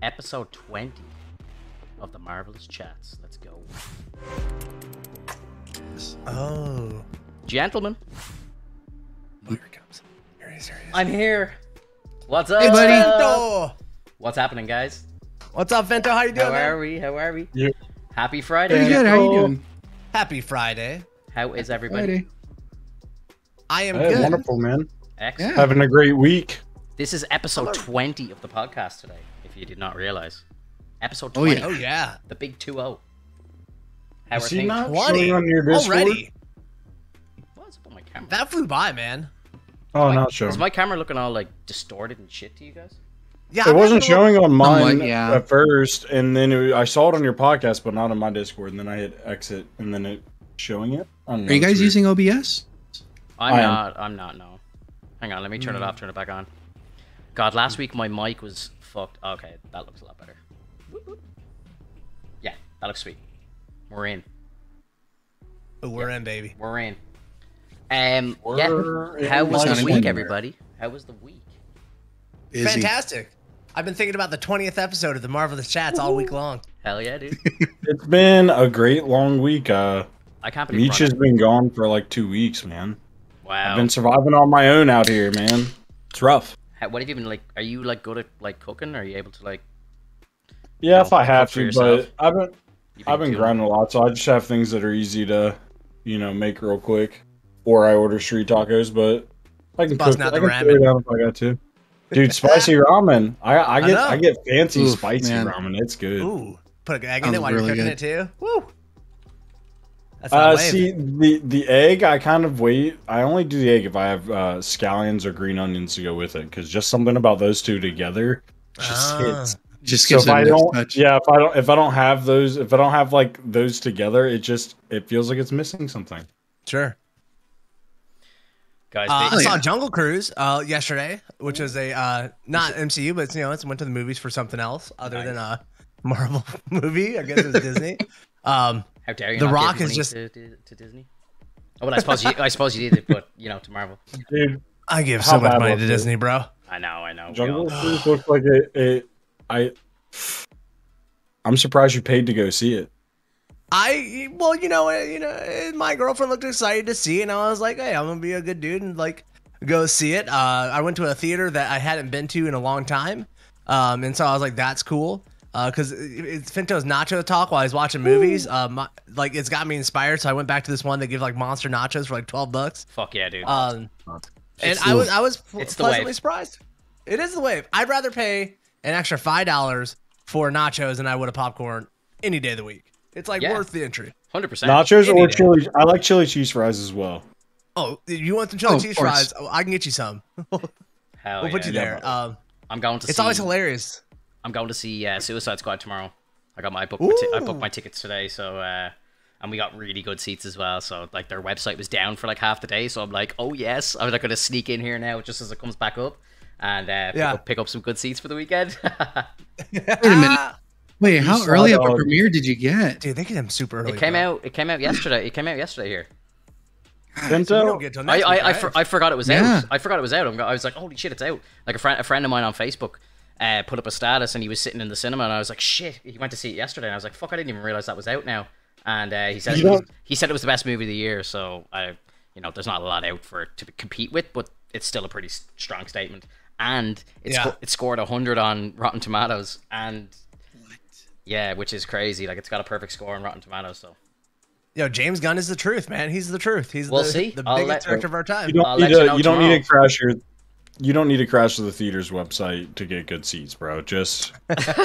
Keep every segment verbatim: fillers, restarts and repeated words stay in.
Episode twenty of the Marvelous Chats. Let's go. Oh. Gentlemen. Here he comes. Here he is. Here he is. I'm here. What's up? Hey, buddy. What's happening, guys? What's up, Vento? How you doing? How man? are we? How are we? Yeah. Happy Friday. Pretty good. How you doing? Happy Friday. How is everybody? Friday. I am hey, good. Wonderful, man. Excellent. Yeah. Having a great week. This is episode twenty of the podcast today, if you did not realize. Episode twenty. Oh, yeah. Oh, yeah. The big two oh. How is are things? twenty on your already. What's up on my camera? That flew by, man. Oh, my, not sure. Is my camera looking all, like, distorted and shit to you guys? Yeah, it wasn't showing on mine like, yeah. at first, and then it, I saw it on your podcast, but not on my Discord, and then I hit exit, and then it showing it. Are you guys using O B S? I'm I not. Am. I'm not, no. Hang on, let me turn mm. it off, turn it back on. God, last week my mic was fucked. Okay, that looks a lot better. Yeah, that looks sweet. We're in. Oh, we're yeah. in, baby. We're in. Um, we're yeah. How was the week, everybody? How was the week? Busy. Fantastic. I've been thinking about the twentieth episode of the Marvelous Chats all week long. Hell yeah, dude. It's been a great long week. Uh, I can't believe Meech has been gone for like two weeks, man. Wow. I've been surviving on my own out here, man. It's rough. How, what have you been like? Are you like good at like cooking? Are you able to like? Yeah, you know, if I have to, but I've been, been I've been grinding a lot, so I just have things that are easy to, you know, make real quick, or I order street tacos. But I can cook. I can throw it down if I got to. Dude, spicy ramen. I I get I, I get fancy Oof, spicy man. ramen. It's good. Ooh, put an egg in it while really you're cooking good. it too. Woo. That's uh, see the the egg. I kind of wait. I only do the egg if I have uh, scallions or green onions to go with it, because just something about those two together just ah. hits. Just so if I don't, touch. yeah, if I don't, if I don't have those, if I don't have like those together, it just it feels like it's missing something. Sure. Guys, uh, I saw Jungle Cruise uh, yesterday, which is a uh, not M C U, but it's, you know, it's went to the movies for something else other nice. than a Marvel movie. I guess it was Disney. Um, How dare you? The Rock is just to, to, to Disney. Oh, well, I suppose you, I suppose you did it, but you know, to Marvel. Dude, I give so much money to Disney, it. bro. I know, I know. Jungle Cruise looks like a, a I. I'm surprised you paid to go see it. I well, you know, you know, my girlfriend looked excited to see, it, and I was like, "Hey, I'm gonna be a good dude and like go see it." Uh, I went to a theater that I hadn't been to in a long time, um, and so I was like, "That's cool," because uh, it's Finto's nacho talk while he's watching movies. Uh, my, like, it's got me inspired, so I went back to this one that gives like monster nachos for like twelve bucks. Fuck yeah, dude! Um, and I was I was it's pleasantly surprised. It is the wave. I'd rather pay an extra five dollars for nachos than I would a popcorn any day of the week. It's like yeah. worth the entry. one hundred percent. Nachos or chili? I like chili cheese fries as well. Oh, you want some chili oh, cheese fries? Oh, I can get you some. We'll yeah. put you there. Um, I'm going to it's see, always hilarious. I'm going to see uh, Suicide Squad tomorrow. I got my I booked my, I booked my tickets today, so uh, and we got really good seats as well. So like their website was down for like half the day, so I'm like, oh yes, I'm like going to sneak in here now just as it comes back up and uh, pick, yeah. up, pick up some good seats for the weekend. Wait a minute. Wait, how early of a premiere did you get? Dude, they get them super early. It came bro. out. It came out yesterday. It came out yesterday here. Vento, I week, I, right? I, for, I forgot it was yeah. out. I forgot it was out. I was like, holy shit, it's out. Like a friend, a friend of mine on Facebook, uh, put up a status and he was sitting in the cinema and I was like, shit, he went to see it yesterday and I was like, fuck, I didn't even realize that was out now. And uh, he said it was, he said it was the best movie of the year. So I, you know, there's not a lot out for it to compete with, but it's still a pretty strong statement. And it's yeah. it scored a hundred on Rotten Tomatoes and. Yeah, which is crazy. Like, it's got a perfect score on Rotten Tomatoes, so. Yo, James Gunn is the truth, man. He's the truth. He's we'll the, see. the biggest let, director of our time. You don't, need, a, you you don't need to crash your... You don't need to crash the theater's website to get good seats, bro. Just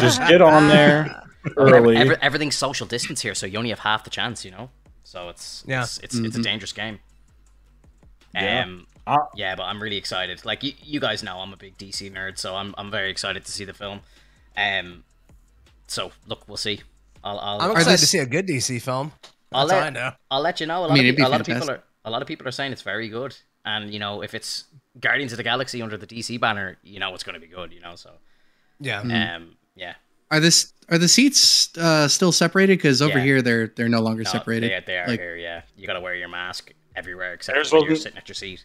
just get on there early. Every, everything's social distance here, so you only have half the chance, you know? So it's yeah. it's, it's, mm-hmm. it's a dangerous game. Yeah. Um, I, yeah, but I'm really excited. Like, you, you guys know I'm a big D C nerd, so I'm, I'm very excited to see the film. Um... So look, we'll see. I'll, I'll, I'm excited this, to see a good D C film. I'll let, I know. I'll let you know. A lot, I mean, of, a lot of people are a lot of people are saying it's very good, and you know, if it's Guardians of the Galaxy under the D C banner, you know it's going to be good. You know, so yeah, um, yeah. Are this are the seats uh, still separated? Because over yeah. here they're they're no longer no, separated. They, they are like, here. Yeah, you got to wear your mask everywhere except when you're sitting at your seat.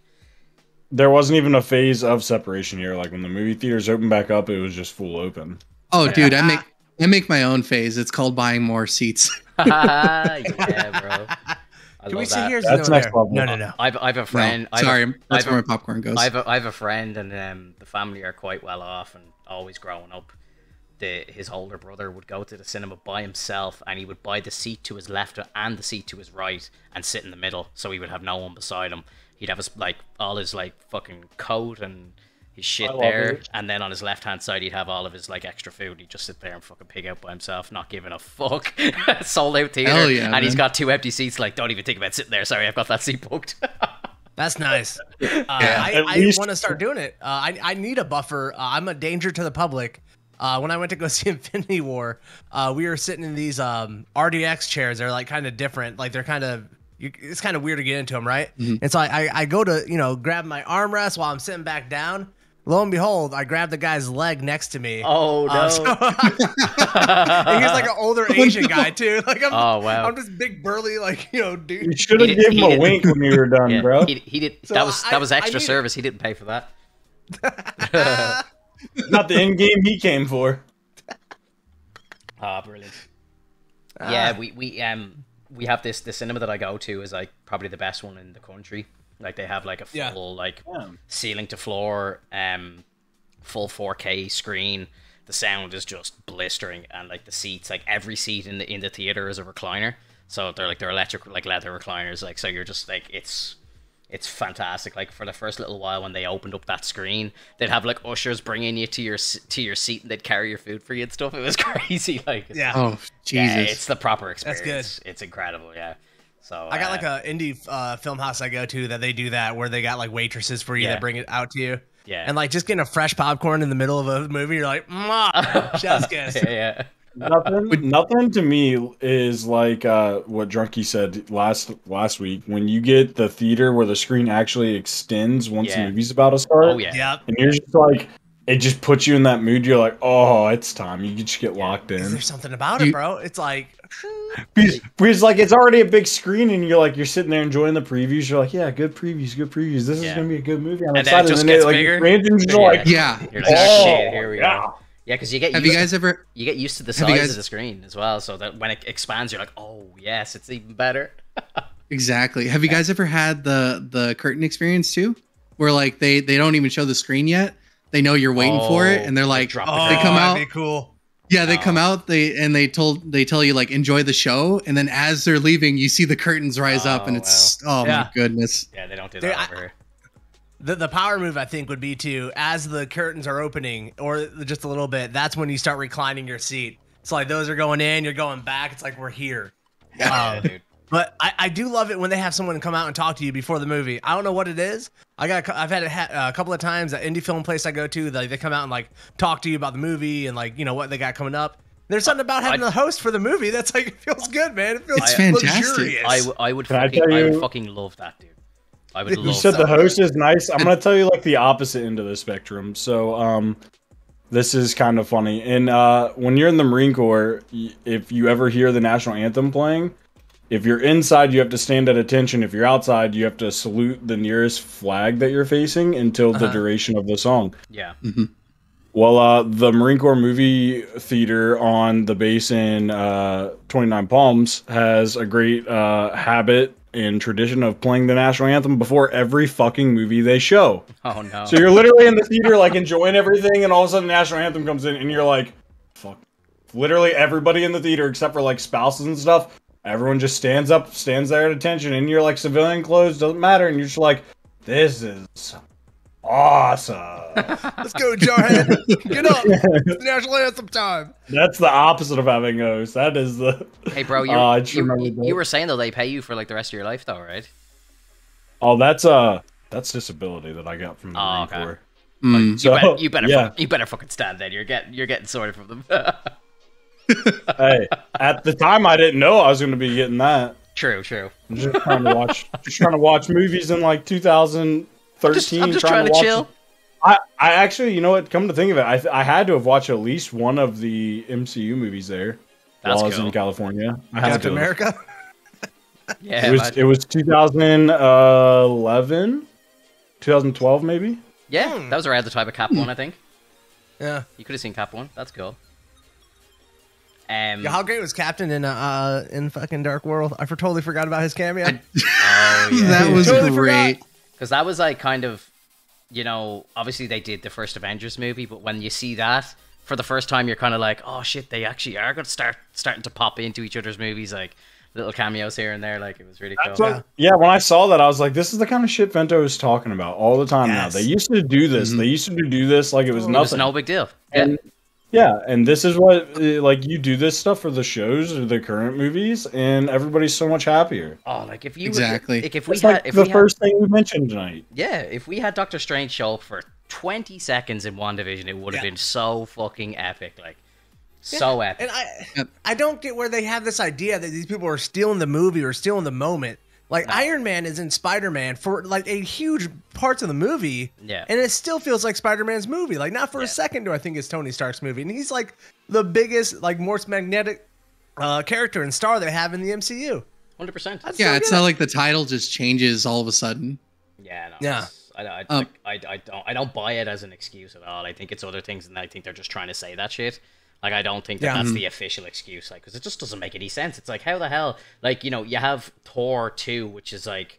There wasn't even a phase of separation here. Like when the movie theaters opened back up, it was just full open. Oh, dude, I make I make my own phase. It's called buying more seats. Yeah, bro. I Can we sit that. here? That's no, no, no, no, no. I've, I've a friend. No. I've Sorry, a, that's I've where a, my popcorn goes. I've a, I've a friend, and um, the family are quite well off, and always growing up, the his older brother would go to the cinema by himself, and he would buy the seat to his left and the seat to his right, and sit in the middle, so he would have no one beside him. He'd have his like all his like fucking coat and his shit there, it. and then on his left hand side he'd have all of his like extra food. He'd just sit there and fucking pig out by himself, not giving a fuck. Sold out theater, Hell yeah, and man. he's got two empty seats. Like, don't even think about sitting there. Sorry, I've got that seat booked. That's nice. Uh, yeah, I, I want to start doing it. Uh, I I need a buffer. Uh, I'm a danger to the public. Uh, when I went to go see Infinity War, uh, we were sitting in these um, R D X chairs. They're like kind of different. Like they're kind of. You, it's kind of weird to get into them, right? Mm-hmm. And so I, I, I go to, you know, grab my armrest while I'm sitting back down. Lo and behold, I grabbed the guy's leg next to me. Oh, no. Uh, so and he was like an older Asian guy, too. Like, I'm, oh, wow. I'm just big, burly, like, you know, dude. You should have given him a did. wink when you were done, yeah. bro. He, he did. So that was I, that was extra service. It. He didn't pay for that. Not the end game he came for. Ah, oh, brilliant. Uh, yeah, we, we, um... we have this, the cinema that I go to is like probably the best one in the country. Like they have like a full, yeah. like yeah. ceiling to floor, um, full four K screen. The sound is just blistering. And like the seats, like every seat in the, in the theater is a recliner. So they're like, they're electric, like leather recliners. Like, so you're just like, it's, it's fantastic. Like for the first little while when they opened up that screen, they'd have like ushers bringing you to your to your seat and they'd carry your food for you and stuff. It was crazy. Like yeah, oh Jesus, yeah, it's the proper experience. That's good. It's incredible. Yeah. So I got uh, like a indie uh, film house I go to that they do that where they got like waitresses for you yeah. that bring it out to you. Yeah. And like just getting a fresh popcorn in the middle of a movie, you're like, chef's kiss. Yeah. yeah. Nothing, nothing to me is like uh, what Drunky said last last week. When you get the theater where the screen actually extends once yeah. the movie's about to start, oh, yeah. yep. and you're just like, it just puts you in that mood. You're like, oh, it's time. You just get locked in. There's something about you, it, bro. It's like because, because like it's already a big screen, and you're like you're sitting there enjoying the previews. You're like, yeah, good previews, good previews. This yeah. is gonna be a good movie. I'm and excited. It just and gets it, like, bigger. Random's yeah. like, yeah, you're like, oh, shit, here we yeah. go. Yeah, because you get have used, you guys ever you get used to the size guys, of the screen as well, so that when it expands, you're like, oh yes, it's even better. Exactly. Have you guys ever had the the curtain experience too, where like they they don't even show the screen yet? They know you're waiting oh, for it, and they're like, they, oh, they come out. That'd be cool. Yeah, they oh. come out. They and they told they tell you like enjoy the show, and then as they're leaving, you see the curtains rise oh, up, and it's wow. oh yeah. my goodness. Yeah, they don't do that over here. The, the power move, I think, would be to, as the curtains are opening, or just a little bit, that's when you start reclining your seat. It's like those are going in, you're going back. It's like, we're here. Yeah, um, dude. But I, I do love it when they have someone come out and talk to you before the movie. I don't know what it is. I got, I've had it ha a couple of times at indie film place I go to. They, they come out and like talk to you about the movie and like, you know, what they got coming up. There's something about having the host for the movie that's like, it feels good, man. It feels it's fantastic. I, I, would fucking, I, I would fucking love that, dude. I would you said that. The host is nice. I'm going to tell you like the opposite end of the spectrum. So um, this is kind of funny. And uh, when you're in the Marine Corps, if you ever hear the national anthem playing, if you're inside, you have to stand at attention. If you're outside, you have to salute the nearest flag that you're facing until uh-huh. the duration of the song. Yeah. Mm-hmm. Well, uh, the Marine Corps movie theater on the base in uh, twenty-nine Palms has a great uh, habit in tradition of playing the national anthem before every fucking movie they show. Oh no. So you're literally in the theater like enjoying everything, and all of a sudden the national anthem comes in and you're like, fuck. Literally everybody in the theater except for like spouses and stuff, everyone just stands up, stands there at attention, and you're like civilian clothes, doesn't matter, and you're just like, this is awesome. Let's go, Jarhead. Get up. It's national anthem time. That's the opposite of having hosts. That is the. Hey, bro, you, uh, you, you were saying though they pay you for like the rest of your life though, right? Oh, that's uh, that's disability that I got from the oh, Marine okay. Corps. Mm. You so, better, you better, yeah. you better fucking stand there. You're getting, you're getting sorted from them. Hey, at the time I didn't know I was going to be getting that. True, true. I'm just trying to watch, just trying to watch movies in like two thousand. thirteen, I'm just, I'm just trying, trying to, to chill. I, I actually, you know what, come to think of it, I, I had to have watched at least one of the M C U movies there That's while I was cool. in California. I had to America? Yeah, it was, it was twenty eleven, twenty twelve maybe? Yeah, that was around the time of Cap one, I think. Yeah. You could have seen Cap one. That's cool. Um, Yo, how great was Captain in uh in fucking Dark World? I for totally forgot about his cameo. I, oh, yeah. That was totally great, because that was like kind of, you know, obviously they did the first Avengers movie, but when you see that for the first time, you're kind of like, oh shit, they actually are going to start starting to pop into each other's movies, like little cameos here and there. Like, it was really That's cool. What, yeah, when I saw that, I was like, this is the kind of shit Vento is talking about all the time yes. now. They used to do this. Mm-hmm. They used to do this like it was oh, nothing. It was no big deal. And, yeah. Yeah, and this is what, like, you do this stuff for the shows or the current movies, and everybody's so much happier. Oh, like, if you... Exactly. Were, like, if we it's had... Like if the we first had, thing we mentioned tonight. Yeah, if we had Doctor Strange show up for twenty seconds in WandaVision, it would have yeah. been so fucking epic, like, yeah. so epic. And I yep. I don't get where they have this idea that these people are stealing the movie or stealing the moment. Like, no. Iron Man is in Spider-Man for, like, a huge parts of the movie. Yeah. And it still feels like Spider-Man's movie. Like, not for yeah. a second do I think it's Tony Stark's movie. And he's, like, the biggest, like, most magnetic uh, character and star they have in the M C U. one hundred percent. That's yeah, it's not like the title just changes all of a sudden. Yeah, no. Yeah. I, I, um, like, I, I, don't, I don't buy it as an excuse at all. I think it's other things, and I think they're just trying to say that shit. Like, I don't think that yeah. that's the official excuse, like, because it just doesn't make any sense. It's like, how the hell, like, you know, you have Thor two, which is, like,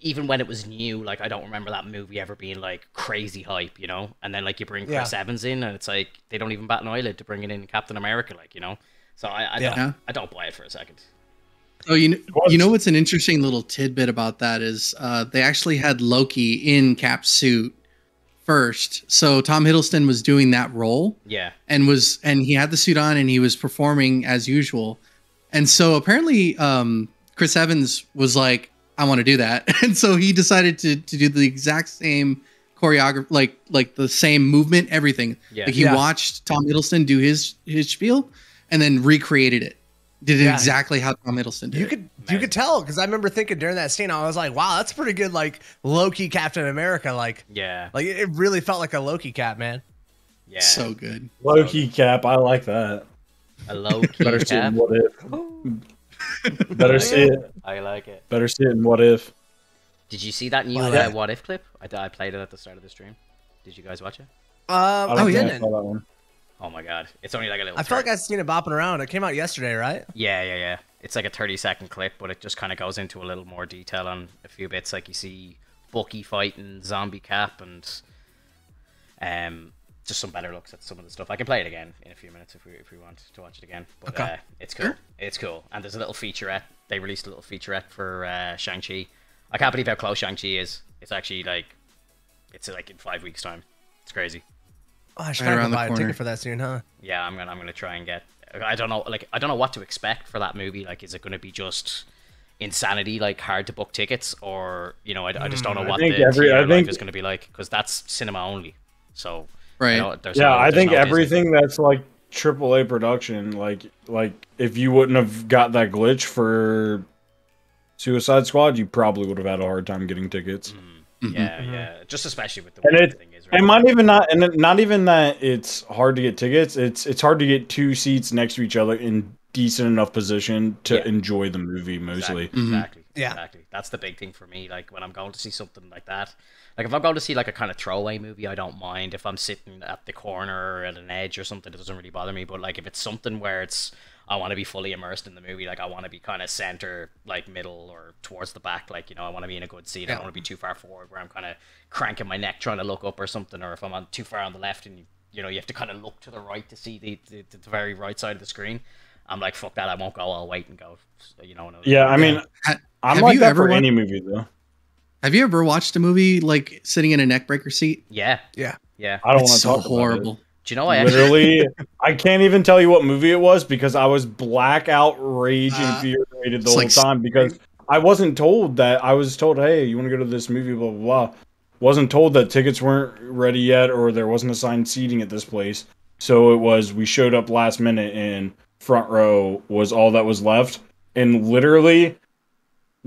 even when it was new, like, I don't remember that movie ever being, like, crazy hype, you know? And then, like, you bring Chris yeah. Evans in, and it's like, they don't even bat an eyelid to bringing in Captain America, like, you know? So I, I, yeah. don't, I don't buy it for a second. Oh, you know, you know what's an interesting little tidbit about that is uh, they actually had Loki in Cap's suit first. So Tom Hiddleston was doing that role. Yeah. And was and he had the suit on and he was performing as usual. And so apparently um Chris Evans was like, I want to do that. And so he decided to to do the exact same choreography, like like the same movement, everything. Yeah. Like he yeah. watched Tom Hiddleston do his his spiel and then recreated it. Did it yeah. exactly how Tom Hiddleston did. You could it. you could tell, because I remember thinking during that scene, I was like, "Wow, that's pretty good." Like low-key Captain America, like yeah, like it really felt like a low-key Cap, man. Yeah, so good. Low-key Cap, I like that. A low-key Better Cap. See in What If. Better like see it. it. I like it. Better see it in What If. Did you see that new oh, yeah. uh, What If clip? I I played it at the start of the stream. Did you guys watch it? Um, I didn't. Oh, Oh my god. It's only like a little I feel like I've seen it bopping around. It came out yesterday, right? Yeah, yeah, yeah. It's like a thirty second clip, but it just kind of goes into a little more detail on a few bits. Like you see Bucky fighting Zombie Cap and um, just some better looks at some of the stuff. I can play it again in a few minutes if we, if we want to watch it again. But okay. uh, it's cool. It's cool. And there's a little featurette. They released a little featurette for uh, Shang-Chi. I can't believe how close Shang-Chi is. It's actually like, it's like in five weeks time. It's crazy. Oh, I should right around buy the a ticket for that soon, huh? Yeah, I'm gonna I'm gonna try and get. I don't know, like I don't know what to expect for that movie. Like, is it gonna be just insanity, like hard to book tickets, or you know, I, I just don't know mm, what the every, I think, life is gonna be like, because that's cinema only. So right, you know, there's yeah, no, I think no everything Disney. That's like triple A production, like like if you wouldn't have got that glitch for Suicide Squad, you probably would have had a hard time getting tickets. Mm, yeah, mm-hmm. yeah, just especially with the and way it, thing. It might even not, and not even that it's hard to get tickets. It's it's hard to get two seats next to each other in decent enough position to yeah. enjoy the movie mostly. Exactly, mm-hmm. exactly, yeah. exactly. That's the big thing for me. Like when I'm going to see something like that, like if I'm going to see like a kind of throwaway movie, I don't mind. If I'm sitting at the corner or at an edge or something, it doesn't really bother me. But like if it's something where it's, I want to be fully immersed in the movie. Like I want to be kind of center, like middle or towards the back. Like, you know, I want to be in a good seat. Yeah. I don't want to be too far forward where I'm kind of cranking my neck trying to look up or something. Or if I'm on too far on the left and, you, you know, you have to kind of look to the right to see the, the, the very right side of the screen. I'm like, fuck that. I won't go. I'll wait and go. You know. Yeah. I mean, ha I'm have like you that ever for any movie though. Have you ever watched a movie like sitting in a neck breaker seat? Yeah. Yeah. Yeah. I don't want to so talk horrible. About it. Do you know I literally I can't even tell you what movie it was because I was blackout rage uh, infuriated the whole like, time because I wasn't told that I was told, hey, you want to go to this movie, blah blah blah. Wasn't told that tickets weren't ready yet or there wasn't assigned seating at this place. So it was we showed up last minute and front row was all that was left. And literally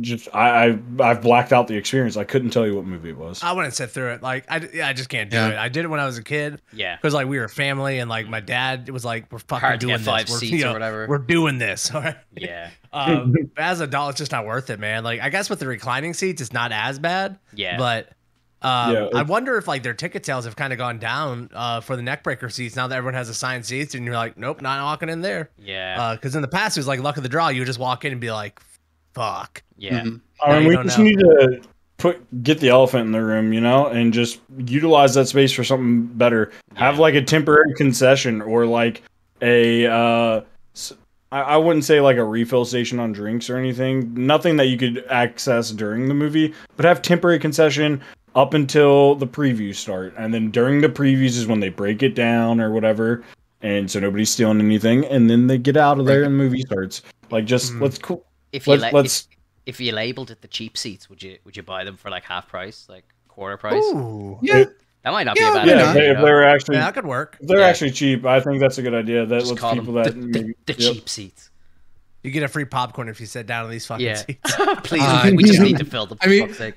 just I, I I've blacked out the experience. I couldn't tell you what movie it was. I wouldn't sit through it. Like I, I just can't do yeah. it. I did it when I was a kid. Yeah, because like we were a family, and like my dad was like, "We're fucking Hard doing this. Five we're, seats you know, or whatever. We're doing this." All right. Yeah. Um, as an adult, it's just not worth it, man. Like I guess with the reclining seats, it's not as bad. Yeah. But Um, yeah, I wonder if like their ticket sales have kind of gone down uh, for the neckbreaker seats now that everyone has assigned seats, and you're like, nope, not walking in there. Yeah. Because uh, in the past, it was like luck of the draw. You would just walk in and be like, fuck. Yeah. Mm-hmm. I mean, we just know. need to put get the elephant in the room, you know, and just utilize that space for something better. Yeah. Have like a temporary concession or like a. Uh, I wouldn't say like a refill station on drinks or anything. Nothing that you could access during the movie, but have temporary concession up until the previews start. And then during the previews is when they break it down or whatever. And so nobody's stealing anything. And then they get out of there and the movie starts. Like just mm. let's cool. If you let, let's if, if you labeled it the cheap seats, would you would you buy them for like half price, like quarter price? Ooh, yeah. It, That might not yeah, be a bad yeah, idea. They, if they were actually, yeah, that could work. If they're yeah. actually cheap, I think that's a good idea. That lets people that... The, the, the yep. cheap seats. You get a free popcorn if you sit down on these fucking yeah. seats. Please, uh, we just yeah. need to fill them, for I mean, fuck's sake.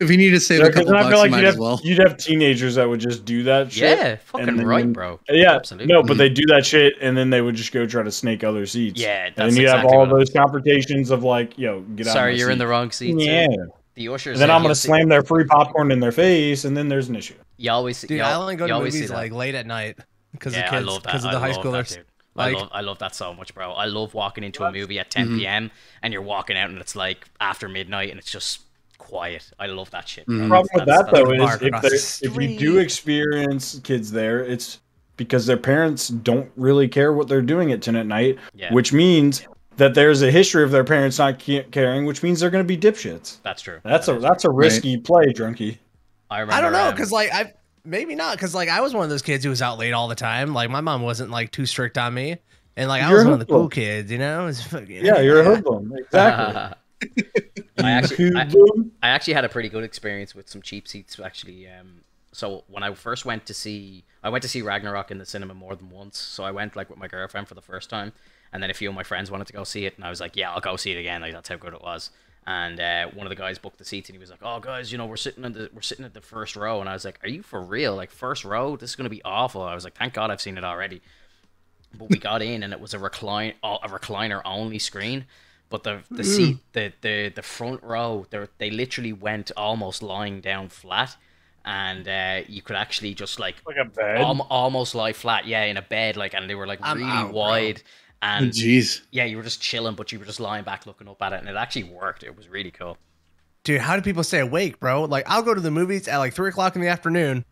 If you need to save yeah, a couple bucks, I feel like you might have, as well. You'd have teenagers that would just do that shit. Yeah, fucking then, right, bro. Yeah, absolutely. No, but they do that shit, and then they would just go try to snake other seats. Yeah, that's exactly And you exactly have all those confrontations of like, yo, get out Sorry, of Sorry, you're seat. in the wrong seat. Yeah. The ushers then I'm gonna slam see, their free popcorn in their face, and then there's an issue. You always see, dude. I only go to movies like late at night because yeah, of kids, because of the I high schoolers. That, like, I love, I love that so much, bro. I love walking into a movie at ten p m Mm-hmm. and you're walking out, and it's like after midnight, and it's just quiet. I love that shit. Mm-hmm. The problem with that though is if, if you do experience kids there, it's because their parents don't really care what they're doing at ten at night, yeah. which means. That there's a history of their parents not caring, which means they're going to be dipshits. That's true. That's that a that's true. a risky right. play, drunkie. I remember. I don't know, because um, like I maybe not, because like I was one of those kids who was out late all the time. Like my mom wasn't like too strict on me, and like I was one of the cool kids, you know. Fucking, yeah, you're yeah. a hoodlum, exactly. Uh, I actually, I, I actually had a pretty good experience with some cheap seats actually. Um, so when I first went to see, I went to see Ragnarok in the cinema more than once. So I went like with my girlfriend for the first time. And then a few of my friends wanted to go see it, and I was like, yeah, I'll go see it again. Like, that's how good it was. And uh, one of the guys booked the seats, and he was like, oh, guys, you know, we're sitting in the, we're sitting at the first row. And I was like, are you for real? Like, first row? This is going to be awful. I was like, thank God I've seen it already. But we got in, and it was a recline, a recliner-only screen. But the, the seat, the, the, the front row, they literally went almost lying down flat. And uh, you could actually just, like, like a bed. Al almost lie flat, yeah, in a bed. like, And they were, like, I'm really out, wide. Bro. And jeez, yeah, you were just chilling, but you were just lying back looking up at it, and it actually worked. It was really cool, dude. How do people stay awake, bro? Like, I'll go to the movies at like three o'clock in the afternoon,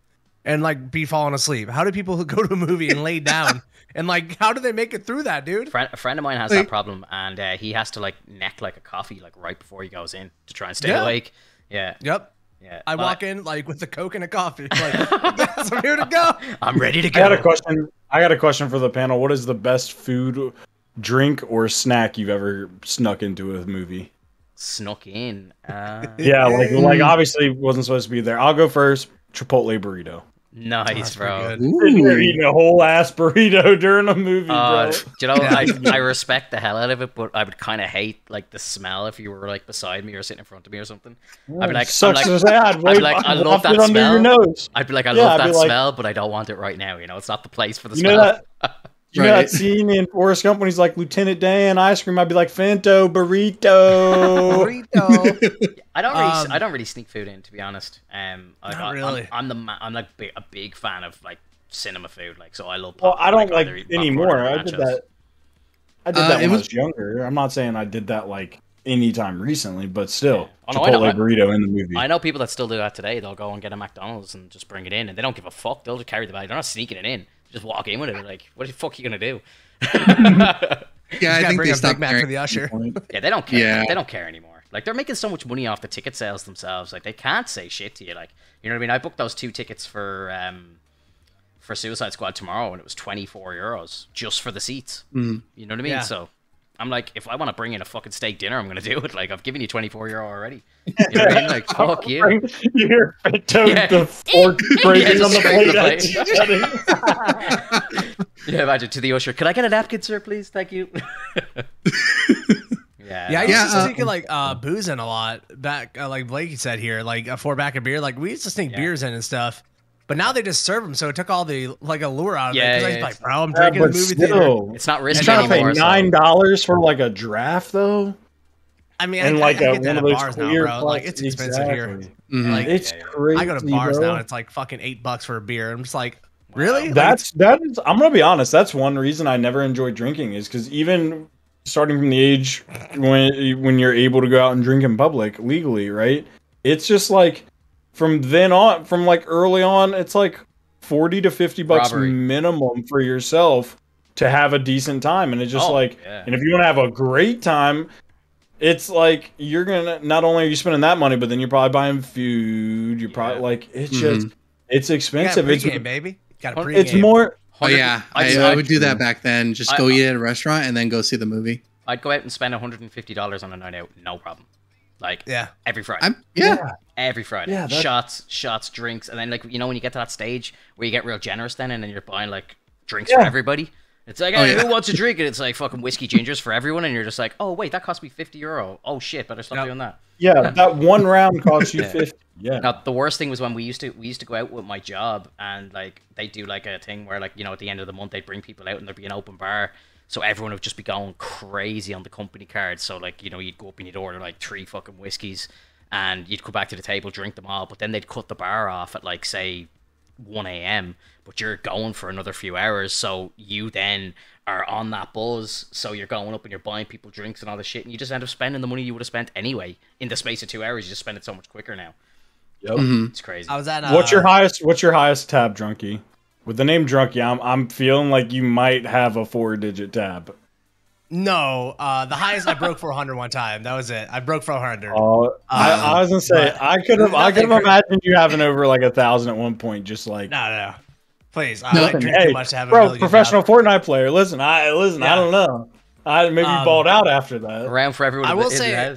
and like be falling asleep. How do people who go to a movie and lay down, and like, how do they make it through that, dude? Friend, a friend of mine has like, that problem, and uh, he has to like neck like a coffee like right before he goes in to try and stay yeah. awake. Yeah. Yep. Yeah. I but... walk in like with a Coke and a coffee. Like, yes, I'm here to go. I'm ready to go. I got a question. I got a question for the panel. What is the best food, drink, or snack you've ever snuck into a movie? Snuck in? Uh... Yeah, like, like obviously wasn't supposed to be there. I'll go first. Chipotle burrito. Nice, oh, bro. You're eating a whole ass burrito during a movie, uh, bro. You know, I, I respect the hell out of it, but I would kind of hate like the smell if you were like beside me or sitting in front of me or something. Yeah, I'd be like, sucks so sad. I'd be like, I love that smell. I'd be like, I love that smell, but I don't want it right now. You know, it's not the place for the you smell. Know that, you right. know that scene in Forrest Gump when he's like Lieutenant Dan ice cream. I'd be like, Fanto burrito. burrito. I don't really, um, I don't really sneak food in, to be honest. Um, I, not really. I, I'm, I'm the, I'm like a big fan of like cinema food, like so. I love. Popcorn. Well, I don't like, like anymore. I did that. I did uh, that when was, I was younger. I'm not saying I did that like anytime recently, but still, yeah. Chipotle know, I, burrito in the movie. I know people that still do that today. They'll go and get a McDonald's and just bring it in, and they don't give a fuck. They'll just carry the bag. They're not sneaking it in. They just walk in with it. They're like, what the fuck are you gonna do? yeah, I think bring they stopped back for the usher. Yeah, they don't care. Yeah. They don't care anymore. Like, they're making so much money off the ticket sales themselves. Like, they can't say shit to you. Like, you know what I mean? I booked those two tickets for um, for Suicide Squad tomorrow, and it was twenty-four euros just for the seats. Mm. You know what I mean? Yeah. So I'm like, if I want to bring in a fucking steak dinner, I'm going to do it. Like, I've given you twenty-four euro already. You know what I mean? Like, fuck you. You're yeah. the fork breaking on the plate. The plate. yeah, imagine to the usher. Could I get a napkin, sir, please? Thank you. Yeah, yeah, I used to sneak uh, like uh, booze in a lot back, uh, like Blakey said here, like a four pack of beer. Like we used to sneak yeah. beers in and stuff, but now they just serve them, so it took all the like allure out of yeah, it. Yeah, I was yeah, like, bro, I'm drinking yeah, the movie still, theater. It's not risky anymore. Trying to pay nine dollars so. for like a draft though. I mean, and I, like I, I get that at bars now, bro. Like, it's expensive exactly. here. Mm-hmm. Like, it's crazy. I go to bars bro. now, and it's like fucking eight bucks for a beer. I'm just like, really? Wow. That's like, that is. I'm gonna be honest. That's one reason I never enjoy drinking is because even starting from the age when when you're able to go out and drink in public legally, right? It's just like from then on, from like early on, it's like forty to fifty bucks Robbery. minimum for yourself to have a decent time, and it's just oh, like, yeah. and if you want to have a great time. It's like you're gonna not only are you spending that money, but then you're probably buying food. You're probably yeah. like it's mm-hmm. just it's expensive. You got a pre-game, baby. Got a pre-game. It's more. Oh yeah, I, I would do that back then. Just I, go I, eat at a restaurant and then go see the movie. I'd go out and spend one hundred fifty dollars on a night out, no problem. Like yeah, every Friday. I'm, yeah. yeah, every Friday. Yeah, shots, shots, drinks, and then like you know when you get to that stage where you get real generous, then and then you're buying like drinks yeah. for everybody. It's like, hey, oh, yeah. who wants a drink? And it's like fucking whiskey gingers for everyone. And you're just like, oh, wait, that cost me fifty euro. Oh, shit, better stop yep. doing that. Yeah, yeah, that one round cost you yeah. fifty. Yeah. Now, the worst thing was when we used to we used to go out with my job and like they do like a thing where like, you know, at the end of the month, they'd bring people out and there'd be an open bar. So everyone would just be going crazy on the company card. So like, you know, you'd go up and you'd order like three fucking whiskeys and you'd go back to the table, drink them all. But then they'd cut the bar off at like, say, one A M but you're going for another few hours, so you then are on that buzz, so you're going up and you're buying people drinks and all this shit, and you just end up spending the money you would have spent anyway in the space of two hours. You just spend it so much quicker now. Yep. Mm-hmm. It's crazy. I was at, uh... what's your highest what's your highest tab, Drunkie? With the name Drunkie, I'm, I'm feeling like you might have a four digit tab. No, uh, the highest I broke four hundred one time. That was it. I broke four hundred. Uh, um, I, I was gonna say I could have. I could have imagined you having over like a thousand at one point. Just like no, no, no. Please. I like drink hey, too much to have a bro, really professional Fortnite player. Listen, I listen. Yeah. I don't know. I maybe um, balled out after that. Around for everyone. I will say,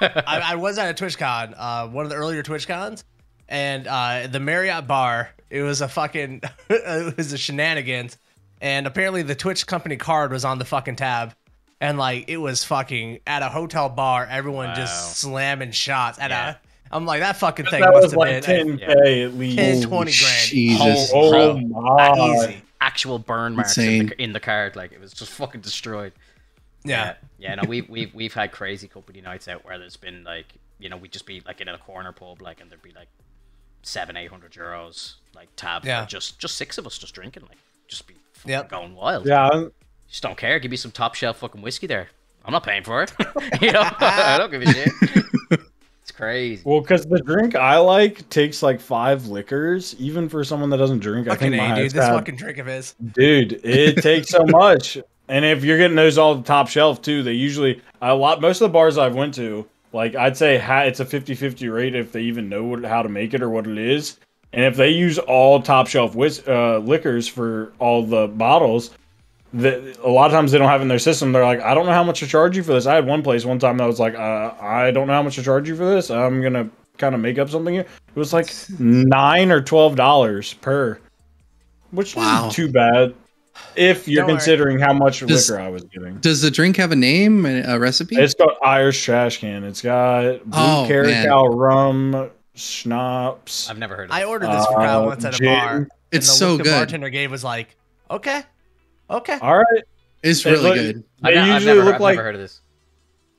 I, I was at a TwitchCon, uh, one of the earlier TwitchCons, and uh, the Marriott bar. It was a fucking. It was a shenanigans. And apparently the Twitch company card was on the fucking tab. And like, it was fucking at a hotel bar. Everyone wow. just slamming shots at yeah. a, I'm like, that fucking thing that must was have like been ten K at least. ten, twenty grand. Jesus oh, oh my. Easy. Actual burn marks in the, in the card. Like it was just fucking destroyed. Yeah. Yeah. yeah no, we've, we've, we've had crazy company nights out where there's been like, you know, we'd just be like in a corner pub, like, and there'd be like seven, eight hundred euros, like tab. Yeah. Just, just six of us just drinking, like just be. Yeah, going wild. Yeah, just don't care. Give me some top shelf fucking whiskey there. I'm not paying for it. You know, I don't give a shit. It's crazy. Well, because the drink I like takes like five liquors, even for someone that doesn't drink. Fucking I think, a, my dude, this have, fucking drink of his, dude, it takes so much. And if you're getting those all the top shelf too, they usually a lot. Most of the bars I've went to, like I'd say, it's a fifty fifty rate if they even know what, how to make it or what it is. And if they use all top shelf whis uh, liquors for all the bottles, the, a lot of times they don't have in their system. They're like, I don't know how much to charge you for this. I had one place one time that was like, uh, I don't know how much to charge you for this. I'm going to kind of make up something here. It was like nine or twelve dollars per, which wow. isn't too bad if you're don't considering worry. how much does, liquor I was giving. Does the drink have a name, a recipe? It's got Irish Trash Can. It's got blue oh, caracal rum. Schnapps. I've never heard of it. I ordered this for uh, once at a bar. It's and the so good. The bartender gave was like, okay, okay. All right. It's really look, good. They I, usually I've never, look I've like, never heard of this.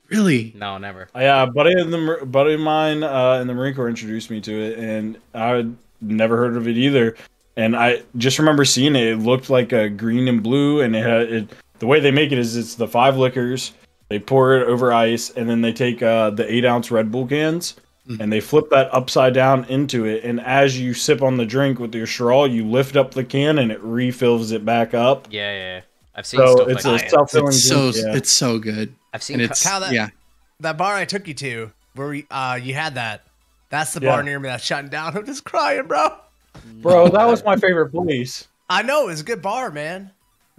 Really? No, never. Yeah, a buddy, in the, buddy of mine uh, in the Marine Corps introduced me to it, and I had never heard of it either. And I just remember seeing it. It looked like a green and blue, and it, had, it the way they make it is it's the five liquors. They pour it over ice, and then they take uh, the eight ounce Red Bull cans, and they flip that upside down into it. And as you sip on the drink with your straw, you lift up the can and it refills it back up. Yeah, yeah. I've seen so stuff it's like a that. It's so, yeah. it's so good. I've seen and it's, Kyle, that, yeah. that bar I took you to where we, uh, you had that. That's the yeah. bar near me that's shutting down. I'm just crying, bro. Bro, that was my favorite place. I know. It was a good bar, man.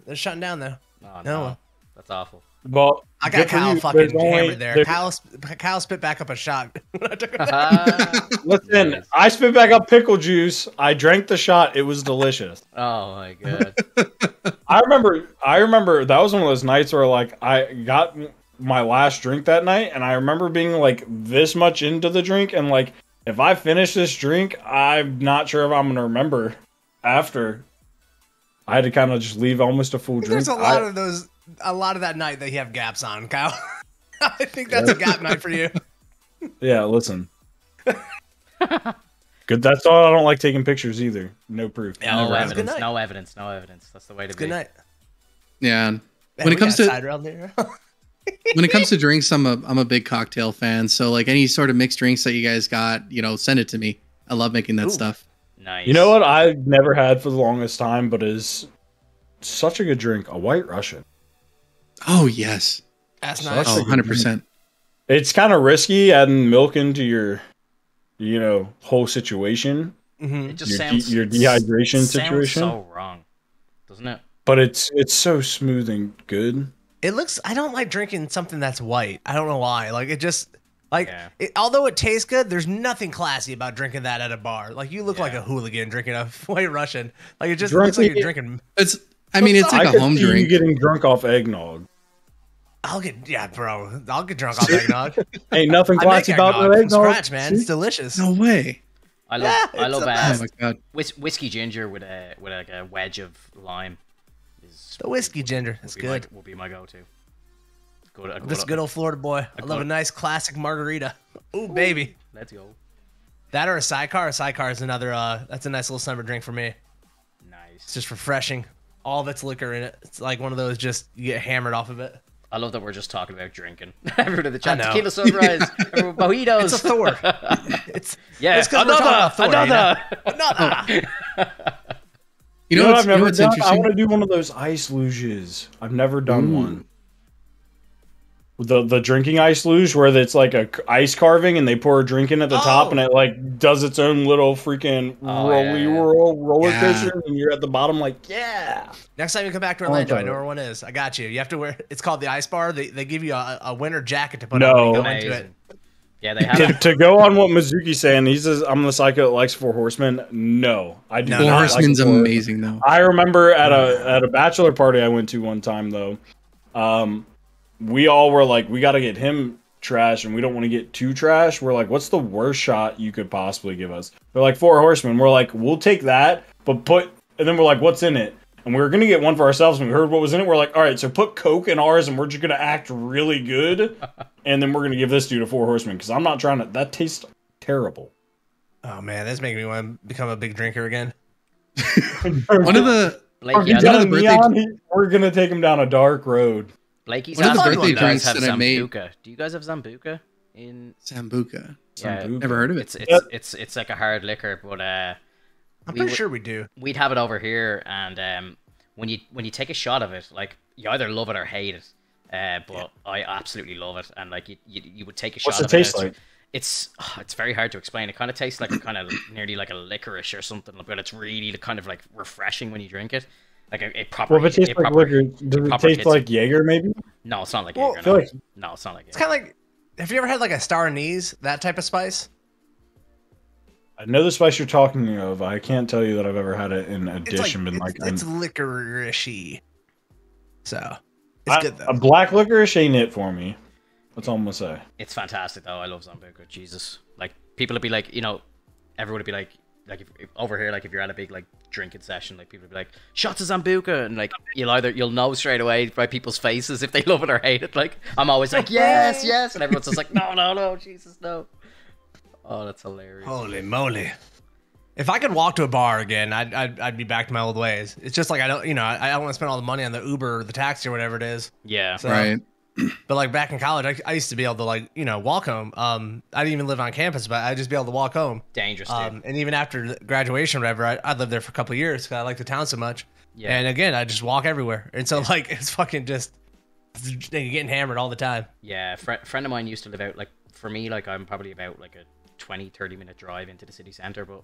They're shutting down, though. Oh, no. no. That's awful. Well, I got Kyle you, fucking hammered there. Kyle, Kyle spit back up a shot. uh, Listen, yes. I spit back up pickle juice. I drank the shot. It was delicious. Oh my god! I remember. I remember that was one of those nights where, like, I got my last drink that night, and I remember being like this much into the drink, and like, if I finish this drink, I'm not sure if I'm gonna remember after. I had to kind of just leave almost a full drink. There's a lot I, of those. A lot of that night that you have gaps on, Kyle. I think that's yeah. a gap night for you. Yeah, listen. Good. That's all. I don't like taking pictures either. No proof. No evidence. No evidence. No evidence. That's the way to be. Good night. Yeah. Man, when it comes to when it comes to drinks, I'm a I'm a big cocktail fan. So like any sort of mixed drinks that you guys got, you know, send it to me. I love making that Ooh, stuff. Nice. You know what I've never had for the longest time, but is such a good drink, a White Russian. Oh yes. That's nice. Oh, one hundred percent. It's kind of risky adding milk into your, you know, whole situation. Mm-hmm. It just your sounds de your dehydration sounds situation. So wrong, doesn't it? But it's it's so smooth and good. It looks. I don't like drinking something that's white. I don't know why. Like it just like yeah. it, although it tastes good, there's nothing classy about drinking that at a bar. Like you look yeah. like a hooligan drinking a White Russian. Like it just drunk, looks like you're drinking. It's. I mean, it's like I a home see drink. You getting drunk off eggnog. I'll get yeah, bro. I'll get drunk off eggnog. Ain't nothing classy about eggnog. From scratch, man. It's delicious. No way. I love. Yeah, I love. Uh, oh my god. Whis whiskey ginger with a with like a wedge of lime. Is the whiskey ginger. That's good. My, will be my go-to. Go this good old Florida boy. I, I love it. A nice classic margarita. Ooh, Ooh, baby. Let's go. That or a sidecar. A sidecar is another. Uh, that's a nice little summer drink for me. Nice. It's just refreshing. All of its liquor in it. It's like one of those. Just you get hammered off of it. I love that we're just talking about drinking. Everyone in the chat, tequila sunrise, everyone, mojitos. It's a Thor. It's yeah, it's another, about Thor, another, you know? another. You know, you know what I've never you know done? I want to do one of those ice luges. I've never done mm. one. The the drinking ice luge, where it's like a ice carving, and they pour a drink in at the oh. top, and it like does its own little freaking oh, rolly yeah. whirl roller yeah. coaster, and you're at the bottom like yeah. Next time you come back to Orlando, I know where one is. I got you. You have to wear. It's called the ice bar. They they give you a, a winter jacket to put no. on. No, into it. Yeah, they have to, to go on what Mizuki's saying. He says, "I'm the psycho that likes Four Horsemen." No, I do. No, Four Horsemen's like amazing though. I remember at a at a bachelor party I went to one time though. Um. We all were like, we got to get him trash, and we don't want to get too trash. We're like, what's the worst shot you could possibly give us? They're like, Four Horsemen. We're like, we'll take that, but put... And then we're like, what's in it? And we were going to get one for ourselves, and we heard what was in it. We're like, all right, so put Coke in ours, and we're just going to act really good, and then we're going to give this dude a Four Horsemen, because I'm not trying to... That tastes terrible. Oh, man, that's making me want to become a big drinker again. One of the... Like, are yeah, one of the neon, he, we're going to take him down a dark road. Blakey's one of the birthday drinks that I made. Do you guys have Zambuca? In Zambuca, yeah, Zambuca. Never heard of it. It's it's, yep. it's it's like a hard liquor, but uh, I'm pretty sure we do. We'd have it over here, and um, when you when you take a shot of it, like you either love it or hate it. Uh, but yeah. I absolutely love it, and like you you, you would take a What's shot. What's it taste it like? It's oh, it's very hard to explain. It kind of tastes like a kind of nearly like a licorice or something, but it's really kind of like refreshing when you drink it. Like a, a proper. Well, if it tastes like liquor, does it taste like Jaeger? Maybe. No, it's not like Jaeger. No. Like, no, it's not like Jaeger. It's kind of like. Have you ever had like a Star Anise, that type of spice? I know the spice you're talking of. I can't tell you that I've ever had it in a dish and been like. It's licoricey. So, it's good though. A black licorice ain't it for me. That's all I'm gonna say. It's fantastic though. I love Zambuca. Jesus, like people would be like, you know, everyone would be like. Like if, if over here, like if you're at a big like drinking session, like people would be like shots of Zambuca, and like you'll either you'll know straight away by people's faces if they love it or hate it. Like I'm always like yes, yes, and everyone's just like no, no, no, Jesus, no. Oh, that's hilarious! Holy moly! If I could walk to a bar again, I'd I'd, I'd be back to my old ways. It's just like I don't, you know, I, I don't want to spend all the money on the Uber or the taxi or whatever it is. Yeah, so, right. But like back in college, I, I used to be able to like, you know, walk home. Um, I didn't even live on campus, but I'd just be able to walk home. Dangerous, dude. Um, and even after graduation or whatever, I, I lived there for a couple of years because I liked the town so much. Yeah. And again, I just walk everywhere. And so like, it's fucking just, you're getting hammered all the time. Yeah. Fr friend of mine used to live out, like for me, like I'm probably about like a twenty, thirty minute drive into the city center. But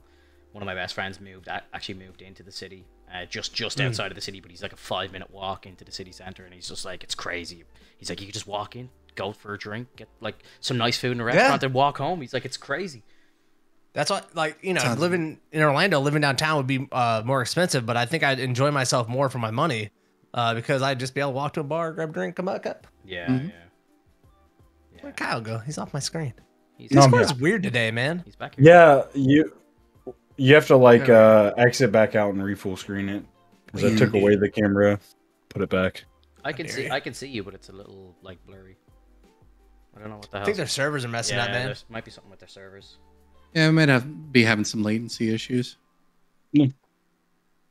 one of my best friends moved, actually moved into the city. Uh, just just mm. outside of the city, but he's like a five minute walk into the city center, and he's just like, it's crazy. He's like, you can just walk in, go for a drink, get like some nice food in a restaurant, yeah. and walk home. He's like, it's crazy. That's what, like, you know, Sounds living in Orlando, living downtown would be uh, more expensive, but I think I'd enjoy myself more for my money uh, because I'd just be able to walk to a bar, grab a drink, come back up. Yeah, mm-hmm. yeah. yeah. Where'd Kyle go? He's off my screen. He's His score's weird today, man. He's back here. Yeah, you. You have to like uh, exit back out and refull screen it because I took away the camera, put it back. I can see, I can see you, but it's a little like blurry. I don't know what the hell. I think their servers are messing yeah, up, man. There might be something with their servers. Yeah, we might have be having some latency issues. Mm.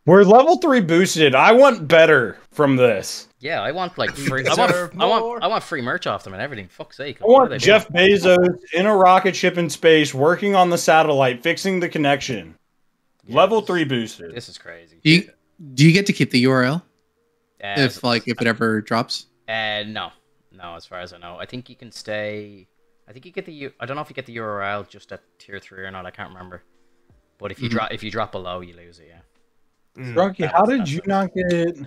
We're level three boosted. I want better from this. Yeah, I want like free. I want, I want, I want free merch off them and everything. Fuck's sake. I want Jeff doing? Bezos in a rocket ship in space, working on the satellite, fixing the connection. Yes. Level three boosted. This is crazy. Do you, do you get to keep the U R L? Uh, if like if it ever drops? Uh, no, no. As far as I know, I think you can stay. I think you get the. I don't know if you get the U R L just at tier three or not. I can't remember. But if you mm-hmm. drop, if you drop below, you lose it. Yeah. Drunky, how did you not get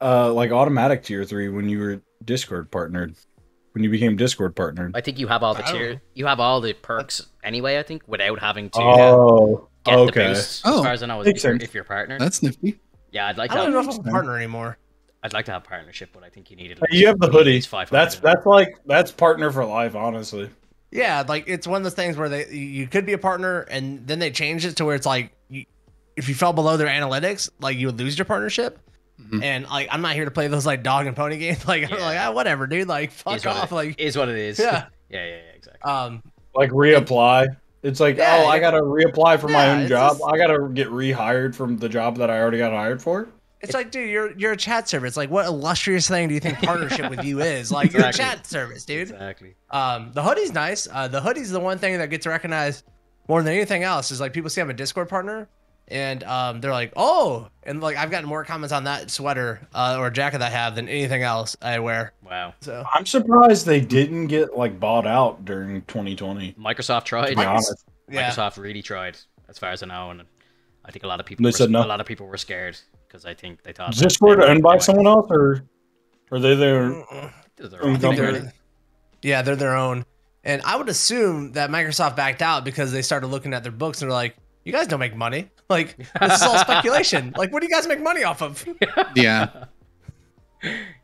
uh, like automatic tier three when you were Discord partnered? When you became Discord partnered, I think you have all the tier, you have all the perks anyway. I think without having to oh, uh, get okay. the boost. Oh, as far as I know, if you're, if you're partnered, that's nifty. Yeah, I'd like. I to don't have, know if I'm a partner anymore. I'd like to have partnership, but I think you needed. Like, you have the hoodie. That's that's like that's partner for life, honestly. Yeah, like it's one of those things where they you could be a partner, and then they changed it to where it's like. You, If you fell below their analytics, like you would lose your partnership. Mm-hmm. And like, I'm not here to play those like dog and pony games. Like, yeah. I'm like, ah, whatever, dude. Like, fuck is off. It, like, is what it is. Yeah, yeah, yeah, yeah exactly. Um, like reapply. It, it's like, yeah, oh, yeah. I gotta reapply for yeah, my own job. Just, I gotta get rehired from the job that I already got hired for. It's, it's like, dude, you're you're a chat service. Like, what illustrious thing do you think partnership with you is? Like, exactly. You're a chat service, dude. Exactly. Um, the hoodie's nice. Uh, the hoodie's the one thing that gets recognized more than anything else. Is like people see I'm a Discord partner. And um, they're like, oh, and like I've gotten more comments on that sweater uh, or jacket I have than anything else I wear. Wow. So I'm surprised they didn't get like bought out during twenty twenty. Microsoft tried. To be honest. Microsoft yeah. really tried, as far as I know, and I think a lot of people. They were, said no. A lot of people were scared because I think they thought. Is this word owned by someone else, or are they their? They're their own company. They're, yeah, they're their own, and I would assume that Microsoft backed out because they started looking at their books and they're like, you guys don't make money. Like, this is all speculation. Like, what do you guys make money off of? Yeah.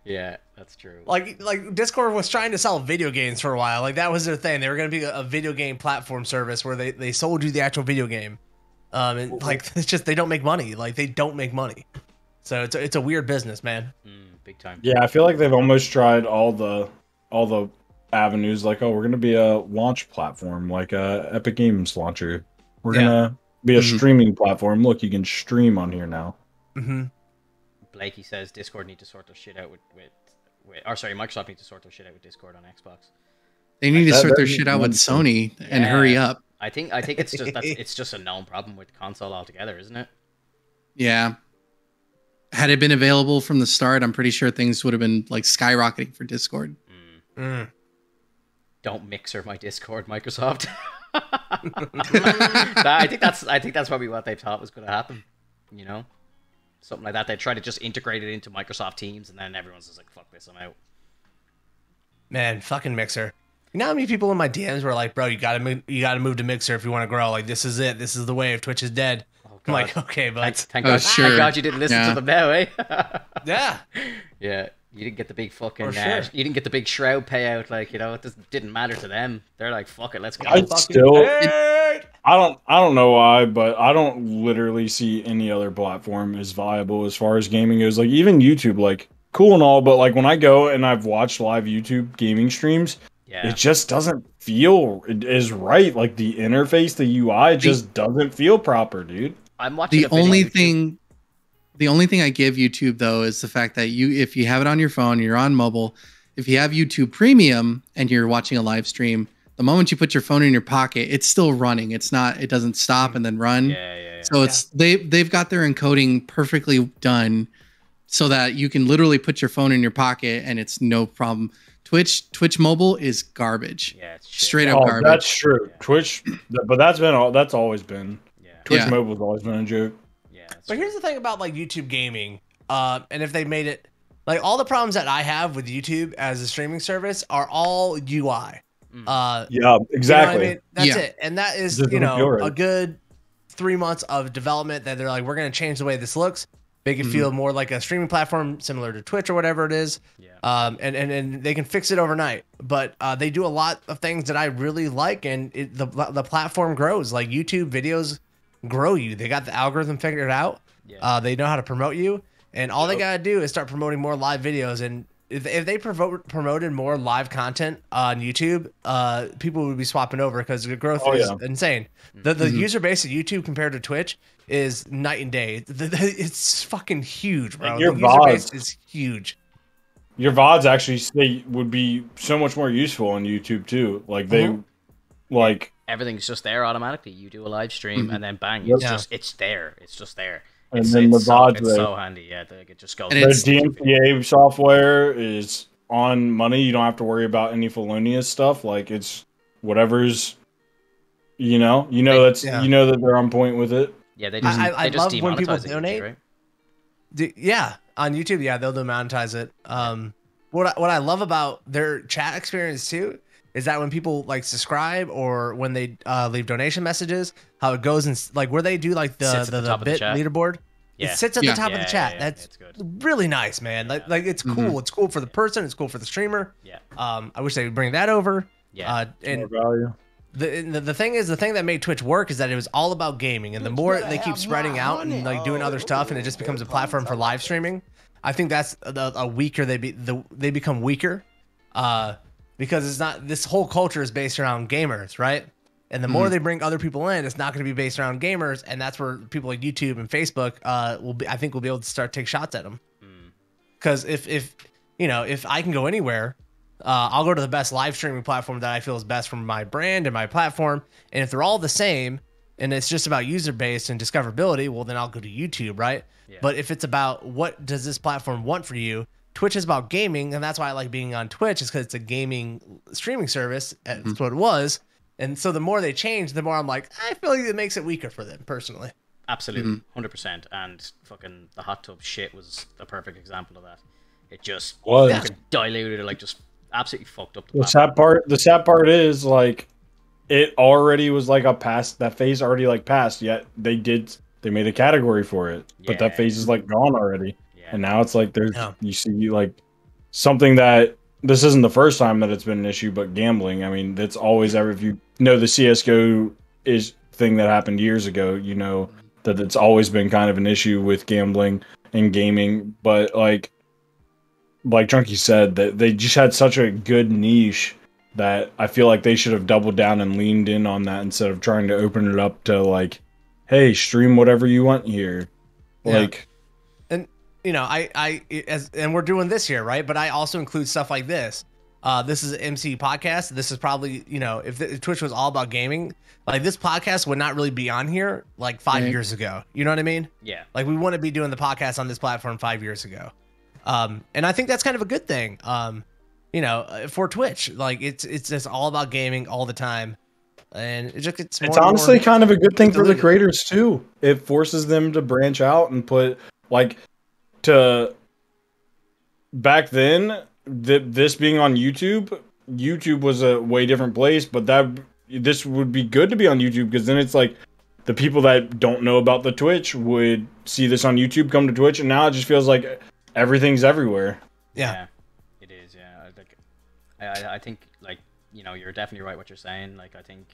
Yeah, that's true. Like, like Discord was trying to sell video games for a while. Like, that was their thing. They were going to be a video game platform service where they, they sold you the actual video game. Um, and, like, it's just they don't make money. Like, they don't make money. So it's a, it's a weird business, man. Mm, big time. Yeah, I feel like they've almost tried all the all the avenues. Like, oh, we're going to be a launch platform, like a Epic Games launcher. We're yeah. going to be a mm-hmm. streaming platform. Look, you can stream on here now. Mm-hmm. Blakey says Discord need to sort their shit out with, with, with or sorry, Microsoft need to sort their shit out with Discord on Xbox. They need like, to that, sort their shit out with Sony yeah. and hurry up. I think I think it's just that's, it's just a known problem with console altogether, isn't it? Yeah. Had it been available from the start, I'm pretty sure things would have been like skyrocketing for Discord. Mm. Mm. Don't mixer my Discord, Microsoft. I think that's I think that's probably what they thought was going to happen, you know, something like that. They try to just integrate it into Microsoft Teams, and then everyone's just like, "Fuck this, I'm out." Man, fucking Mixer. You know how many people in my D Ms were like, "Bro, you gotta move, you gotta move to Mixer if you want to grow. Like, this is it. This is the wave. Twitch is dead." Oh, I'm like, "Okay, but thank, thank, oh, God. Sure. Thank God you didn't listen yeah. to them now, eh?" Yeah, yeah. You didn't get the big fucking. Uh, sure. You didn't get the big shroud payout, like you know. It just didn't matter to them. They're like, "Fuck it, let's go." I still, I don't, I don't know why, but I don't literally see any other platform as viable as far as gaming goes. Like even YouTube, like cool and all, but like when I go and I've watched live YouTube gaming streams, yeah. it just doesn't feel as right. Like the interface, the U I, just the, doesn't feel proper, dude. I'm watching. The only thing. The only thing I give YouTube though is the fact that you, if you have it on your phone, you're on mobile, if you have YouTube Premium and you're watching a live stream, the moment you put your phone in your pocket, it's still running. It's not, it doesn't stop and then run. Yeah, yeah, yeah. So it's, yeah. they, they've got their encoding perfectly done so that you can literally put your phone in your pocket and it's no problem. Twitch, Twitch mobile is garbage. Yeah, it's straight up oh, garbage. That's true. Yeah. Twitch, but that's been all, that's always been, yeah. Twitch yeah. mobile's always been a joke. But here's the thing about like YouTube gaming, uh, and if they made it, like all the problems that I have with YouTube as a streaming service are all U I. Uh, yeah, exactly. You know what I mean? That's yeah. it, and that is you know a good three months of development that they're like, we're gonna change the way this looks, make it mm-hmm. feel more like a streaming platform similar to Twitch or whatever it is. Yeah. Um, and and and they can fix it overnight, but uh, they do a lot of things that I really like, and it, the the platform grows. Like YouTube videos. Grow you. They got the algorithm figured out. Yeah. Uh, they know how to promote you, and all yep. they gotta do is start promoting more live videos, and if, if they promote, promoted more live content on YouTube, uh, people would be swapping over because the growth oh, is yeah. insane. The, the mm-hmm. user base of YouTube compared to Twitch is night and day. The, the, it's fucking huge, bro. And your the user V O D base is huge. Your V O Ds actually say would be so much more useful on YouTube too. Like they, mm-hmm. like everything's just there automatically. You do a live stream mm-hmm. and then bang, it's yeah. just it's there. It's just there. And it's, then it's the V O D, so, it's so handy, yeah. It just goes. Their D M C A software is on money. You don't have to worry about any felonious stuff. Like it's whatever's, you know, you know they, that's yeah. you know that they're on point with it. Yeah, they just I, I they just love when people donate. YouTube, right? Do, yeah, on YouTube, yeah, they'll demonetize it. Um, what I, what I love about their chat experience too is that when people like subscribe or when they uh, leave donation messages, how it goes and like where they do like the the, the, the bit the leaderboard, yeah. it sits at yeah. the top yeah, of the chat. Yeah, yeah. That's good. really nice, man. Yeah. Like like it's cool. Mm-hmm. It's cool for the person. It's cool for the streamer. Yeah. Um, I wish they would bring that over. Yeah. Uh, and more value. The, the the thing is, the thing that made Twitch work is that it was all about gaming, and the more they keep spreading out and like doing other stuff, and it just becomes a platform for live streaming. I think that's a, a weaker they be the they become weaker. Uh. Because it's not, this whole culture is based around gamers, right? And the more mm. they bring other people in, it's not going to be based around gamers, and that's where people like YouTube and Facebook, uh, will be. I think, will be able to start to take shots at them. Because mm. if, if you know, if I can go anywhere, uh, I'll go to the best live streaming platform that I feel is best for my brand and my platform. And if they're all the same, and it's just about user base and discoverability, well, then I'll go to YouTube, right? Yeah. But if it's about what does this platform want for you? Twitch is about gaming, and that's why I like being on Twitch, is because it's a gaming streaming service. That's mm-hmm. what it was. And so the more they change, the more I'm like, I feel like it makes it weaker for them, personally. Absolutely, mm-hmm. one hundred percent. And fucking the hot tub shit was a perfect example of that. It just was. Fucking diluted it, like just absolutely fucked up. The, the sad part, the sad part is, like, it already was like a past, that phase already like passed, yet they did, they made a category for it. Yeah. But that phase is like gone already. And now it's like there's yeah. you see like something that this isn't the first time that it's been an issue, but gambling. I mean, that's always ever. If you know the C S G O is thing that happened years ago, you know that it's always been kind of an issue with gambling and gaming. But like, like Trunky said, that they just had such a good niche that I feel like they should have doubled down and leaned in on that instead of trying to open it up to like, hey, stream whatever you want here, yeah. like. You know, I, I, as, and we're doing this here, right? But I also include stuff like this. Uh, this is an M C podcast. This is probably, you know, if, the, if Twitch was all about gaming, like this podcast would not really be on here like five mm-hmm. years ago. You know what I mean? Yeah. Like we wouldn't be doing the podcast on this platform five years ago. Um, and I think that's kind of a good thing, um, you know, for Twitch. Like it's, it's just all about gaming all the time. And it just gets more. It's honestly more kind of a good thing deleted. for the creators too. It forces them to branch out and put like, to back then, th this being on YouTube, YouTube was a way different place, but that this would be good to be on YouTube because then it's like the people that don't know about the Twitch would see this on YouTube, come to Twitch, and now it just feels like everything's everywhere. Yeah, yeah it is. Yeah, I think, I, I think like you know, you're definitely right what you're saying. Like I think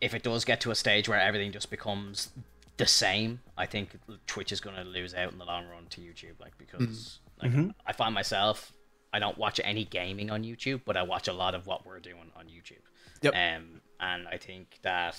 if it does get to a stage where everything just becomes the same, I think Twitch is going to lose out in the long run to YouTube, like because like, mm-hmm. I find myself, I don't watch any gaming on YouTube, but I watch a lot of what we're doing on YouTube. Yep. Um, and I think that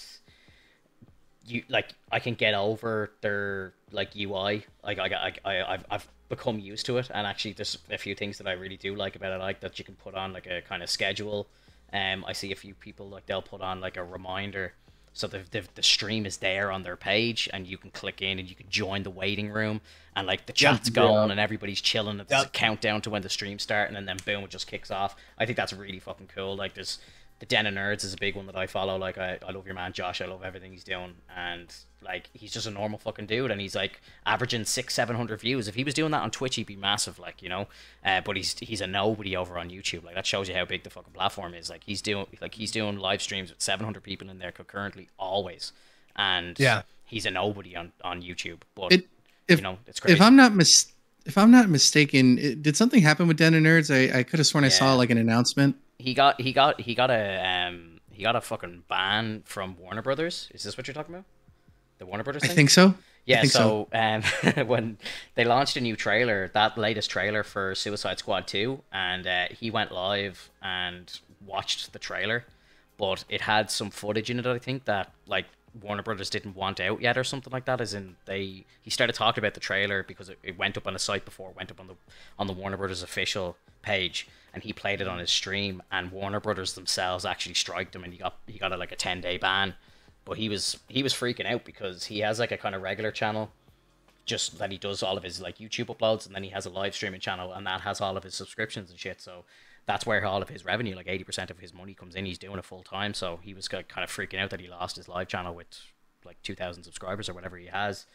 you like I can get over their like U I, like I I, I I've I've become used to it, and actually there's a few things that I really do like about it, like that you can put on like a kind of schedule. Um, I see a few people like they'll put on like a reminder. So the, the, the stream is there on their page and you can click in and you can join the waiting room and like the chat's yeah. going and everybody's chilling. There's yep. a countdown to when the stream's starting and then boom, it just kicks off. I think that's really fucking cool. Like there's the Den of Nerds is a big one that I follow. Like I, I love your man, Josh. I love everything he's doing. And like, he's just a normal fucking dude. And he's like averaging six, seven hundred views. If he was doing that on Twitch, he'd be massive. Like, you know, uh, but he's, he's a nobody over on YouTube. Like that shows you how big the fucking platform is. Like he's doing, like he's doing live streams with seven hundred people in there concurrently always. And yeah, he's a nobody on, on YouTube. But it, if, you know, it's crazy. If I'm not mis if I'm not mistaken, it, did something happen with Den of Nerds? I, I could have sworn yeah. I saw like an announcement. He got, he got, he got a, um, he got a fucking ban from Warner Brothers. Is this what you're talking about? The Warner Brothers thing? I think so. Yeah, so, so. Um, when they launched a new trailer, that latest trailer for Suicide Squad two, and uh, he went live and watched the trailer, but it had some footage in it, I think, that like Warner Brothers didn't want out yet or something like that. As in, they he started talking about the trailer because it, it went up on a site before, it went up on the on the Warner Brothers official page, and he played it on his stream, and Warner Brothers themselves actually striked him, and he got he got a, like a ten day ban. But he was he was freaking out because he has like a kind of regular channel, just that he does all of his like YouTube uploads, and then he has a live streaming channel, and that has all of his subscriptions and shit. So that's where all of his revenue, like eighty percent of his money, comes in. He's doing it full time. So he was kind of freaking out that he lost his live channel with like two thousand subscribers or whatever he has.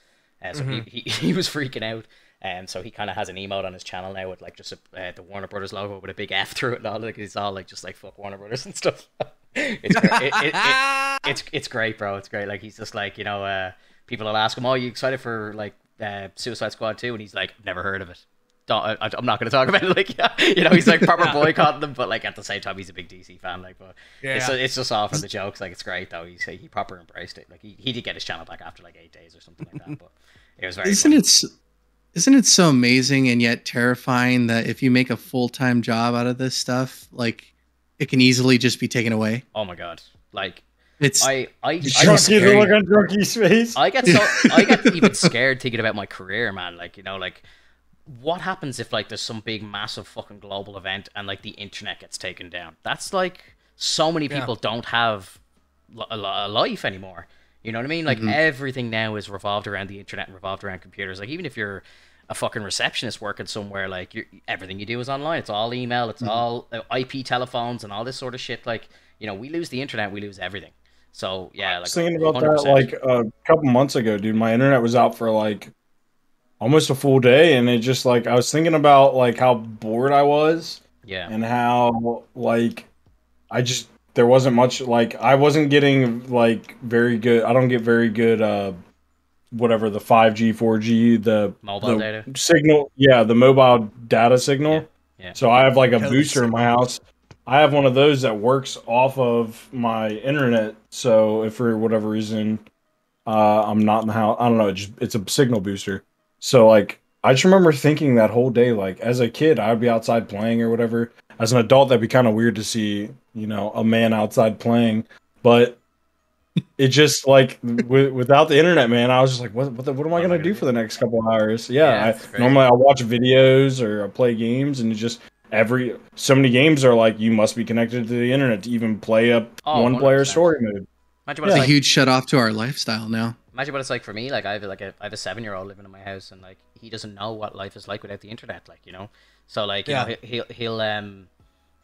Uh, so mm-hmm. he, he, he was freaking out. And um, so he kind of has an emote on his channel now with like just a, uh, the Warner Brothers logo with a big F through it and all. Like, it's all like just like fuck Warner Brothers and stuff. it's, it, it, it, it, it's, it's great, bro. It's great. Like, he's just like, you know, uh, people will ask him, oh, are you excited for like uh, Suicide Squad two? And he's like, never heard of it. Don't, I, I'm not going to talk about it. Like, yeah, you know, he's like proper yeah. boycotting them, but like at the same time, he's a big D C fan. Like, but yeah, it's, it's just all for the jokes. Like, it's great though. He he proper embraced it. Like, he, he did get his channel back after like eight days or something like that. But it was very. Isn't funny. it? Isn't it so amazing and yet terrifying that if you make a full time job out of this stuff, like it can easily just be taken away? Oh my god! Like. It's I I, I, I get so I get even scared thinking about my career, man. Like, you know, like. What happens if like there's some big massive fucking global event and like the internet gets taken down? That's like so many people yeah. don't have a, a life anymore. You know what I mean? Like mm-hmm. everything now is revolved around the internet and revolved around computers. Like, even if you're a fucking receptionist working somewhere, like you're, everything you do is online. It's all email. It's mm-hmm. all I P telephones and all this sort of shit. Like, you know, we lose the internet, we lose everything. So yeah, like, I was thinking about one hundred percent. That like a couple months ago, dude. My internet was out for like. Almost a full day, and it just like I was thinking about like how bored I was, yeah, and how like I just there wasn't much like I wasn't getting like very good. I don't get very good uh whatever the five G, four G, the mobile the data signal, yeah, the mobile data signal. Yeah. Yeah. So I have like a booster in my house. I have one of those that works off of my internet. So if for whatever reason uh I'm not in the house, I don't know. It just, it's a signal booster. So, like, I just remember thinking that whole day, like, as a kid, I'd be outside playing or whatever. As an adult, that'd be kind of weird to see, you know, a man outside playing. But it just, like, w without the internet, man, I was just like, what What, the, what am I going to do for the next couple hours? Yeah, yeah I, normally I watch videos or I play games, and it's just every so many games are like, you must be connected to the internet to even play a oh, one-player story mode. It's yeah. like a huge shut off to our lifestyle now. Imagine what it's like for me. Like I have like a, I have a seven year old living in my house, and like he doesn't know what life is like without the internet. Like, you know, so like you yeah. know, he'll he'll um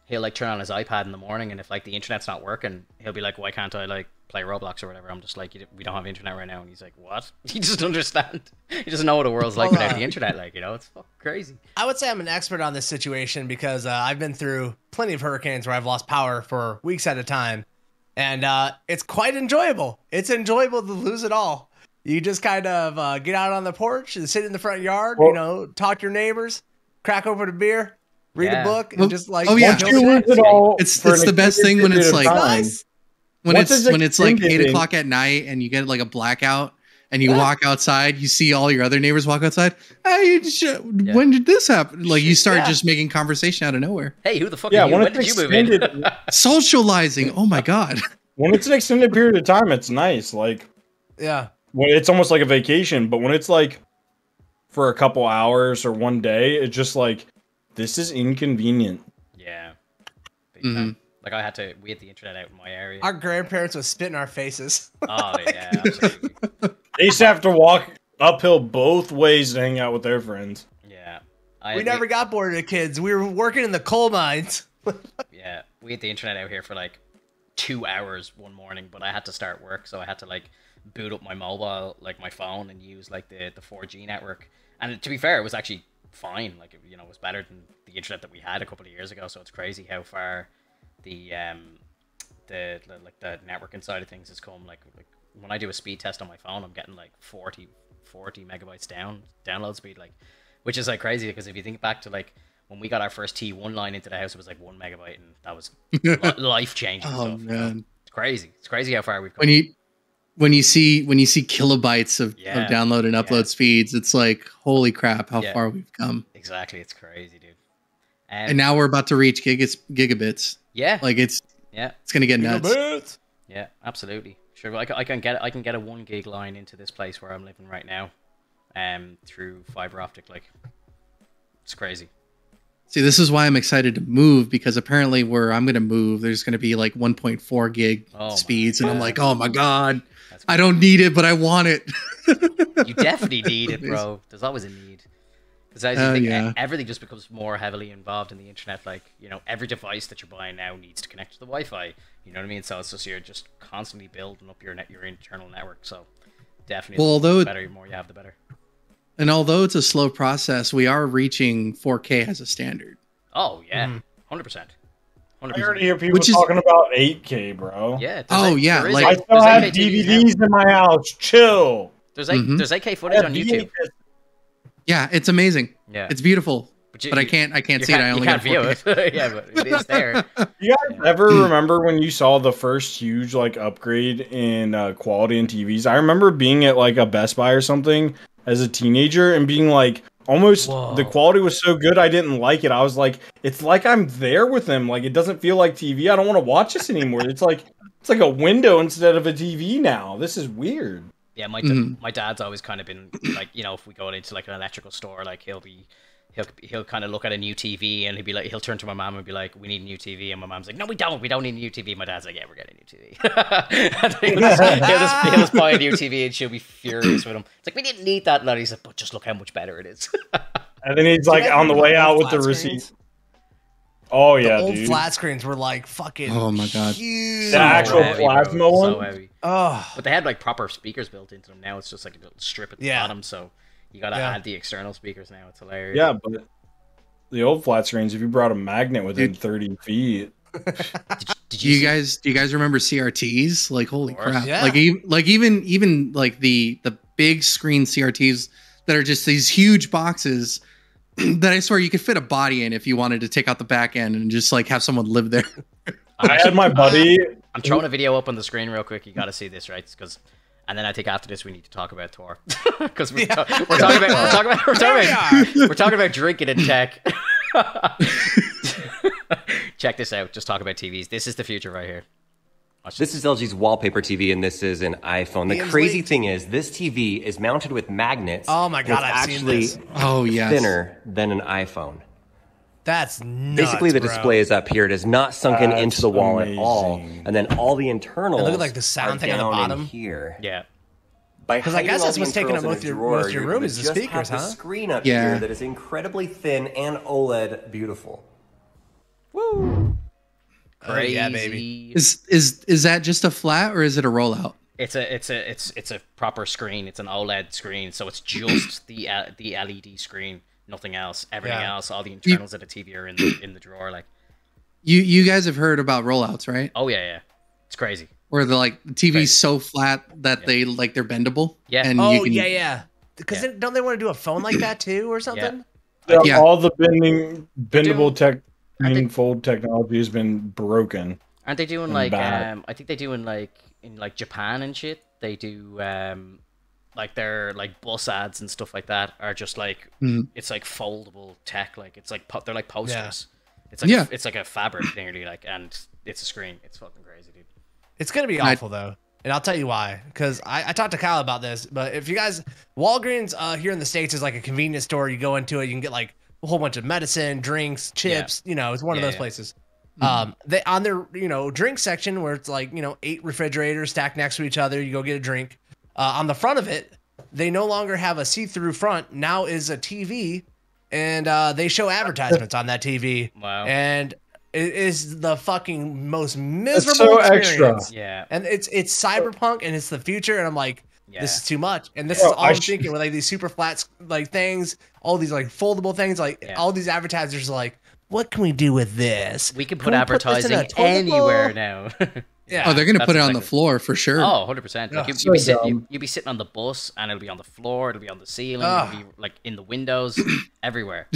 he'll like turn on his iPad in the morning, and if like the internet's not working, he'll be like, why can't I like play Roblox or whatever? I'm just like, we don't have internet right now, and he's like, what? He just doesn't understand. He doesn't know what the world's like without the internet. Like, you know, it's fucking crazy. I would say I'm an expert on this situation because uh, I've been through plenty of hurricanes where I've lost power for weeks at a time. And uh, it's quite enjoyable. It's enjoyable to lose it all. You just kind of uh, get out on the porch and sit in the front yard, well, you know, talk to your neighbors, crack open a beer, read yeah. a book, and well, just like... Oh, yeah. It all it's it's the best thing when it's like... Nice. When Once it's, it's when it's like eight o'clock at night and you get like a blackout and you yeah. walk outside, you see all your other neighbors walk outside. Hey, yeah. when did this happen? Like, you start yeah. just making conversation out of nowhere. Hey, who the fuck yeah, are you? When, when did you move in? Socializing. Oh my God. When it's an extended period of time, it's nice. Like, yeah, when it's almost like a vacation, but when it's like for a couple hours or one day, it's just like, this is inconvenient. Yeah. Mm-hmm. Like I had to, we had the internet out in my area. Our grandparents would spit in our faces. Oh yeah. Absolutely. They used to have to walk uphill both ways to hang out with their friends. Yeah. I, we never we, got bored of kids. We were working in the coal mines. Yeah. We had the internet out here for like two hours one morning, but I had to start work. So I had to like boot up my mobile, like my phone, and use like the, the four G network. And to be fair, it was actually fine. Like, it, you know, it was better than the internet that we had a couple of years ago. So it's crazy how far the, um, the, the like the networking side of things has come. Like, like, when I do a speed test on my phone, I'm getting like forty, forty megabytes down download speed, like, which is like crazy because if you think back to like when we got our first T one line into the house, it was like one megabyte, and that was life changing. Oh stuff, man, you know? It's crazy. It's crazy how far we've come. When you when you see when you see kilobytes of, yeah. of download and upload yeah. speeds, it's like, holy crap, how yeah. far we've come. Exactly, it's crazy, dude. Um, and now we're about to reach gigas, gigabits. Yeah, like it's yeah, it's gonna get nuts. Gigabits. Yeah, absolutely. Sure, I can, I can get I can get a one gig line into this place where I'm living right now, um, through fiber optic. Like, it's crazy. See, this is why I'm excited to move, because apparently where I'm going to move, there's going to be like one point four gig oh speeds. And I'm like, oh my God, I don't need it, but I want it. You definitely need it, bro. There's always a need. Because as you uh, think, yeah. everything just becomes more heavily involved in the internet. Like, you know, every device that you're buying now needs to connect to the Wi-Fi. You know what I mean? So it's just, you're just constantly building up your net, your internal network. So definitely, well, although the better, the more you have, the better. And although it's a slow process, we are reaching four K as a standard. Oh, yeah. one hundred percent. one hundred percent. I already hear people Which talking is... about eight K, bro. Yeah. Oh, like, yeah. Like, I still have D V Ds in my house. Chill. There's, like, mm-hmm. there's eight K footage on YouTube. Yeah, it's amazing. Yeah. It's beautiful. But, you, but I can't I can't see can't, it. I only got four K. Yeah, but it is there. You guys ever remember when you saw the first huge like upgrade in uh, quality in T Vs? I remember being at like a Best Buy or something as a teenager and being like, almost Whoa. the quality was so good I didn't like it. I was like, it's like I'm there with them. Like, it doesn't feel like T V. I don't want to watch this anymore. It's like, it's like a window instead of a T V now. This is weird. Yeah, my da mm. my dad's always kind of been like, you know, if we go into like an electrical store, like he'll be he'll he'll kind of look at a new T V and he'll be like, he'll turn to my mom and be like, we need a new T V, and my mom's like, no, we don't, we don't need a new T V. My dad's like, yeah, we're getting a new T V. And he'll, just, he'll, just, he'll just buy a new T V and she'll be furious with him. It's like, we didn't need that. And he's like, but just look how much better it is. And then he's like, on the way out with the receipt. Oh yeah, the old dude. flat screens were like fucking. Oh my god, huge. The actual so plasma one. So heavy. Oh, but they had like proper speakers built into them. Now it's just like a little strip at the yeah. bottom. So you gotta yeah. add the external speakers now. It's hilarious. Yeah, but the old flat screens, if you brought a magnet within dude. thirty feet. did, did you, do you guys? Do you guys remember C R Ts? Like, holy crap! Yeah. Like, even, like even even like the the big screen C R Ts that are just these huge boxes that I swear you could fit a body in if you wanted to take out the back end and just like have someone live there. I had my buddy. I'm throwing a video up on the screen real quick. You got to see this, right? Because, and then I think after this we need to talk about Tor, because we're, yeah. ta we're talking about we're talking about we're talking about, we're talking about drinking and tech. Check this out. Just talk about T Vs. This is the future right here. This is L G's wallpaper T V, and this is an iPhone. The Damn crazy sweet. thing is, this T V is mounted with magnets. Oh my god, I've actually seen this. Oh, yes. Thinner than an iPhone. That's nuts, basically the bro. display is up here. It is not sunken That's into the wall amazing. at all, and then all the internals. And look at like the sound thing on the bottom here. Yeah. Because I guess that's what's taking up most of your room is the speakers, huh? The screen up yeah. here that is incredibly thin and OLED beautiful. Woo. Crazy. Oh, yeah, baby. Is is is that just a flat or is it a rollout? It's a it's a it's it's a proper screen. It's an OLED screen, so it's just the uh, the L E D screen, nothing else. Everything yeah. else, all the internals of the T V are in the in the drawer. Like, you you guys have heard about rollouts, right? Oh yeah, yeah. It's crazy. Where the like the T V's crazy. so flat that yeah. they like they're bendable. Yeah. And oh you can, yeah, yeah. Because yeah. don't they want to do a phone like that too or something? Yeah. yeah. All the bending bendable tech. Fold technology has been broken. Aren't they doing like bad. um I think they do in like in like Japan and shit, they do um like their like bus ads and stuff like that are just like mm. it's like foldable tech, like it's like they're like posters. Yeah. It's like yeah. it's like a fabric nearly, like, and it's a screen. It's fucking crazy, dude. It's gonna be awful though. And I'll tell you why, because I, I talked to Kyle about this, but if you guys Walgreens uh here in the States is like a convenience store, you go into it, you can get like a whole bunch of medicine, drinks, chips, yeah. you know, it's one yeah, of those yeah. places. Mm-hmm. Um, they on their, you know, drink section where it's like, you know, eight refrigerators stacked next to each other. You go get a drink. Uh, on the front of it, they no longer have a see-through front. Now is a T V, and uh, they show advertisements on that T V. Wow. And it is the fucking most miserable so experience. Extra. Yeah. And it's it's cyberpunk and it's the future. And I'm like, yeah. this is too much. And this Yo, is all I I'm thinking with like these super flat like things, all these like foldable things, like yeah. all these advertisers are like, what can we do with this? We can put can advertising we put anywhere now. yeah. Oh, they're going to put it on exactly. the floor for sure. Oh, one hundred percent. Like, oh, you, so you'll, be sit, you, you'll be sitting on the bus and it'll be on the floor. It'll be on the ceiling. Oh. It'll be like in the windows, everywhere.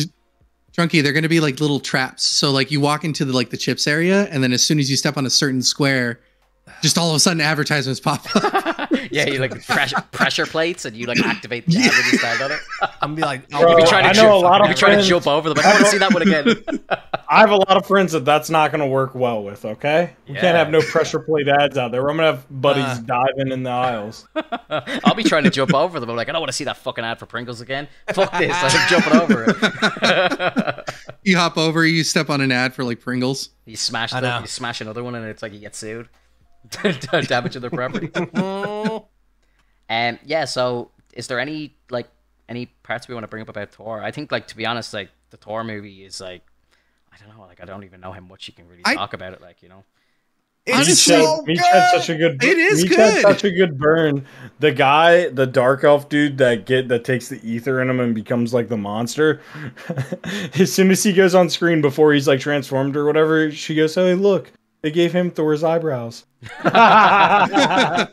Drunky, they're going to be like little traps. So like you walk into the, like the chips area, and then as soon as you step on a certain square, Just all of a sudden, advertisements pop up. Yeah, you like pressure, pressure plates, and you like activate the advertising side of it. I'm be like, Bro, I'll be trying to I know jump, a lot I'll of trying to jump over them. Like, I want to see that one again. I have a lot of friends that that's not going to work well with. Okay, we yeah. can't have no pressure plate ads out there. I'm gonna have buddies uh, diving in the aisles. I'll be trying to jump over them. I'm like, I don't want to see that fucking ad for Pringles again. Fuck this! Like, I'm jumping over it. You hop over, you step on an ad for like Pringles. You smash, the, you smash another one, and it's like you get sued. Damage of their property. And um, yeah, so is there any like any parts we want to bring up about Thor? I think like to be honest, like the Thor movie is like I don't know, like I don't even know how much you can really I, talk about it. Like you know, it's so good. Had such a good. It is good. Had such a good burn. The guy, the dark elf dude that get that takes the ether in him and becomes like the monster. As soon as he goes on screen, before he's like transformed or whatever, she goes, "Hey, look." They gave him Thor's eyebrows. I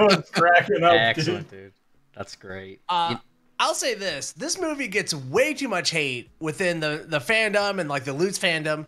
was cracking up. Excellent, dude. dude. That's great. Uh, you... I'll say this. This movie gets way too much hate within the, the fandom and like the Lutz fandom.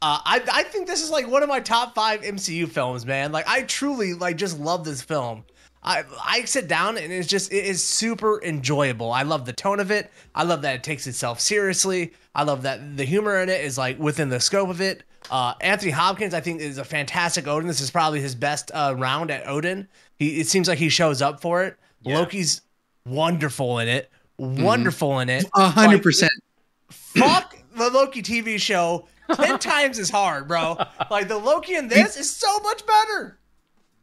Uh, I, I think this is like one of my top five M C U films, man. Like I truly like just love this film. I, I sit down and it's just, it is super enjoyable. I love the tone of it. I love that it takes itself seriously. I love that the humor in it is like within the scope of it. Uh, Anthony Hopkins, I think, is a fantastic Odin. This is probably his best uh, round at Odin. He, it seems like he shows up for it. Yeah. Loki's wonderful in it. Wonderful mm. in it. A hundred percent. Fuck the Loki T V show ten times as hard, bro. Like the Loki in this is so much better.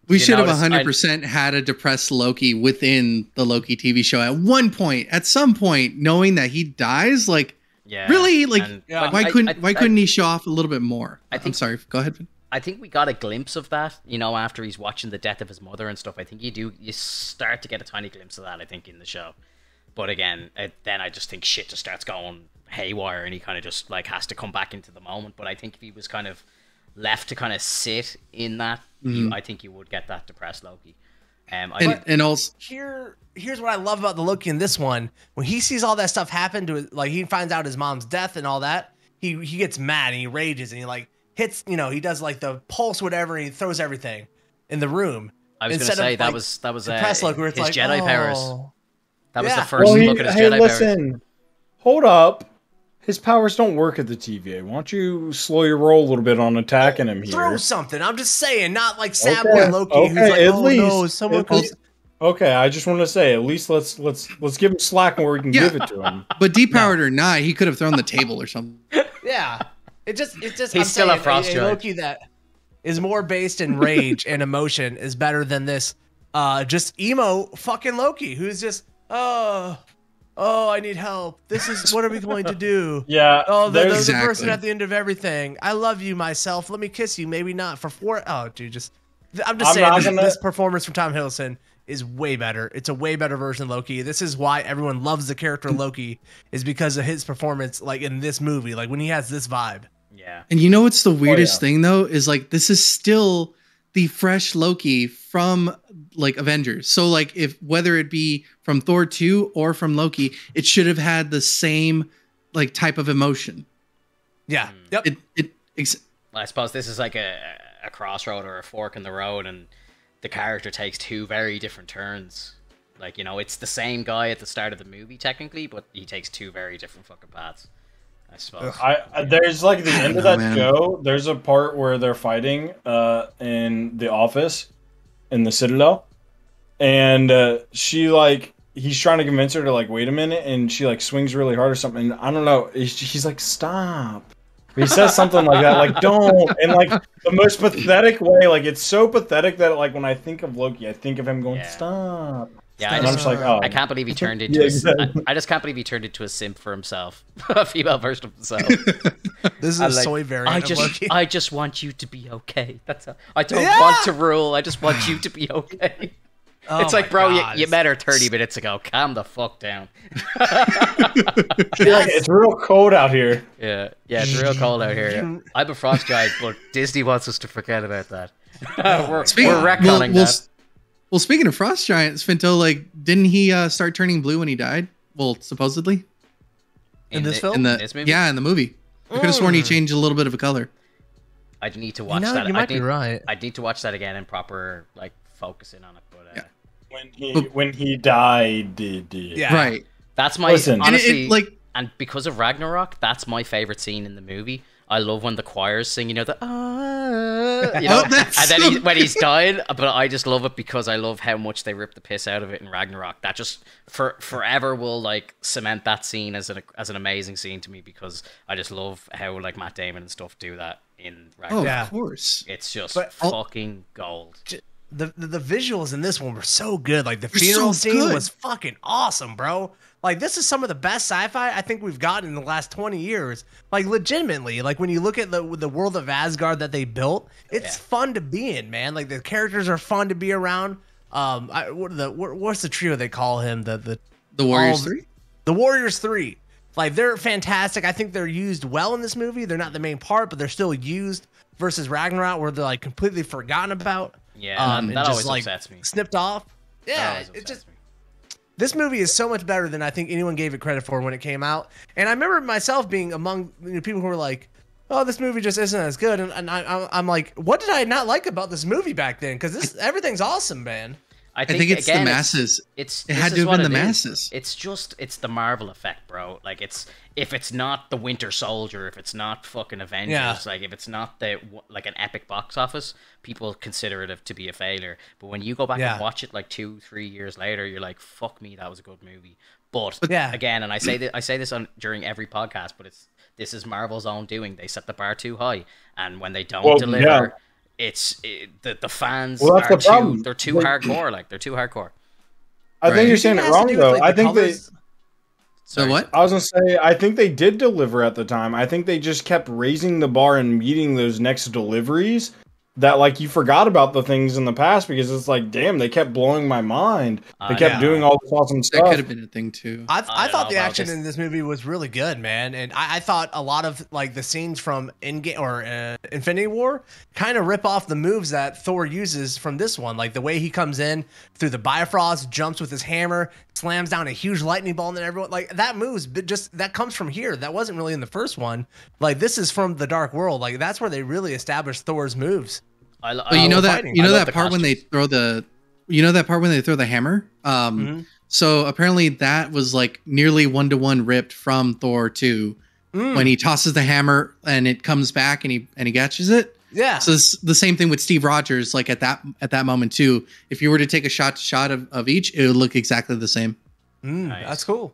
We you should notice, have one hundred percent I, had a depressed Loki within the Loki T V show at one point, at some point, knowing that he dies, like. Yeah, really? Like, and, yeah. why couldn't I, I, why couldn't he show off a little bit more? I think, I'm sorry. Go ahead. I think we got a glimpse of that, you know, after he's watching the death of his mother and stuff. I think you do. You start to get a tiny glimpse of that, I think, in the show. But again, it, then I just think shit just starts going haywire and he kind of just like has to come back into the moment. But I think if he was kind of left to kind of sit in that, mm-hmm. you, I think you would get that depressed Loki. Um, I, and, and also here, here's what I love about the Loki in this one. When he sees all that stuff happen to his, like he finds out his mom's death and all that, he he gets mad and he rages and he like hits, you know, he does like the pulse whatever and he throws everything in the room. I was Instead gonna say of, that like, was that was uh, his Loki, his like, Jedi oh. powers. That was yeah. the first well, he, look at his hey, Jedi listen, powers. Hold up. His powers don't work at the T V A. Why don't you slow your roll a little bit on attacking him here? Throw something. I'm just saying, not like Samuel okay. Loki, okay. who's like, at oh least, no, someone comes. Okay, I just want to say, at least let's let's let's give him slack where we can yeah. give it to him. But depowered no. or not, he could have thrown the table or something. Yeah, it just it's just he's I'm still saying, a frost a, a Loki that is more based in rage and emotion is better than this. Uh, just emo fucking Loki, who's just oh. Oh, I need help. This is what are we going to do? Yeah. Oh, the, there's the exactly. person at the end of everything. I love you, myself. Let me kiss you. Maybe not for four. Oh, dude, just I'm just I'm saying this, gonna... this performance from Tom Hiddleston is way better. It's a way better version of Loki. This is why everyone loves the character Loki is because of his performance, like in this movie, like when he has this vibe. Yeah. And you know what's the weirdest oh, yeah. thing though is like this is still the fresh Loki from like Avengers. So like if whether it be from Thor two or from Loki, it should have had the same like type of emotion. Yeah. Mm. Yep. It, it, ex well, I suppose this is like a, a crossroad or a fork in the road and the character takes two very different turns. Like, you know, it's the same guy at the start of the movie technically, but he takes two very different fucking paths. I suppose. I, there's like the end of that oh, show. There's a part where they're fighting uh, in the office in the Citadel, and uh, she like he's trying to convince her to like wait a minute, and she like swings really hard or something. I don't know. He's like stop. He says something like that, like don't, and like the most pathetic way. Like it's so pathetic that like when I think of Loki, I think of him going yeah. stop. Yeah, I just, I'm just like, oh. I can't believe he turned into. Yeah, exactly. a, I, I just can't believe he turned into a simp for himself, a female version of himself. This is I'm a like, soy variant. I just, Loki. I just want you to be okay. That's. A, I don't yeah. want to rule. I just want you to be okay. Oh it's like, bro, you, you met her thirty minutes ago. Calm the fuck down. It's real cold out here. Yeah, yeah, it's real cold out here. I'm a frost giant, but Disney wants us to forget about that. we're Speaking we're retconning we'll, we'll, that. Well, speaking of frost giants, Finto, like, didn't he uh, start turning blue when he died? Well, supposedly. In, in this the, film? In the, in this movie? Yeah, in the movie. I could have sworn he changed a little bit of a color. I need to watch you know, that. You might I need, be right. I need to watch that again and proper like focus in on it. But uh, yeah. when he but, when he died, did yeah, right. That's my Listen, honestly, and it, it, like, and because of Ragnarok, that's my favorite scene in the movie. I love when the choir's sing, you know, the ah, you know, oh, and so then he, when he's dying. But I just love it because I love how much they rip the piss out of it in Ragnarok. That just for forever will like cement that scene as an as an amazing scene to me because I just love how like Matt Damon and stuff do that in Ragnarok. Oh, yeah. Of course, it's just but fucking I'll, gold. The, the the visuals in this one were so good. Like the They're funeral so scene was fucking awesome, bro. Like, this is some of the best sci-fi I think we've gotten in the last twenty years. Like, legitimately, like, when you look at the the world of Asgard that they built, it's yeah. fun to be in, man. Like, the characters are fun to be around. Um, I, what the what, What's the trio they call him? The the, the Warriors three? The Warriors three. Like, they're fantastic. I think they're used well in this movie. They're not the main part, but they're still used versus Ragnarok, where they're, like, completely forgotten about. Yeah, um, that, that just, always like, upsets me. Snipped off. Yeah, it just... Me. This movie is so much better than I think anyone gave it credit for when it came out. And I remember myself being among you know, people who were like, oh, this movie just isn't as good. And, and I, I'm like, what did I not like about this movie back then? Because this everything's awesome, man. I think, I think it's again, the masses. It's, it's, it had to have been the masses. Is. It's just, it's the Marvel effect, bro. Like, it's, if it's not the Winter Soldier, if it's not fucking Avengers, yeah. like, if it's not the like an epic box office, people consider it to be a failure. But when you go back yeah. and watch it like two, three years later, you're like, fuck me, that was a good movie. But, but yeah. again, and I say, that, I say this on during every podcast, but it's this is Marvel's own doing. They set the bar too high. And when they don't well, deliver... Yeah. It's it, the the fans well, are the too they're too like, hardcore like they're too hardcore. I right. think you're saying it wrong with, though. Like, I the think colors... they. So what? I was gonna say I think they did deliver at the time. I think they just kept raising the bar and meeting those next deliveries that like you forgot about the things in the past because it's like damn they kept blowing my mind. They uh, kept yeah. doing all this awesome stuff. That could have been a thing too. I I, I thought the action this... in this movie was really good, man, and I, I thought a lot of like the scenes from Endgame or uh, Infinity War kind of rip off the moves that Thor uses from this one, like the way he comes in through the Bifrost, jumps with his hammer, slams down a huge lightning ball, and then everyone like that moves, but just that comes from here. That wasn't really in the first one. Like this is from the Dark World. Like that's where they really established Thor's moves. I, I but you know that fighting. you know that part costumes. when they throw the you know that part when they throw the hammer. Um, mm-hmm. So apparently that was like nearly one to one ripped from Thor two mm. when he tosses the hammer and it comes back and he and he catches it. Yeah. So it's the same thing with Steve Rogers. Like at that at that moment too. If you were to take a shot to shot of, of each, it would look exactly the same. Mm, nice. That's cool.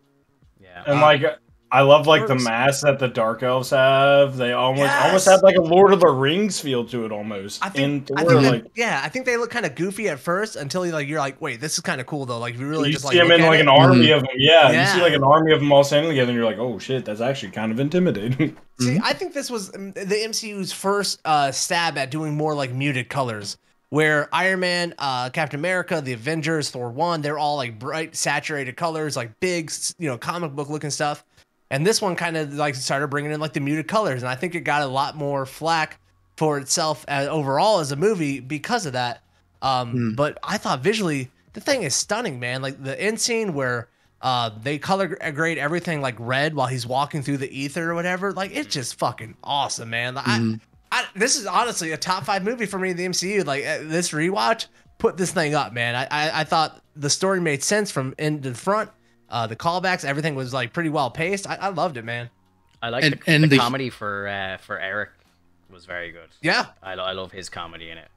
Yeah. And um, like. I love like the mask that the Dark Elves have. They almost yes. almost have like a Lord of the Rings feel to it almost. I think, Thor, I think like, that, yeah, I think they look kind of goofy at first until you like you're like, wait, this is kind of cool though. Like you really you just see like them in like it. an army mm-hmm. of them. Yeah, yeah, you see like an army of them all standing together, and you're like, oh shit, that's actually kind of intimidating. See, I think this was the M C U's first uh, stab at doing more like muted colors, where Iron Man, uh, Captain America, the Avengers, Thor one, they're all like bright, saturated colors, like big, you know, comic book looking stuff. And this one kind of like started bringing in like the muted colors, and I think it got a lot more flack for itself as, overall as a movie because of that. Um, mm. But I thought visually the thing is stunning, man. Like the end scene where uh, they color grade everything like red while he's walking through the ether or whatever. Like it's just fucking awesome, man. Like, mm. I, I, this is honestly a top five movie for me in the M C U. Like this rewatch put this thing up, man. I, I, I thought the story made sense from end to front. Uh, the callbacks, everything was like pretty well paced. I, I loved it, man. I like the, and the, the comedy for uh, for Eric was very good. Yeah, I, I love his comedy in it.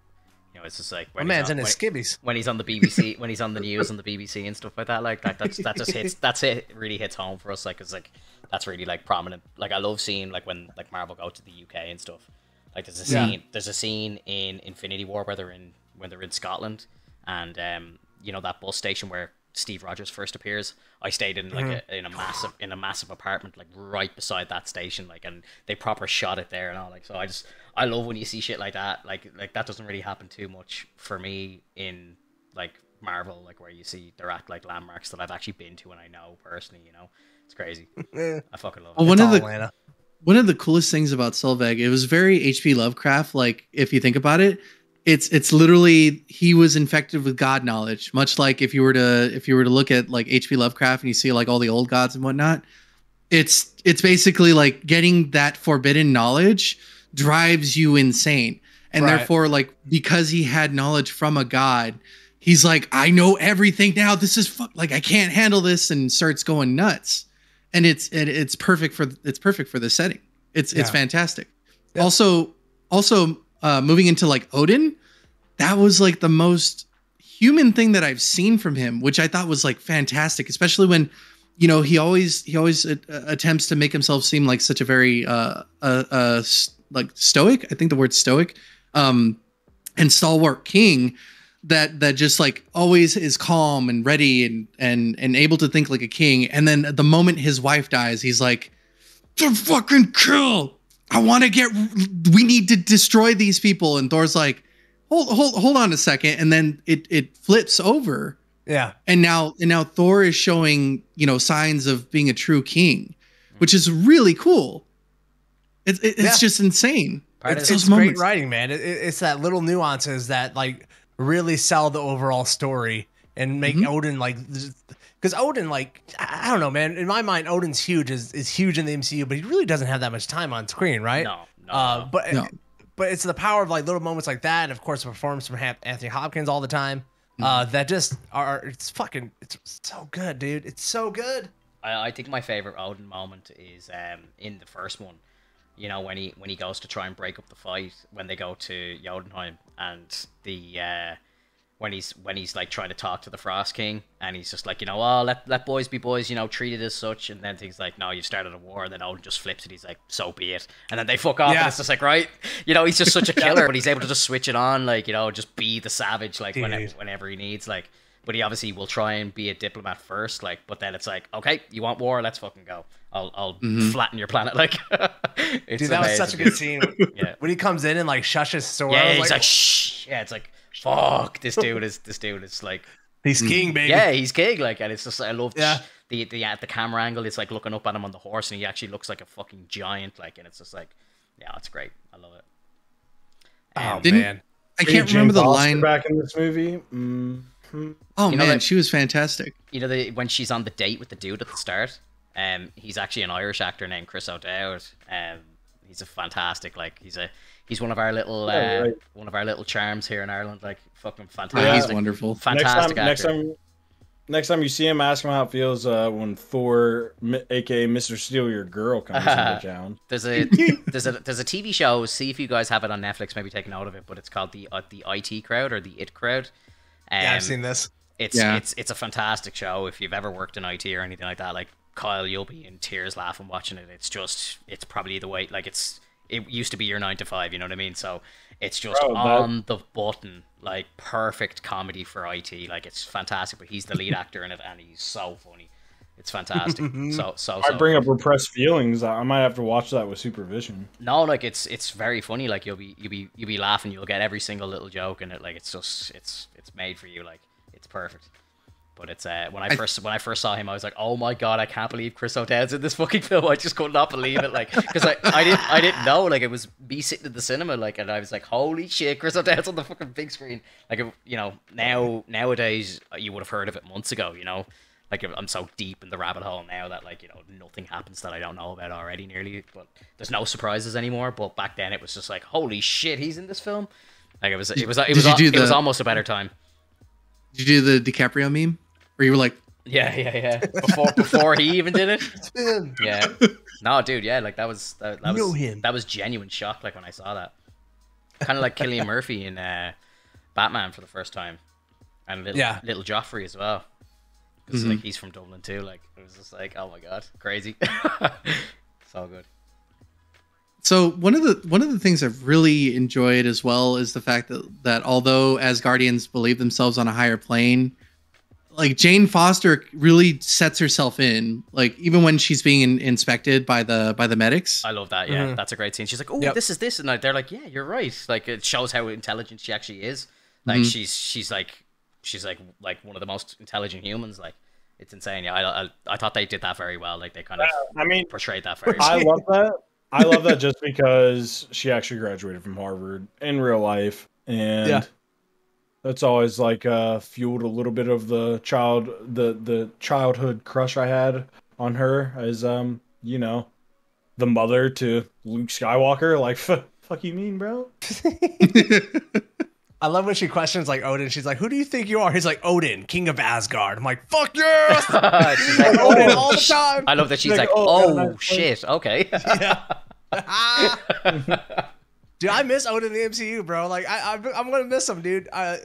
You know, it's just like when My he's man's on, in his when, skibbies when he's on the B B C, when he's on the news on the B B C and stuff like that. Like that, that's, that just hits. That's it. Really hits home for us. Like it's like that's really like prominent. Like I love seeing like when like Marvel go to the U K and stuff. Like there's a scene. Yeah. There's a scene in Infinity War where they're in when they're in Scotland, and um, you know that bus station where Steve Rogers first appears. I stayed in like mm-hmm. a, in a massive in a massive apartment like right beside that station, like, and they proper shot it there and all. Like so I just I love when you see shit like that. Like like that doesn't really happen too much for me in like Marvel, like where you see they're at like landmarks that I've actually been to and I know personally, you know. It's crazy. I fucking love it. Well, one of the Atlanta. one of the coolest things about Selvig, it was very H P Lovecraft, like if you think about it. It's it's literally he was infected with god knowledge, much like if you were to if you were to look at like H P Lovecraft and you see like all the old gods and whatnot. It's it's basically like getting that forbidden knowledge drives you insane. And right. therefore, like, because he had knowledge from a god, he's like, I know everything now. This is fu- like, I can't handle this, and starts going nuts. And it's, it, it's perfect for, it's perfect for the setting. It's, yeah. it's fantastic. Yeah. Also, also uh, moving into like Odin, that was like the most human thing that I've seen from him, which I thought was like fantastic, especially when, you know, he always, he always uh, attempts to make himself seem like such a very, uh, uh, uh, like stoic, I think the word stoic, um, and stalwart king that, that just like always is calm and ready and, and, and able to think like a king. And then the moment his wife dies, he's like, the fucking kill. I want to get, we need to destroy these people. And Thor's like, hold, hold, hold on a second. And then it, it flips over. Yeah. And now, and now Thor is showing, you know, signs of being a true king, which is really cool. It's, it's yeah. just insane. Right. It's, it's, it's great writing, man. It, it's that little nuances that like really sell the overall story and make mm-hmm. Odin like, because Odin, like, I don't know, man. In my mind, Odin's huge is, is huge in the M C U, but he really doesn't have that much time on screen. Right. No, no, uh, but, no. but it's the power of like little moments like that. And of course, the performance from Anthony Hopkins all the time. Uh, that just are it's fucking it's so good, dude. It's so good. I, I think my favorite Odin moment is um in the first one, you know, when he when he goes to try and break up the fight when they go to Jotunheim, and the uh when he's when he's like trying to talk to the Frost King, and he's just like, you know, oh, let let boys be boys, you know, treated as such, and then things like, no, you've started a war, and then Odin just flips it, he's like, so be it, and then they fuck off, yeah. and it's just like, right, you know, he's just such a killer, but he's able to just switch it on, like, you know, just be the savage, like, whenever, whenever he needs, like, but he obviously will try and be a diplomat first, like, but then it's like, okay, you want war, let's fucking go, I'll I'll mm-hmm. flatten your planet, like, it's dude, that amazing. Was such a good scene, yeah. when he comes in and like shushes Sora, yeah, he's like, like shh, yeah, it's like, fuck, this dude is this dude is like he's king, baby. Yeah, he's king. Like, and it's just I love yeah. the the the camera angle. It's like looking up at him on the horse, and he actually looks like a fucking giant. Like, and it's just like, yeah, it's great. I love it. Um, oh didn't, man, I can't Jane remember the Boston line back in this movie. Mm-hmm. Oh you know man, that, she was fantastic. You know, the, when she's on the date with the dude at the start, um, he's actually an Irish actor named Chris O'Dowd. Um, he's a fantastic, like, he's a. He's one of our little, yeah, uh, right. one of our little charms here in Ireland. Like, fucking fantastic, he's yeah. wonderful, fantastic next time, actor. Next time, next time you see him, ask him how it feels uh, when Thor, aka Mister Steal Your Girl, comes into town. There's a, there's a, there's a T V show. See if you guys have it on Netflix. Maybe take note of it. But it's called the uh, the I T Crowd or the It Crowd. Um, yeah, I've seen this. It's yeah. it's it's a fantastic show. If you've ever worked in I T or anything like that, like Kyle, you'll be in tears laughing watching it. It's just, it's probably the way. Like, it's. It used to be your nine to five, you know what I mean? So it's just Bro, on the button, like perfect comedy for I T. Like, it's fantastic, but he's the lead actor in it, and he's so funny. It's fantastic. so so I so bring funny. Up repressed feelings. I might have to watch that with supervision. No, like it's it's very funny. Like you'll be you'll be you'll be laughing. You'll get every single little joke in it. Like it's just it's it's made for you. Like it's perfect. But it's uh, when I first I, when I first saw him, I was like, oh my god, I can't believe Chris O'Dowd's in this fucking film. I just could not believe it, like, because I, I didn't I didn't know, like, it was me sitting in the cinema, like, and I was like, holy shit, Chris O'Dowd's on the fucking big screen. Like, you know, now nowadays you would have heard of it months ago, you know, like I'm so deep in the rabbit hole now that, like, you know, nothing happens that I don't know about already nearly. But there's no surprises anymore. But back then it was just like, holy shit, he's in this film. Like it was it was it was it was, it was almost a better time. Did you do the DiCaprio meme? Or you were like, yeah, yeah, yeah. Before, before he even did it, yeah. No, dude, yeah, like that was that, that was him. That was genuine shock. Like when I saw that, kind of like Cillian Murphy in uh, Batman for the first time, and little yeah. little Joffrey as well, because mm-hmm. like he's from Dublin too. Like it was just like, oh my god, crazy. It's all good. So one of the one of the things I've really enjoyed as well is the fact that that although Asgardians believe themselves on a higher plane. Like Jane Foster really sets herself in, like even when she's being in, inspected by the by the medics. I love that. Yeah, mm-hmm. That's a great scene. She's like, "Oh, yep. this is this," and they're like, "Yeah, you're right." Like it shows how intelligent she actually is. Like mm-hmm. she's she's like she's like like one of the most intelligent humans. Like it's insane. Yeah, I I, I thought they did that very well. Like they kind of yeah, I mean portrayed that very. I well. love that. I love that just because she actually graduated from Harvard in real life, and. Yeah. That's always like uh, fueled a little bit of the child, the the childhood crush I had on her as um you know, the mother to Luke Skywalker. Like fuck you mean, bro? I love when she questions like Odin. She's like, who do you think you are? He's like, Odin, king of Asgard. I'm like, fuck yes! She's like, Odin all the time. I love that she's, she's like, like, oh, oh shit, okay. Yeah. Dude, I miss Odin in the M C U, bro. Like, I, I, I'm going to miss him, dude. Uh,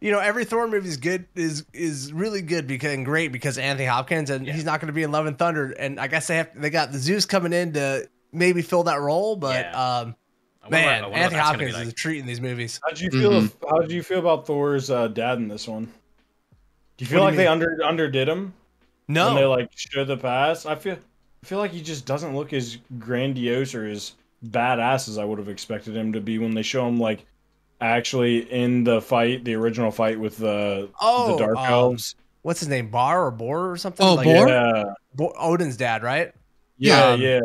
you know, every Thor movie is good, is is really good because and great because of Anthony Hopkins, and yeah. he's not going to be in Love and Thunder. And I guess they have they got the Zeus coming in to maybe fill that role, but... Yeah. um Man, what, Anthony Hopkins like. is a treat in these movies. How do you feel? Mm-hmm. if, how do you feel about Thor's uh, dad in this one? Do you feel what like you they under underdid him? No, when they like show the past. I feel I feel like he just doesn't look as grandiose or as badass as I would have expected him to be when they show him like actually in the fight, the original fight with the oh, the Dark um, Elves. What's his name? Bar or Bor or something? Oh, like, Bor? Yeah. Bo Odin's dad, right? Yeah, um, yeah.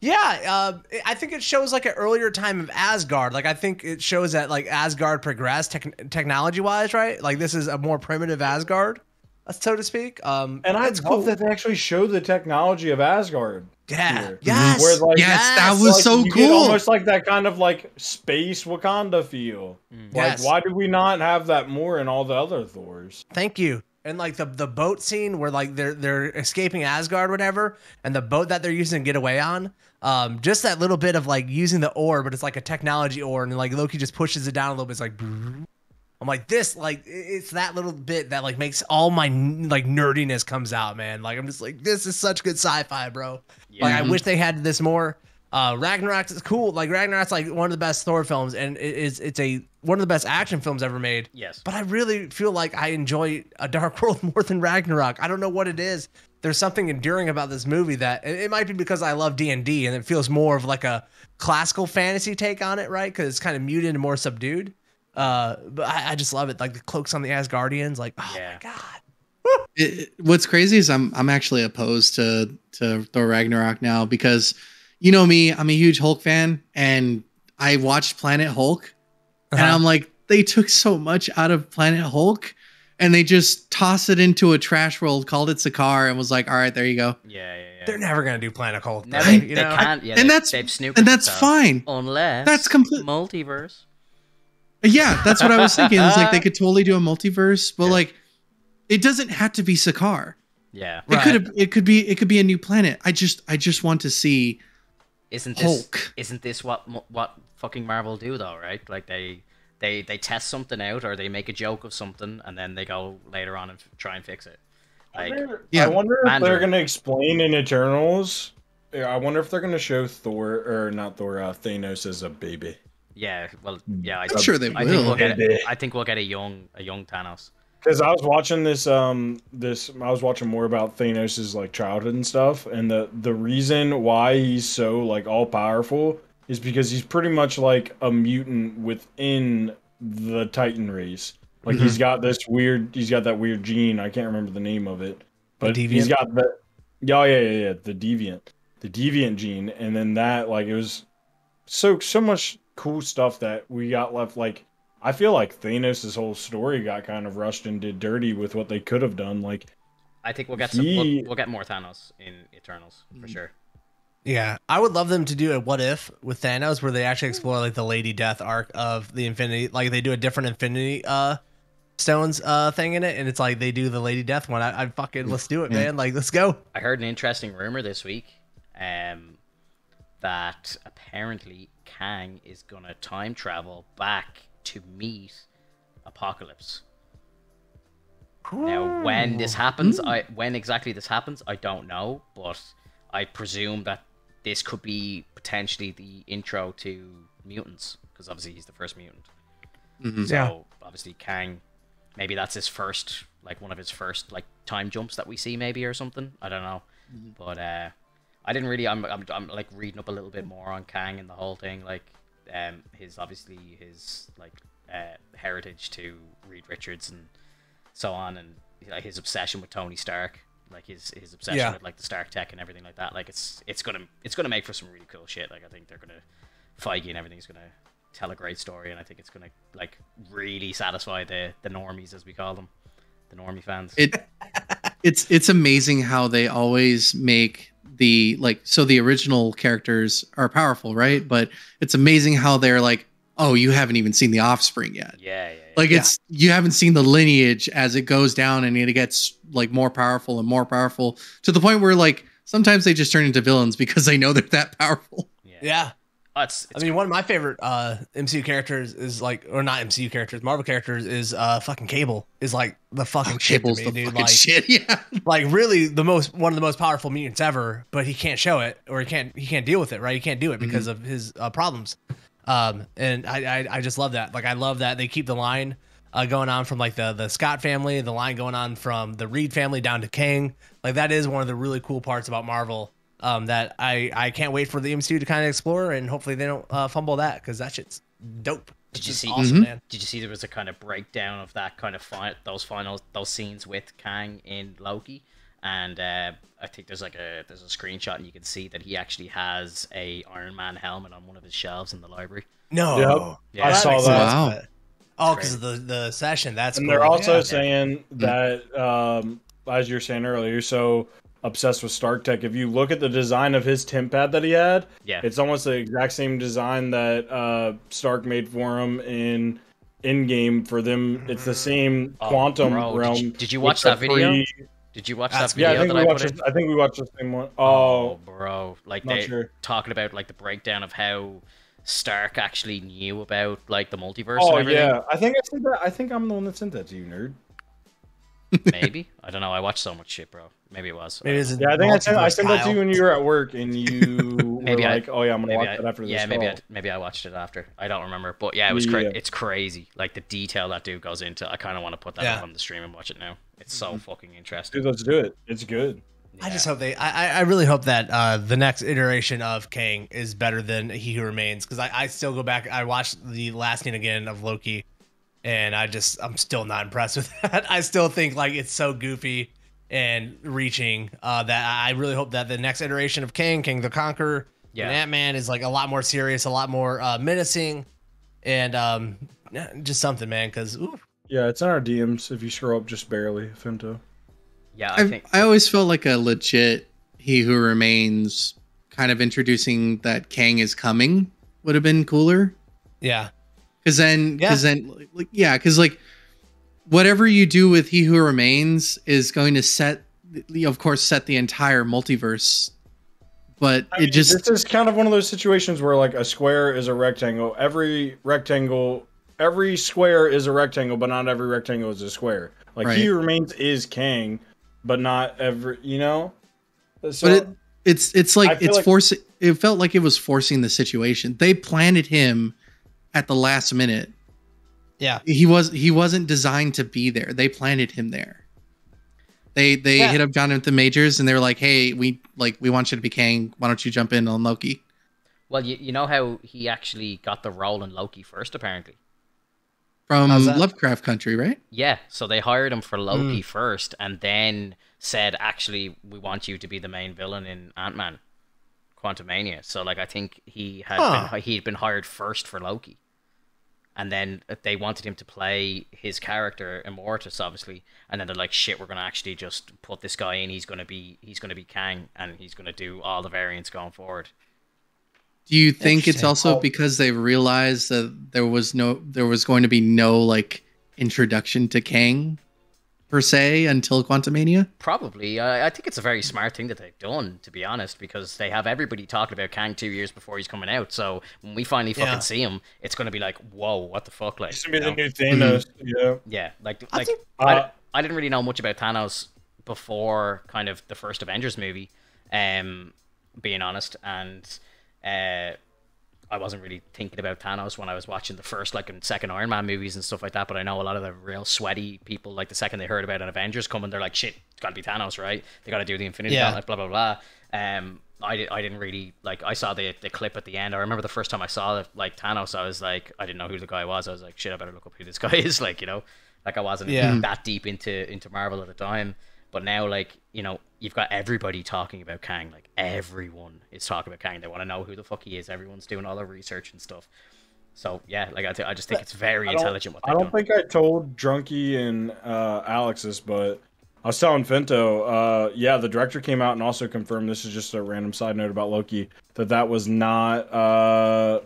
Yeah, uh, I think it shows like an earlier time of Asgard. Like I think it shows that like Asgard progressed tech technology-wise, right? Like this is a more primitive Asgard, so to speak. Um, and I love cool. that they actually show the technology of Asgard. Yeah, here, yes, where, like, yes, that was like, so you cool. Get almost like that kind of like space Wakanda feel. Mm. Like yes. why do we not have that more in all the other Thors? Thank you. And like the the boat scene where like they're they're escaping Asgard, or whatever, and the boat that they're using to get away on, um, just that little bit of like using the oar, but it's like a technology oar, and like Loki just pushes it down a little bit. It's like, brrr. I'm like this, like it's that little bit that like makes all my like nerdiness comes out, man. Like I'm just like, this is such good sci-fi, bro. Yeah. Like I wish they had this more. Uh, Ragnarok is cool. Like Ragnarok's like one of the best Thor films, and it is it's a one of the best action films ever made. Yes. But I really feel like I enjoy A Dark World more than Ragnarok. I don't know what it is. There's something endearing about this movie that it might be because I love D and D, and it feels more of like a classical fantasy take on it, right? Because it's kind of muted and more subdued. Uh, but I, I just love it. Like the cloaks on the Asgardians. Like, oh yeah. my god. It, it, what's crazy is I'm I'm actually opposed to to Thor Ragnarok now because. You know me, I'm a huge Hulk fan, and I watched Planet Hulk, and uh-huh. I'm like, they took so much out of Planet Hulk, and they just tossed it into a trash world, called it Sakaar, and was like, all right, there you go. Yeah, yeah, yeah. They're never going to do Planet Hulk. No, they, you they know? can't. Yeah, and, they, that's, they've and that's fine. Unless that's complete multiverse. Yeah, that's what I was thinking. It's like they could totally do a multiverse, but yeah. like, it doesn't have to be Sakaar. Yeah, it right. could it could be it could be a new planet. I just I just want to see. Isn't this Hulk. isn't this what what fucking Marvel do though, right? Like they they they test something out or they make a joke of something and then they go later on and f try and fix it. Like, I wonder, yeah, I wonder if Mandarin. they're gonna explain in Eternals. I wonder if they're gonna show Thor or not Thor uh, Thanos as a baby. Yeah, well, yeah, I I'm sure they will. I think we'll get a, I think we'll get a young a young Thanos. Because I was watching this, um, this I was watching more about Thanos' like childhood and stuff, and the the reason why he's so like all powerful is because he's pretty much like a mutant within the Titan race. Like mm-hmm. he's got this weird, he's got that weird gene. I can't remember the name of it, but he's got that. Yeah, oh, yeah, yeah, yeah. The deviant, the deviant gene, and then that like it was so so much cool stuff that we got left like. I feel like Thanos' whole story got kind of rushed and did dirty with what they could have done. Like, I think we'll get some, he... we'll, we'll get more Thanos in Eternals for sure. Yeah, I would love them to do a what if with Thanos, where they actually explore like the Lady Death arc of the Infinity, like they do a different Infinity uh, Stones uh, thing in it, and it's like they do the Lady Death one. I, I fucking let's do it, man. Like, let's go. I heard an interesting rumor this week, um, that apparently Kang is gonna time travel back to meet Apocalypse. Cool. Now, when this happens, mm. I when exactly this happens, I don't know, but I presume that this could be potentially the intro to mutants, because obviously he's the first mutant. Mm-hmm. So yeah. obviously Kang, maybe that's his first, like one of his first like time jumps that we see, maybe or something. I don't know, mm-hmm. but uh, I didn't really. I'm, I'm I'm like reading up a little bit more on Kang and the whole thing, like. Um, his obviously his like uh, heritage to Reed Richards and so on, and like his obsession with Tony Stark, like his his obsession yeah. with like the Stark tech and everything like that. Like it's it's gonna it's gonna make for some really cool shit. Like I think they're gonna Feige and everything's gonna tell a great story, and I think it's gonna like really satisfy the the normies as we call them, the normie fans. It It's it's amazing how they always make the, like, so the original characters are powerful, right? But it's amazing how they're like, oh, you haven't even seen the offspring yet. Yeah, yeah, yeah. Like, it's, you haven't seen the lineage as it goes down, and it gets like more powerful and more powerful to the point where, like, sometimes they just turn into villains because they know they're that powerful. Yeah. Yeah. Oh, it's, it's I mean, cool. One of my favorite uh, M C U characters is like, or not M C U characters, Marvel characters is uh, fucking Cable. Is like the fucking oh, shit to me, the dude. Like, shit, yeah. Like, really, the most one of the most powerful mutants ever, but he can't show it, or he can't he can't deal with it, right? He can't do it because mm-hmm. of his uh, problems. Um, and I, I I just love that. Like, I love that they keep the line uh, going on from like the the Scott family, the line going on from the Reed family down to Kang. Like, that is one of the really cool parts about Marvel. Um, that I, I can't wait for the M C U to kind of explore, and hopefully they don't uh, fumble that, because that shit's dope. Did you see? Awesome, mm-hmm. man. Did you see there was a kind of breakdown of that kind of fi- those final those scenes with Kang in Loki, and uh, I think there's like a there's a screenshot, and you can see that he actually has a Iron Man helmet on one of his shelves in the library. No, yep. yeah. I that saw that. Wow. Oh, because of the the session. That's and cool. They're also yeah, saying yeah. that um, as you were saying earlier, so. Obsessed with Stark Tech. If you look at the design of his temp pad that he had, yeah, it's almost the exact same design that uh, Stark made for him in Endgame. For them, it's the same oh, quantum bro, realm. Did you, did you watch that video? Free... Did you watch that video? Yeah, I think, that we I, watched put a, I think we watched the same one. Oh, oh bro, like they sure. talking about like the breakdown of how Stark actually knew about like the multiverse. Oh and everything. yeah, I think I said that. I think I'm the one that sent that to you, nerd. Maybe I don't know. I watch so much shit, bro. Maybe it was. Maybe it was yeah, I think I sent, I sent that to you when you were at work, and you maybe were I, like, "Oh yeah, I'm gonna watch I, that after this." Yeah, maybe I, maybe I watched it after. I don't remember, but yeah, it was. Cra- yeah. It's crazy, like the detail that dude goes into. I kind of want to put that yeah. up on the stream and watch it now. It's so mm-hmm. fucking interesting. Dude, let's do it. It's good. Yeah. I just hope they. I I really hope that uh, the next iteration of Kang is better than He Who Remains, because I, I still go back. I watched the last scene again of Loki. And I just, I'm still not impressed with that. I still think like it's so goofy and reaching uh, that I really hope that the next iteration of Kang, Kang the Conqueror, yeah. and Ant-Man is like a lot more serious, a lot more uh, menacing, and um, just something, man. Because yeah, it's in our D Ms if you scroll up just barely, Femto. Yeah, I I've, think I always felt like a legit He Who Remains kind of introducing that Kang is coming would have been cooler. Yeah. Because then, because yeah. then, like, yeah, because like, whatever you do with He Who Remains is going to set, of course, set the entire multiverse. But I it mean, just this is kind of one of those situations where like a square is a rectangle. Every rectangle, every square is a rectangle, but not every rectangle is a square. Like right. He Who Remains is Kang, but not every, you know. So, but it, it's it's like it's like, forcing. It felt like it was forcing the situation. They planted him. At the last minute. Yeah. He was he wasn't designed to be there. They planted him there. They they yeah. hit up Jonathan Majors and they were like, "Hey, we like we want you to be Kang. Why don't you jump in on Loki?" Well, you you know how he actually got the role in Loki first, apparently. From Lovecraft Country, right? Yeah. So they hired him for Loki mm. first and then said, "Actually, we want you to be the main villain in Ant-Man Quantumania." So like I think he had huh. been, he'd been hired first for Loki. And then they wanted him to play his character, Immortus, obviously. And then they're like, "Shit, we're gonna actually just put this guy in. He's gonna be, he's gonna be Kang, and he's gonna do all the variants going forward." Do you think it's also because they realized that there was no, there was going to be no like introduction to Kang, per se, until Quantumania? Probably. I, I think it's a very smart thing that they've done, to be honest, because they have everybody talking about Kang two years before he's coming out. So when we finally fucking yeah. see him, it's going to be like, whoa, what the fuck? Like, it's going to be the new Thanos. Mm-hmm. Yeah. Yeah. Like, like I, think, uh, I, I didn't really know much about Thanos before kind of the first Avengers movie, um, being honest. And uh, I wasn't really thinking about Thanos when I was watching the first, like, and second Iron Man movies and stuff like that. But I know a lot of the real sweaty people, like, the second they heard about an Avengers coming, they're like, "Shit, it's got to be Thanos, right? They got to do the Infinity yeah. Gauntlet, blah blah blah." Um, I, I didn't really like. I saw the the clip at the end. I remember the first time I saw the, like Thanos, I was like, I didn't know who the guy was. I was like, "Shit, I better look up who this guy is." Like, you know, like I wasn't yeah. that deep into into Marvel at the time. But now, like, you know, you've got everybody talking about Kang. Like, everyone is talking about Kang. They want to know who the fuck he is. Everyone's doing all their research and stuff. So, yeah, like, I, th- I just think it's very intelligent what they're doing. I don't think I told Drunky and uh, Alexis, but I was telling Fento, uh, yeah, the director came out and also confirmed, this is just a random side note about Loki, that that was not uh,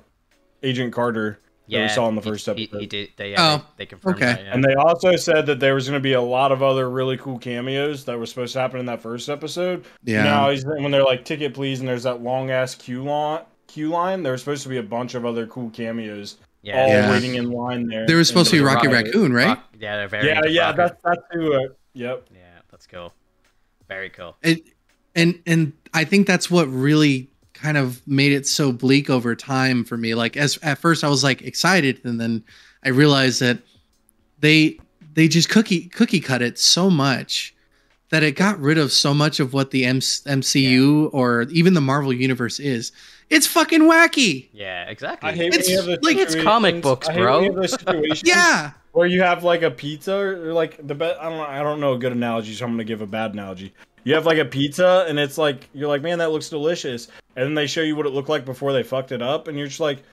Agent Carter yeah, that we saw in the he, first episode. He, he did, they, yeah, oh, they, they confirmed okay. that. Yeah. And they also said that there was going to be a lot of other really cool cameos that were supposed to happen in that first episode. Yeah. Now, when they're like, ticket please, and there's that long-ass queue line, queue line, there was supposed to be a bunch of other cool cameos. Yeah, all yeah. waiting in line there. There was supposed to be Rocky Rocket. Raccoon, right? Rock, yeah, they're very yeah, yeah. Rocker. That's that's who. Uh, yep. Yeah, that's cool. Very cool. And and and I think that's what really kind of made it so bleak over time for me. Like, as at first I was like excited, and then I realized that they they just cookie cookie cut it so much that it got rid of so much of what the M C U yeah. or even the Marvel universe is. It's fucking wacky. Yeah, exactly. I hate it's, when you have like, it's comic books, bro. I hate those situations yeah. where you have like a pizza or like the best. I don't. I don't know a good analogy, so I'm gonna give a bad analogy. You have like a pizza, and it's like you're like, man, that looks delicious, and then they show you what it looked like before they fucked it up, and you're just like,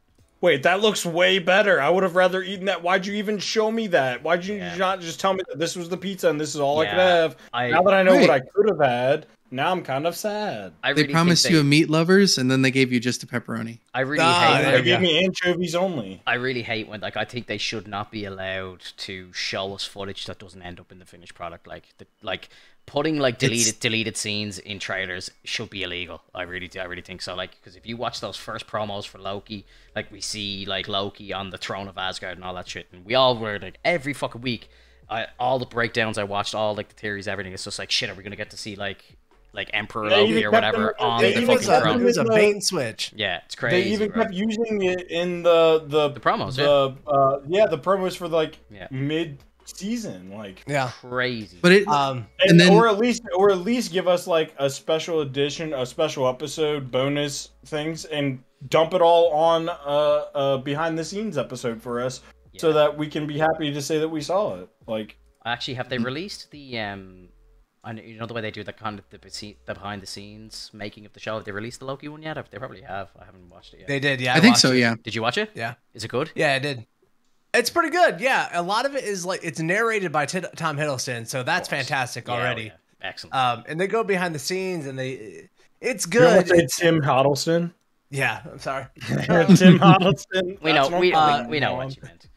wait, that looks way better. I would have rather eaten that. Why'd you even show me that? Why'd you yeah. not just tell me that this was the pizza and this is all yeah, I could have? I, now that I know right. what I could have had. Now I'm kind of sad. I really they promised they, you a meat lovers, and then they gave you just a pepperoni. I really ah, hate. They gave me anchovies only. I really hate when, like, I think they should not be allowed to show us footage that doesn't end up in the finished product. Like, the, like putting like deleted it's... deleted scenes in trailers should be illegal. I really do. I really think so. Like, because if you watch those first promos for Loki, like we see like Loki on the throne of Asgard and all that shit, and we all were like every fucking week, I, all the breakdowns I watched, all like the theories, everything. It's just like, shit, are we gonna get to see like? Like Emperor yeah, Loki or whatever them, on the fucking throne. It was a bait and switch. Yeah, it's crazy. They even right? kept using it in the the, the promos. The, yeah. Uh, yeah, the promos for like yeah. mid season. Like yeah, crazy. But it um and, and then, or at least or at least give us like a special edition, a special episode, bonus things, and dump it all on a, a behind the scenes episode for us, yeah. so that we can be happy to say that we saw it. Like, actually, have they released the um? And you know the way they do the kind of the, the behind the scenes making of the show. Have they released the Loki one yet? They probably have. I haven't watched it yet. They did, yeah. I, I think so, it. yeah. Did you watch it? Yeah. Is it good? Yeah, I did. It's pretty good. Yeah, a lot of it is like it's narrated by T Tom Hiddleston, so that's fantastic yeah, already. Yeah. Excellent. Um, and they go behind the scenes, and they it's good. You know it's Tim Hiddleston. Yeah, I'm sorry, Tim Hiddleston. We know, we, uh, we, we know what you meant.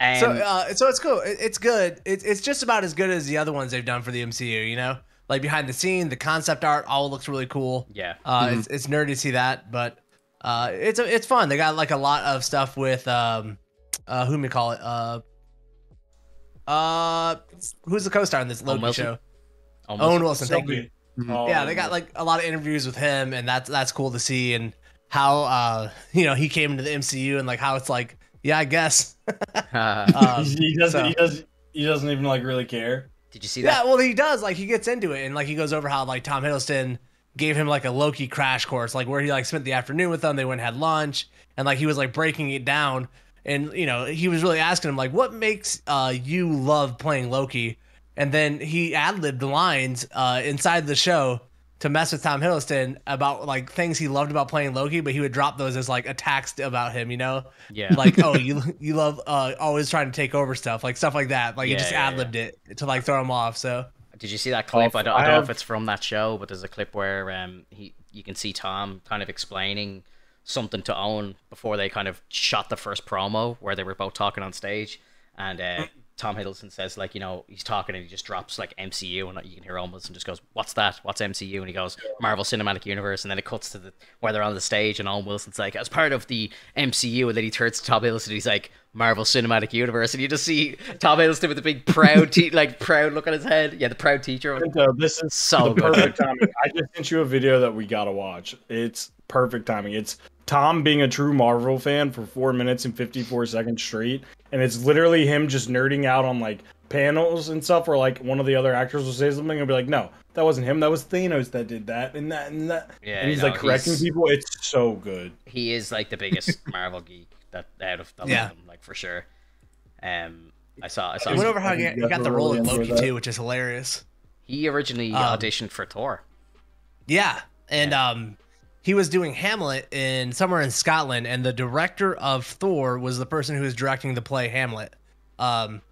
And so, uh, so it's cool. It, it's good. It, it's just about as good as the other ones they've done for the M C U, you know? Like, behind the scene, the concept art all looks really cool. Yeah. Uh, mm-hmm. it's, it's nerdy to see that, but uh, it's it's fun. They got, like, a lot of stuff with, um, uh, who do we call it? Uh, uh, who's the co-star in this Loki Owen show? Owen Wilson. Owen Wilson, thank so you. Oh, yeah, they got, like, a lot of interviews with him, and that's, that's cool to see, and how, uh, you know, he came into the M C U, and, like, how it's, like, yeah, I guess. um, he doesn't. So. He doesn't. He doesn't even like really care. Did you see that? Yeah. Well, he does. Like, he gets into it, and like he goes over how like Tom Hiddleston gave him like a Loki crash course, like where he like spent the afternoon with them. They went and had lunch, and like he was like breaking it down, and you know he was really asking him like, what makes uh you love playing Loki? And then he ad-libbed lines uh, inside the show to mess with Tom Hiddleston about like things he loved about playing Loki, but he would drop those as like attacks about him, you know? Yeah. Like, oh, you you love uh, always trying to take over stuff, like stuff like that. Like yeah, he just yeah, ad-libbed yeah. it to like throw him off. So did you see that clip? I don't, I don't I have... know if it's from that show, but there's a clip where um he you can see Tom kind of explaining something to Owen before they kind of shot the first promo where they were both talking on stage, and uh, Tom Hiddleston says, like, you know, he's talking and he just drops, like, M C U, and you can hear almost and just goes, what's that? What's M C U? And he goes, Marvel Cinematic Universe, and then it cuts to the where they're on the stage, and Owen Wilson's like, as part of the M C U, and then he turns to Tom Hiddleston, he's like, Marvel Cinematic Universe, and you just see Tom Hiddleston with a big proud, te like, proud look on his head. Yeah, the proud teacher. So, this is so good. Perfect timing. I just sent you a video that we gotta watch. It's perfect timing. It's Tom being a true Marvel fan for four minutes and fifty-four seconds straight, and it's literally him just nerding out on like panels and stuff where like one of the other actors will say something and be like, no, that wasn't him, that was Thanos that did that and that and that. Yeah, and he's no, like correcting he's, people. It's so good. He is like the biggest Marvel geek that out of the yeah. them, like for sure. Um I saw I saw I went over how he got, got the role in Loki too, which is hilarious. He originally um, auditioned for Thor. Yeah. And yeah. um he was doing Hamlet in somewhere in Scotland, and the director of Thor was the person who was directing the play Hamlet. Um,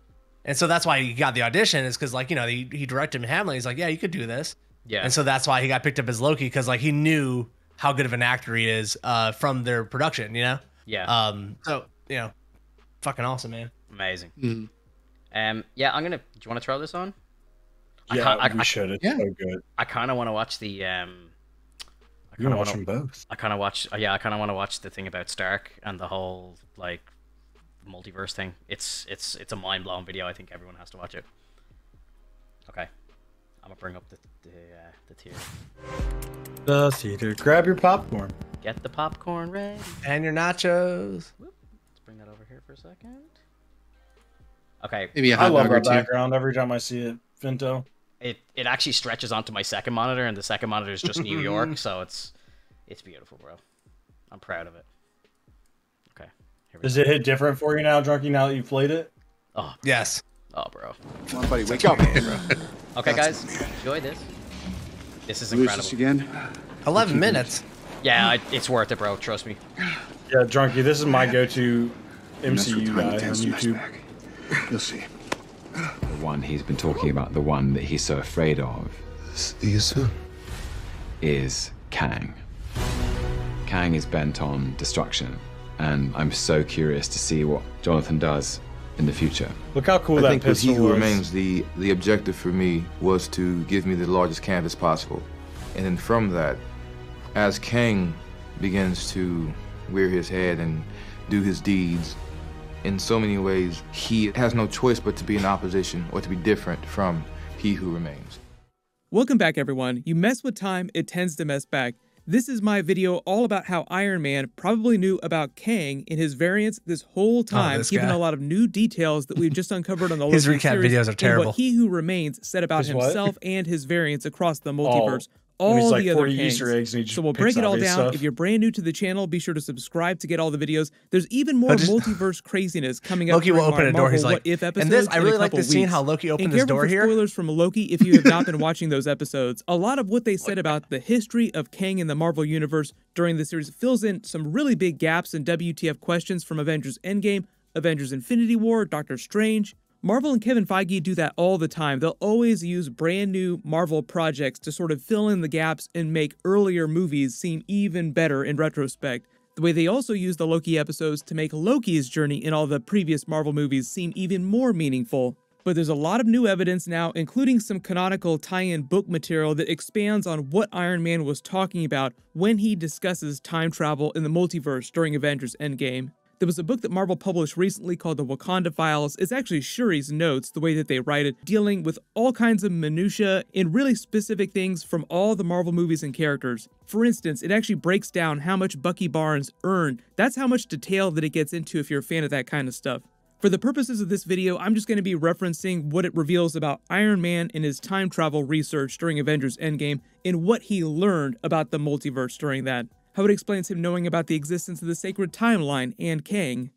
And so that's why he got the audition, is because, like, you know, he, he directed Hamlet. He's like, yeah, you could do this. Yeah. And so that's why he got picked up as Loki, because, like, he knew how good of an actor he is uh, from their production, you know? Yeah. Um. So, you know, fucking awesome, man. Amazing. Mm-hmm. Um. Yeah, I'm going to... Do you want to throw this on? Yeah, I, I we should. It's yeah. so good. I kind of want to watch the... Um, I kinda you want to watch them both. I kind of watch... Yeah, I kind of want to watch the thing about Stark and the whole, like... multiverse thing. It's it's it's a mind-blowing video. I think everyone has to watch it. Okay, I'm gonna bring up the the, uh, the theater. The theater. Grab your popcorn. Get the popcorn ready. And your nachos. Whoop. Let's bring that over here for a second. Okay. Maybe a hot I love our background every time I see it. Vinto. It it actually stretches onto my second monitor, and the second monitor is just New York, so it's it's beautiful, bro. I'm proud of it. Does it hit different for you now, Drunky, now that you've played it? Oh, yes. Oh, bro. Come on, buddy, wake up. Okay, guys, enjoy this. This is incredible. This again. eleven minutes. Yeah, I, it's worth it, bro. Trust me. Yeah, Drunky, this is my go-to M C U guy on YouTube. You'll see. The one he's been talking about, the one that he's so afraid of, is, is Kang. Kang is bent on destruction. And I'm so curious to see what Jonathan does in the future. Look how cool I that think pistol with He Who was. Remains, the, the objective for me was to give me the largest canvas possible. And then from that, as Kang begins to rear his head and do his deeds, in so many ways, he has no choice but to be in opposition or to be different from He Who Remains. Welcome back, everyone. You mess with time, it tends to mess back. This is my video all about how Iron Man probably knew about Kang in his variants this whole time, oh, given a lot of new details that we've just uncovered on the his recap videos are terrible. What He Who Remains said about his himself what? and his variants across the multiverse. Oh. All the like other Easter eggs, and so we'll break it all down. Stuff. If you're brand new to the channel, be sure to subscribe to get all the videos. There's even more just, multiverse craziness coming up. Loki will open a door. He's like, if and this, I really like this scene how Loki opened his door here. Spoilers from Loki if you have not been watching those episodes. A lot of what they said about the history of Kang in the Marvel Universe during the series fills in some really big gaps and W T F questions from Avengers Endgame, Avengers Infinity War, Doctor Strange. Marvel and Kevin Feige do that all the time. They'll always use brand new Marvel projects to sort of fill in the gaps and make earlier movies seem even better in retrospect. The way they also use the Loki episodes to make Loki's journey in all the previous Marvel movies seem even more meaningful. But there's a lot of new evidence now, including some canonical tie-in book material that expands on what Iron Man was talking about when he discusses time travel in the multiverse during Avengers Endgame. There was a book that Marvel published recently called The Wakanda Files. It's actually Shuri's notes, the way that they write it, dealing with all kinds of minutiae and really specific things from all the Marvel movies and characters. For instance, it actually breaks down how much Bucky Barnes earned. That's how much detail that it gets into if you're a fan of that kind of stuff. For the purposes of this video, I'm just going to be referencing what it reveals about Iron Man and his time travel research during Avengers Endgame and what he learned about the multiverse during that. How it explains him knowing about the existence of the sacred timeline and Kang.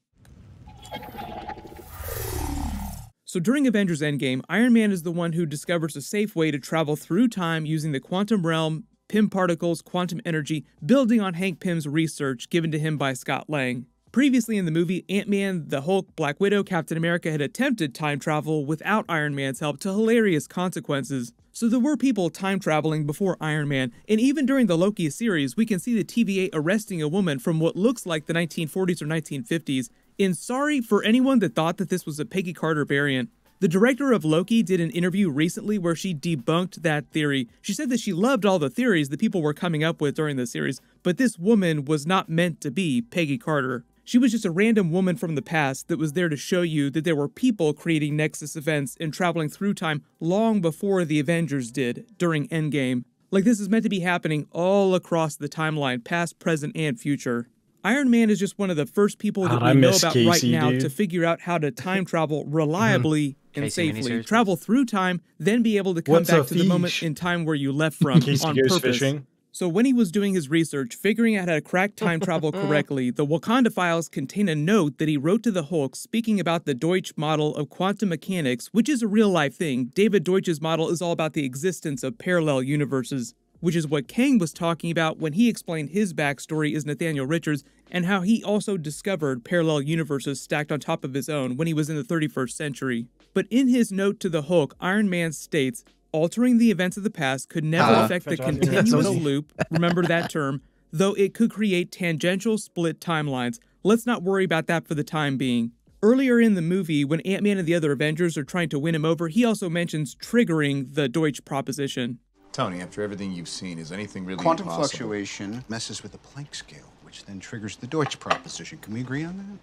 So during Avengers Endgame, Iron Man is the one who discovers a safe way to travel through time using the quantum realm, Pym particles, quantum energy, building on Hank Pym's research given to him by Scott Lang. Previously in the movie, Ant-Man, the Hulk, Black Widow, Captain America had attempted time travel without Iron Man's help to hilarious consequences. So there were people time traveling before Iron Man, and even during the Loki series, we can see the T V A arresting a woman from what looks like the nineteen forties or nineteen fifties, and sorry for anyone that thought that this was a Peggy Carter variant. The director of Loki did an interview recently where she debunked that theory. She said that she loved all the theories that people were coming up with during the series, but this woman was not meant to be Peggy Carter. She was just a random woman from the past that was there to show you that there were people creating Nexus events and traveling through time long before the Avengers did during Endgame. Like, this is meant to be happening all across the timeline, past, present, and future. Iron Man is just one of the first people that oh, we know about Casey, right now dude. to figure out how to time travel reliably and Casey safely. Travel through time, then be able to come What's back to fish? the moment in time where you left from on purpose. Fishing. So when he was doing his research, figuring out how to crack time travel correctly, the Wakanda Files contain a note that he wrote to the Hulk speaking about the Deutsch model of quantum mechanics, which is a real-life thing. David Deutsch's model is all about the existence of parallel universes. which is what Kang was talking about when he explained his backstory as Nathaniel Richards and how he also discovered parallel universes stacked on top of his own when he was in the thirty-first century. But in his note to the Hulk, Iron Man states, altering the events of the past could never uh, affect the continuous loop, remember that term, though it could create tangential split timelines. Let's not worry about that for the time being. Earlier in the movie, when Ant-Man and the other Avengers are trying to win him over, he also mentions triggering the Deutsch proposition. Tony, after everything you've seen, is anything really Quantum impossible? Fluctuation messes with the Planck scale, which then triggers the Deutsch proposition. Can we agree on that?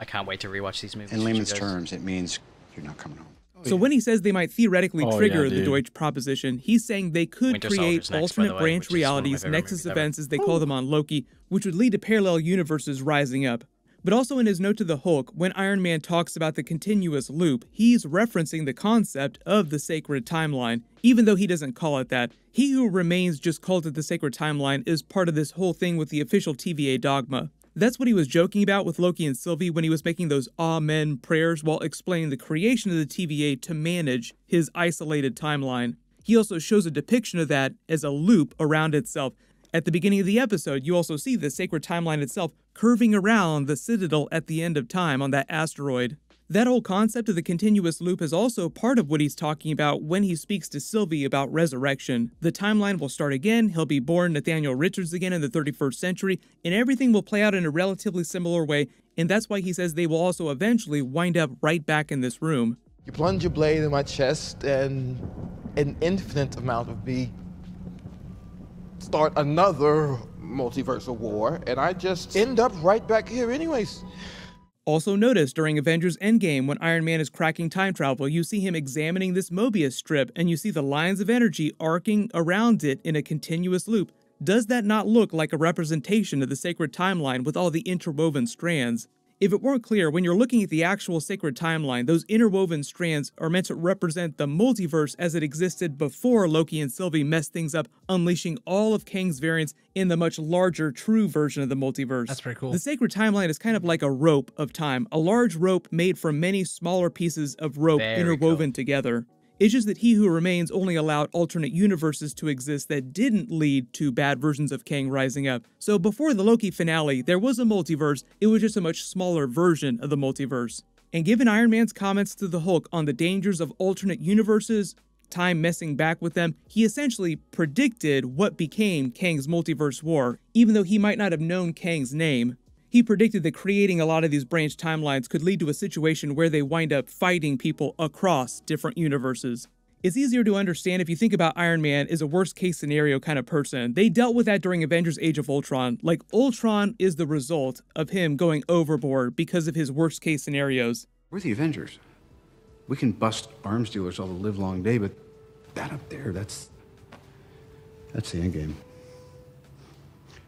I can't wait to rewatch these movies. In layman's terms, it means you're not coming home. Oh, so yeah. When he says they might theoretically oh, trigger yeah, the Deutsch proposition, he's saying they could Winter create next, alternate way, branch realities, nexus events as they oh. call them on Loki, which would lead to parallel universes rising up. But also in his note to the Hulk, when Iron Man talks about the continuous loop, he's referencing the concept of the sacred timeline, even though he doesn't call it that. He Who Remains just called it the sacred timeline is part of this whole thing with the official T V A dogma. That's what he was joking about with Loki and Sylvie when he was making those amen prayers while explaining the creation of the T V A to manage his isolated timeline. He also shows a depiction of that as a loop around itself. At the beginning of the episode, you also see the sacred timeline itself curving around the Citadel at the end of time on that asteroid. That whole concept of the continuous loop is also part of what he's talking about when he speaks to Sylvie about resurrection. The timeline will start again, he'll be born Nathaniel Richards again in the thirty-first century, and everything will play out in a relatively similar way, and that's why he says they will also eventually wind up right back in this room. You plunge your blade in my chest and an infinite amount of me start another multiversal war, and I just end up right back here anyways. Also notice during Avengers Endgame when Iron Man is cracking time travel, you see him examining this Mobius strip and you see the lines of energy arcing around it in a continuous loop. Does that not look like a representation of the sacred timeline with all the interwoven strands? If it weren't clear, when you're looking at the actual sacred timeline, those interwoven strands are meant to represent the multiverse as it existed before Loki and Sylvie messed things up, unleashing all of Kang's variants in the much larger, true version of the multiverse. That's pretty cool. The sacred timeline is kind of like a rope of time, a large rope made from many smaller pieces of rope Very interwoven cool. together. It's just that He Who Remains only allowed alternate universes to exist that didn't lead to bad versions of Kang rising up. So before the Loki finale, there was a multiverse, it was just a much smaller version of the multiverse. And given Iron Man's comments to the Hulk on the dangers of alternate universes, time messing back with them, he essentially predicted what became Kang's multiverse war, even though he might not have known Kang's name. He predicted that creating a lot of these branch timelines could lead to a situation where they wind up fighting people across different universes. It's easier to understand if you think about Iron Man as a worst-case scenario kind of person. They dealt with that during Avengers Age of Ultron. Like, Ultron is the result of him going overboard because of his worst-case scenarios. We're the Avengers. We can bust arms dealers all the live-long day, but that up there, that's... that's the end game.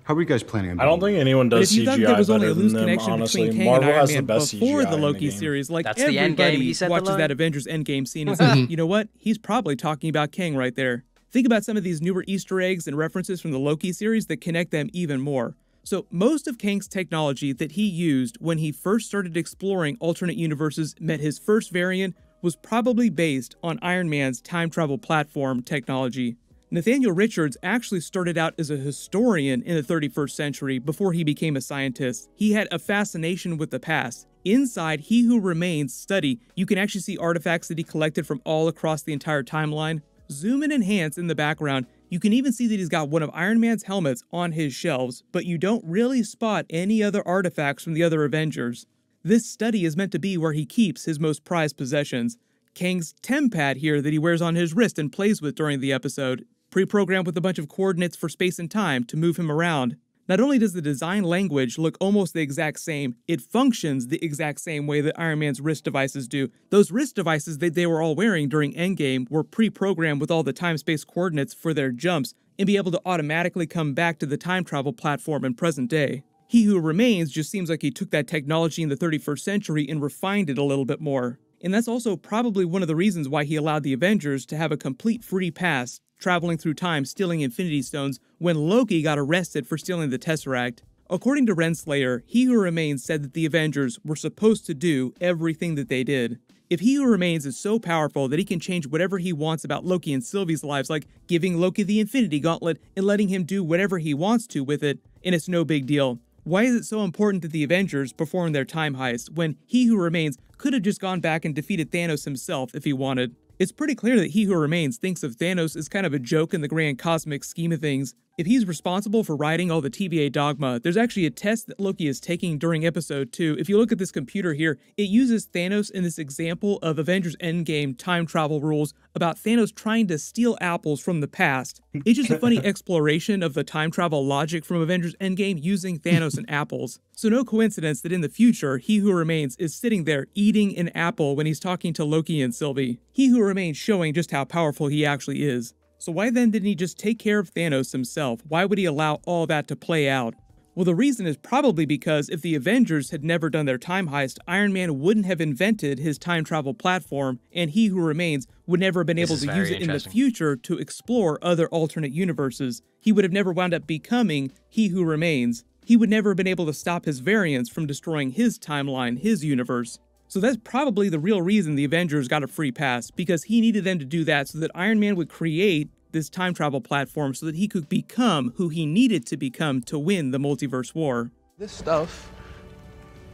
How are you guys planning on doing? I don't think anyone does C G I better than them, honestly. Marvel has the best C G I before the Loki series. Like, everybody watches that Avengers Endgame scene and says, you know what? He's probably talking about Kang right there. Think about some of these newer Easter eggs and references from the Loki series that connect them even more. So most of Kang's technology that he used when he first started exploring alternate universes met his first variant was probably based on Iron Man's time travel platform technology. Nathaniel Richards actually started out as a historian in the thirty-first century before he became a scientist. He had a fascination with the past. Inside He Who Remains study, you can actually see artifacts that he collected from all across the entire timeline. Zoom and enhance in the background, you can even see that he's got one of Iron Man's helmets on his shelves, but you don't really spot any other artifacts from the other Avengers. This study is meant to be where he keeps his most prized possessions. Kang's tempad here that he wears on his wrist and plays with during the episode, pre-programmed with a bunch of coordinates for space and time to move him around. Not only does the design language look almost the exact same, it functions the exact same way that Iron Man's wrist devices do. Those wrist devices that they were all wearing during Endgame were pre-programmed with all the time-space coordinates for their jumps and be able to automatically come back to the time travel platform in present day. He Who Remains just seems like he took that technology in the thirty-first century and refined it a little bit more. And that's also probably one of the reasons why he allowed the Avengers to have a complete free pass traveling through time stealing Infinity Stones when Loki got arrested for stealing the Tesseract. According to Renslayer, He Who Remains said that the Avengers were supposed to do everything that they did. If He Who Remains is so powerful that he can change whatever he wants about Loki and Sylvie's lives, like giving Loki the Infinity Gauntlet and letting him do whatever he wants to with it, and it's no big deal, why is it so important that the Avengers perform their time heist when He Who Remains could have just gone back and defeated Thanos himself if he wanted? It's pretty clear that He Who Remains thinks of Thanos as kind of a joke in the grand cosmic scheme of things. If he's responsible for writing all the T B A dogma, there's actually a test that Loki is taking during episode two. If you look at this computer here, it uses Thanos in this example of Avengers Endgame time travel rules about Thanos trying to steal apples from the past. It's just a funny exploration of the time travel logic from Avengers Endgame using Thanos and apples. So no coincidence that in the future, He Who Remains is sitting there eating an apple when he's talking to Loki and Sylvie. He Who Remains showing just how powerful he actually is. So why then didn't he just take care of Thanos himself? Why would he allow all that to play out? Well, the reason is probably because if the Avengers had never done their time heist, Iron Man wouldn't have invented his time travel platform, and He Who Remains would never have been able to use it in the future to explore other alternate universes. He would have never wound up becoming He Who Remains. He would never have been able to stop his variants from destroying his timeline, his universe. So that's probably the real reason the Avengers got a free pass, because he needed them to do that so that Iron Man would create this time travel platform so that he could become who he needed to become to win the multiverse war. This stuff,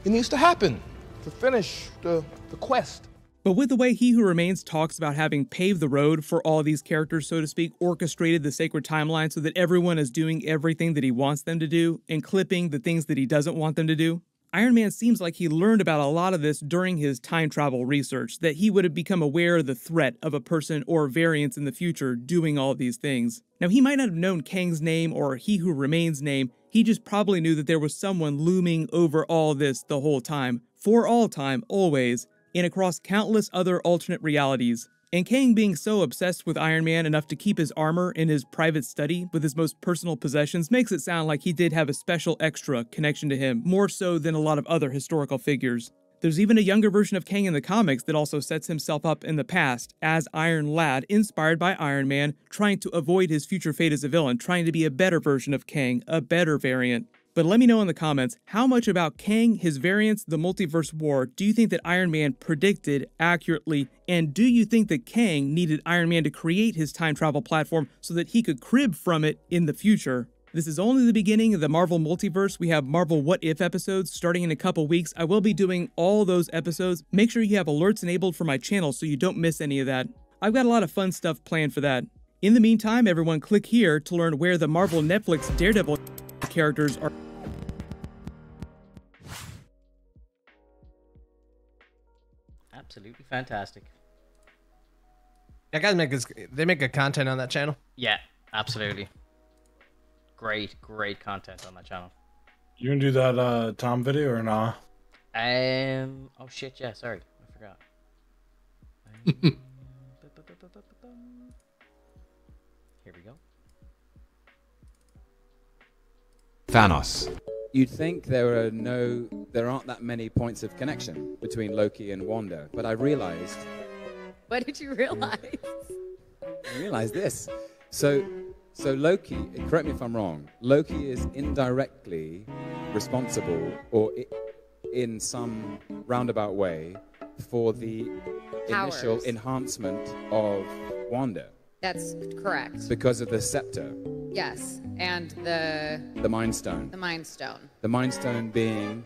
it needs to happen to finish the, the quest. But with the way He Who Remains talks about having paved the road for all these characters, so to speak, orchestrated the sacred timeline so that everyone is doing everything that he wants them to do and clipping the things that he doesn't want them to do, Iron Man seems like he learned about a lot of this during his time travel research, that he would have become aware of the threat of a person or variants in the future doing all these things. Now, he might not have known Kang's name or He Who Remains' name, he just probably knew that there was someone looming over all this the whole time, for all time, always, and across countless other alternate realities. And Kang being so obsessed with Iron Man enough to keep his armor in his private study with his most personal possessions makes it sound like he did have a special extra connection to him, more so than a lot of other historical figures. There's even a younger version of Kang in the comics that also sets himself up in the past as Iron Lad, inspired by Iron Man, trying to avoid his future fate as a villain, trying to be a better version of Kang, a better variant. But let me know in the comments, how much about Kang, his variants, the multiverse war, do you think that Iron Man predicted accurately? And do you think that Kang needed Iron Man to create his time travel platform so that he could crib from it in the future? This is only the beginning of the Marvel Multiverse. We have Marvel What If episodes starting in a couple weeks. I will be doing all those episodes. Make sure you have alerts enabled for my channel so you don't miss any of that. I've got a lot of fun stuff planned for that. In the meantime, everyone click here to learn where the Marvel Netflix Daredevil characters are. Absolutely fantastic. That guys make this, they make good content on that channel. Yeah, absolutely. Great, great content on that channel. You gonna do that uh, Tom video or nah? Um. Oh shit. Yeah. Sorry, I forgot. Here we go. Thanos. You'd think there are no, there aren't that many points of connection between Loki and Wanda, but I realized. What did you realize? I realized this. So, so Loki. Correct me if I'm wrong. Loki is indirectly responsible, or in some roundabout way, for the Powers. initial enhancement of Wanda. That's correct. Because of the scepter. Yes, and the... The Mind Stone. The Mind Stone. The Mind Stone being...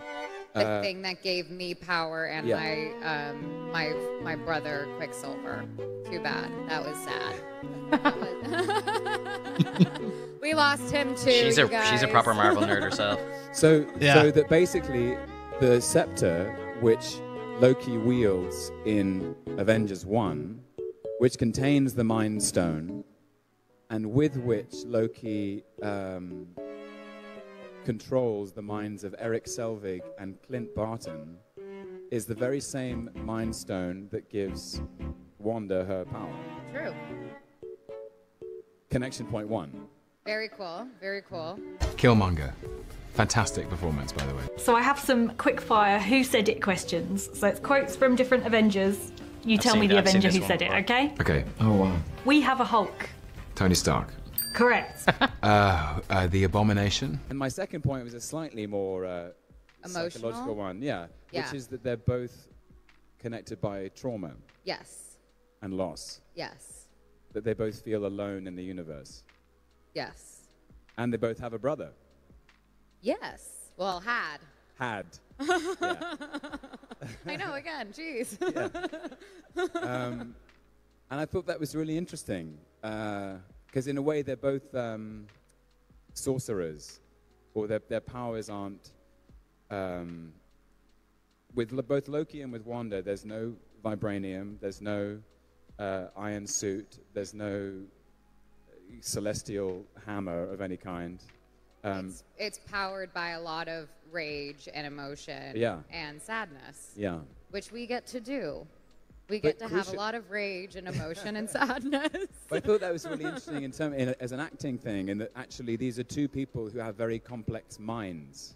The uh, thing that gave me power and yeah. my, um, my, my brother Quicksilver. Too bad. That was sad. We lost him too, she's a, guys. She's a proper Marvel nerd herself. So, yeah. so that basically the scepter, which Loki wields in Avengers one, which contains the Mind Stone, and with which Loki um, controls the minds of Eric Selvig and Clint Barton, is the very same Mind Stone that gives Wanda her power. True. Connection point one. Very cool, very cool. Killmonger. Fantastic performance, by the way. So I have some quick-fire who said it questions. So it's quotes from different Avengers. You I've tell me the that. Avenger who said before. it, okay? Okay. Oh, wow. We have a Hulk. Tony Stark. Correct. uh, uh, the Abomination. And my second point was a slightly more uh, emotional, psychological one, yeah, yeah, which is that they're both connected by trauma. Yes. And loss. Yes. That they both feel alone in the universe. Yes. And they both have a brother. Yes. Well, had. Had. Yeah. I know, again, geez. Yeah. Um, and I thought that was really interesting. Uh, Because in a way, they're both um, sorcerers, or their, their powers aren't... Um, with lo both Loki and with Wanda, there's no vibranium, there's no uh, iron suit, there's no celestial hammer of any kind. Um, it's, it's powered by a lot of rage and emotion, yeah, and sadness, yeah, which we get to do. We get but to have a lot of rage and emotion and sadness. But I thought that was really interesting in term, in a, as an acting thing, in that actually these are two people who have very complex minds,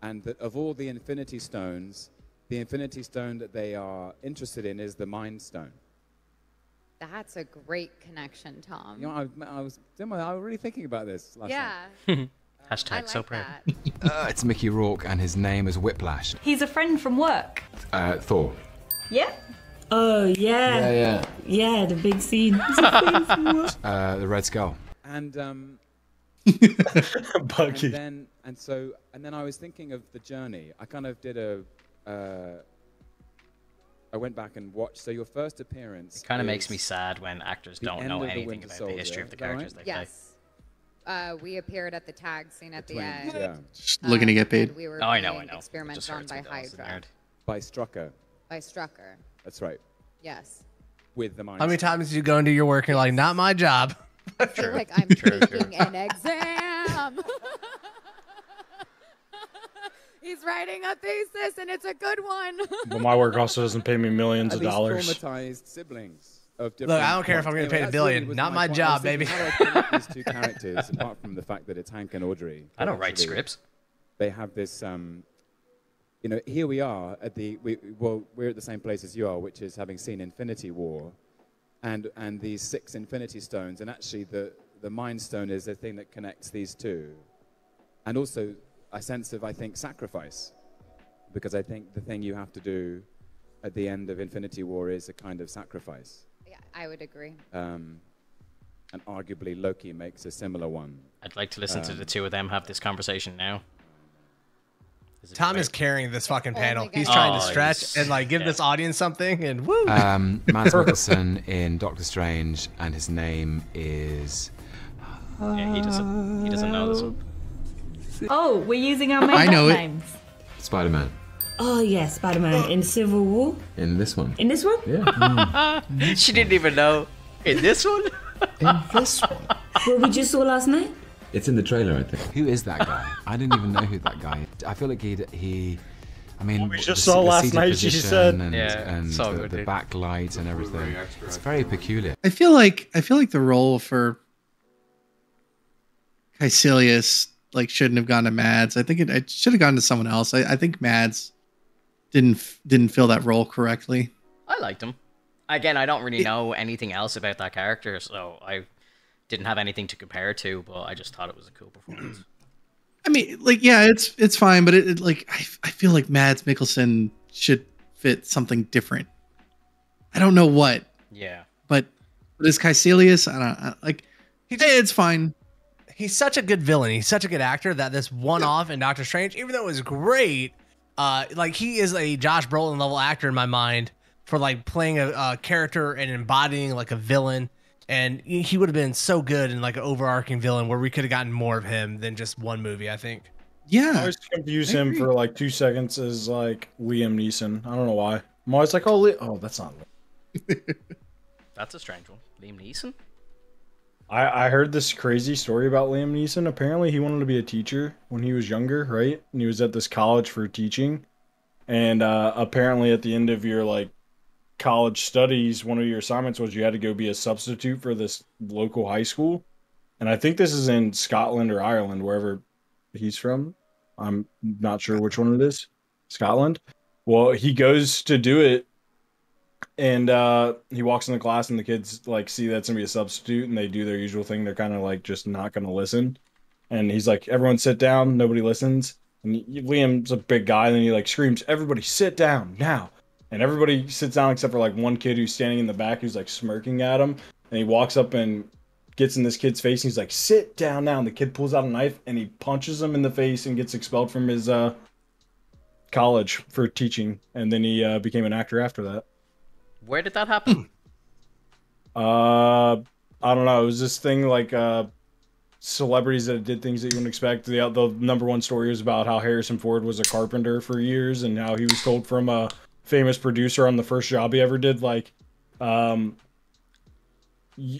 and that of all the Infinity Stones, the Infinity Stone that they are interested in is the Mind Stone. That's a great connection, Tom. You know, I, I was, I was really thinking about this last night. Yeah. Hashtag like so proud. uh, it's Mickey Rourke, and his name is Whiplash. He's a friend from work. Uh, Thor. Yeah. Oh, yeah. Yeah, yeah. Yeah, the big scene. uh, the Red Skull. And, um... Buggy. And then, and so, and then I was thinking of the journey. I kind of did a... Uh, I went back and watched. So your first appearance... It kind of makes me sad when actors don't know anything about Soldier, the history of the characters, right? They yes. play. Uh, we appeared at the tag scene at the, the end. Yeah. Uh, looking to get paid. We were oh, I know, I know. Experiments on by Hydra. By Strucker. By Strucker. That's right. Yes. With the mind. How many times did you go into your work and you're like, not my job? I feel true. Like I'm true, taking true. an exam. He's writing a thesis and it's a good one. But my work also doesn't pay me millions At of dollars. Traumatized siblings of different. Look, I don't care if I'm going to anyway, pay a billion. Really not my, my job, baby. These two characters, apart from the fact that it's Hank and Audrey. I don't write scripts. They have this. Um, You know, here we are at the we, well, we're at the same place as you are, which is having seen Infinity War, and and these six Infinity Stones, and actually the the Mind Stone is the thing that connects these two, and also a sense of I think sacrifice, because I think the thing you have to do at the end of Infinity War is a kind of sacrifice. Yeah, I would agree. Um, and arguably Loki makes a similar one. I'd like to listen um, to the two of them have this conversation now. Is Tom is carrying this fucking panel. He's oh, trying to stretch he's... and like give yeah. this audience something and woo. Um, Mads Mikkelsen in Doctor Strange, and his name is. Uh... Yeah, he doesn't. He doesn't know this one. Oh, we're using our I know names. It. Spider-Man. Oh yeah, Spider-Man in Civil War. In this one. In this one? Yeah. Mm. She didn't even know. In this one. In this one. What we just saw last night. It's in the trailer, I think. Who is that guy? I didn't even know who that guy is. I feel like he, he I mean, well, we just the, saw the last night. She said, and, yeah, and so the, the backlight and everything. It's very peculiar. I feel like I feel like the role for Caecilius like shouldn't have gone to Mads. I think it, it should have gone to someone else. I, I think Mads didn't didn't fill that role correctly. I liked him. Again, I don't really it, know anything else about that character, so I. Didn't have anything to compare to, but I just thought it was a cool performance. I mean, like, yeah, it's it's fine, but it, it like I, I feel like Mads Mikkelsen should fit something different. I don't know what. Yeah. But this Caecilius, I don't I, like. He just, it's fine. He's such a good villain. He's such a good actor that this one-off yeah. in Doctor Strange, even though it was great, uh, like he is a Josh Brolin level actor in my mind for like playing a, a character and embodying like a villain. And he would have been so good in like an overarching villain where we could have gotten more of him than just one movie, I think. Yeah. I always confuse I him for like two seconds as like Liam Neeson. I don't know why. I'm always like, oh, Li oh that's not That's a strange one. Liam Neeson? I, I heard this crazy story about Liam Neeson. Apparently he wanted to be a teacher when he was younger, right? And he was at this college for teaching. And uh, apparently at the end of your like, college studies, one of your assignments was you had to go be a substitute for this local high school, and I think this is in Scotland or Ireland, wherever he's from. I'm not sure which one it is. Scotland. Well, he goes to do it, And uh, he walks in the class, and the kids like see that's gonna be a substitute, and they do their usual thing. They're kind of like just not gonna listen. And he's like, "Everyone sit down." Nobody listens. And Liam's a big guy, and he like screams, "Everybody sit down now!" And everybody sits down except for like one kid who's standing in the back who's like smirking at him. And he walks up and gets in this kid's face, and he's like, "Sit down now!" And the kid pulls out a knife and he punches him in the face and gets expelled from his uh, college for teaching. And then he uh, became an actor after that. Where did that happen? uh, I don't know. It was this thing like uh, celebrities that did things that you wouldn't expect. The, the number one story was about how Harrison Ford was a carpenter for years, and how he was told from a famous producer on the first job he ever did, like, um,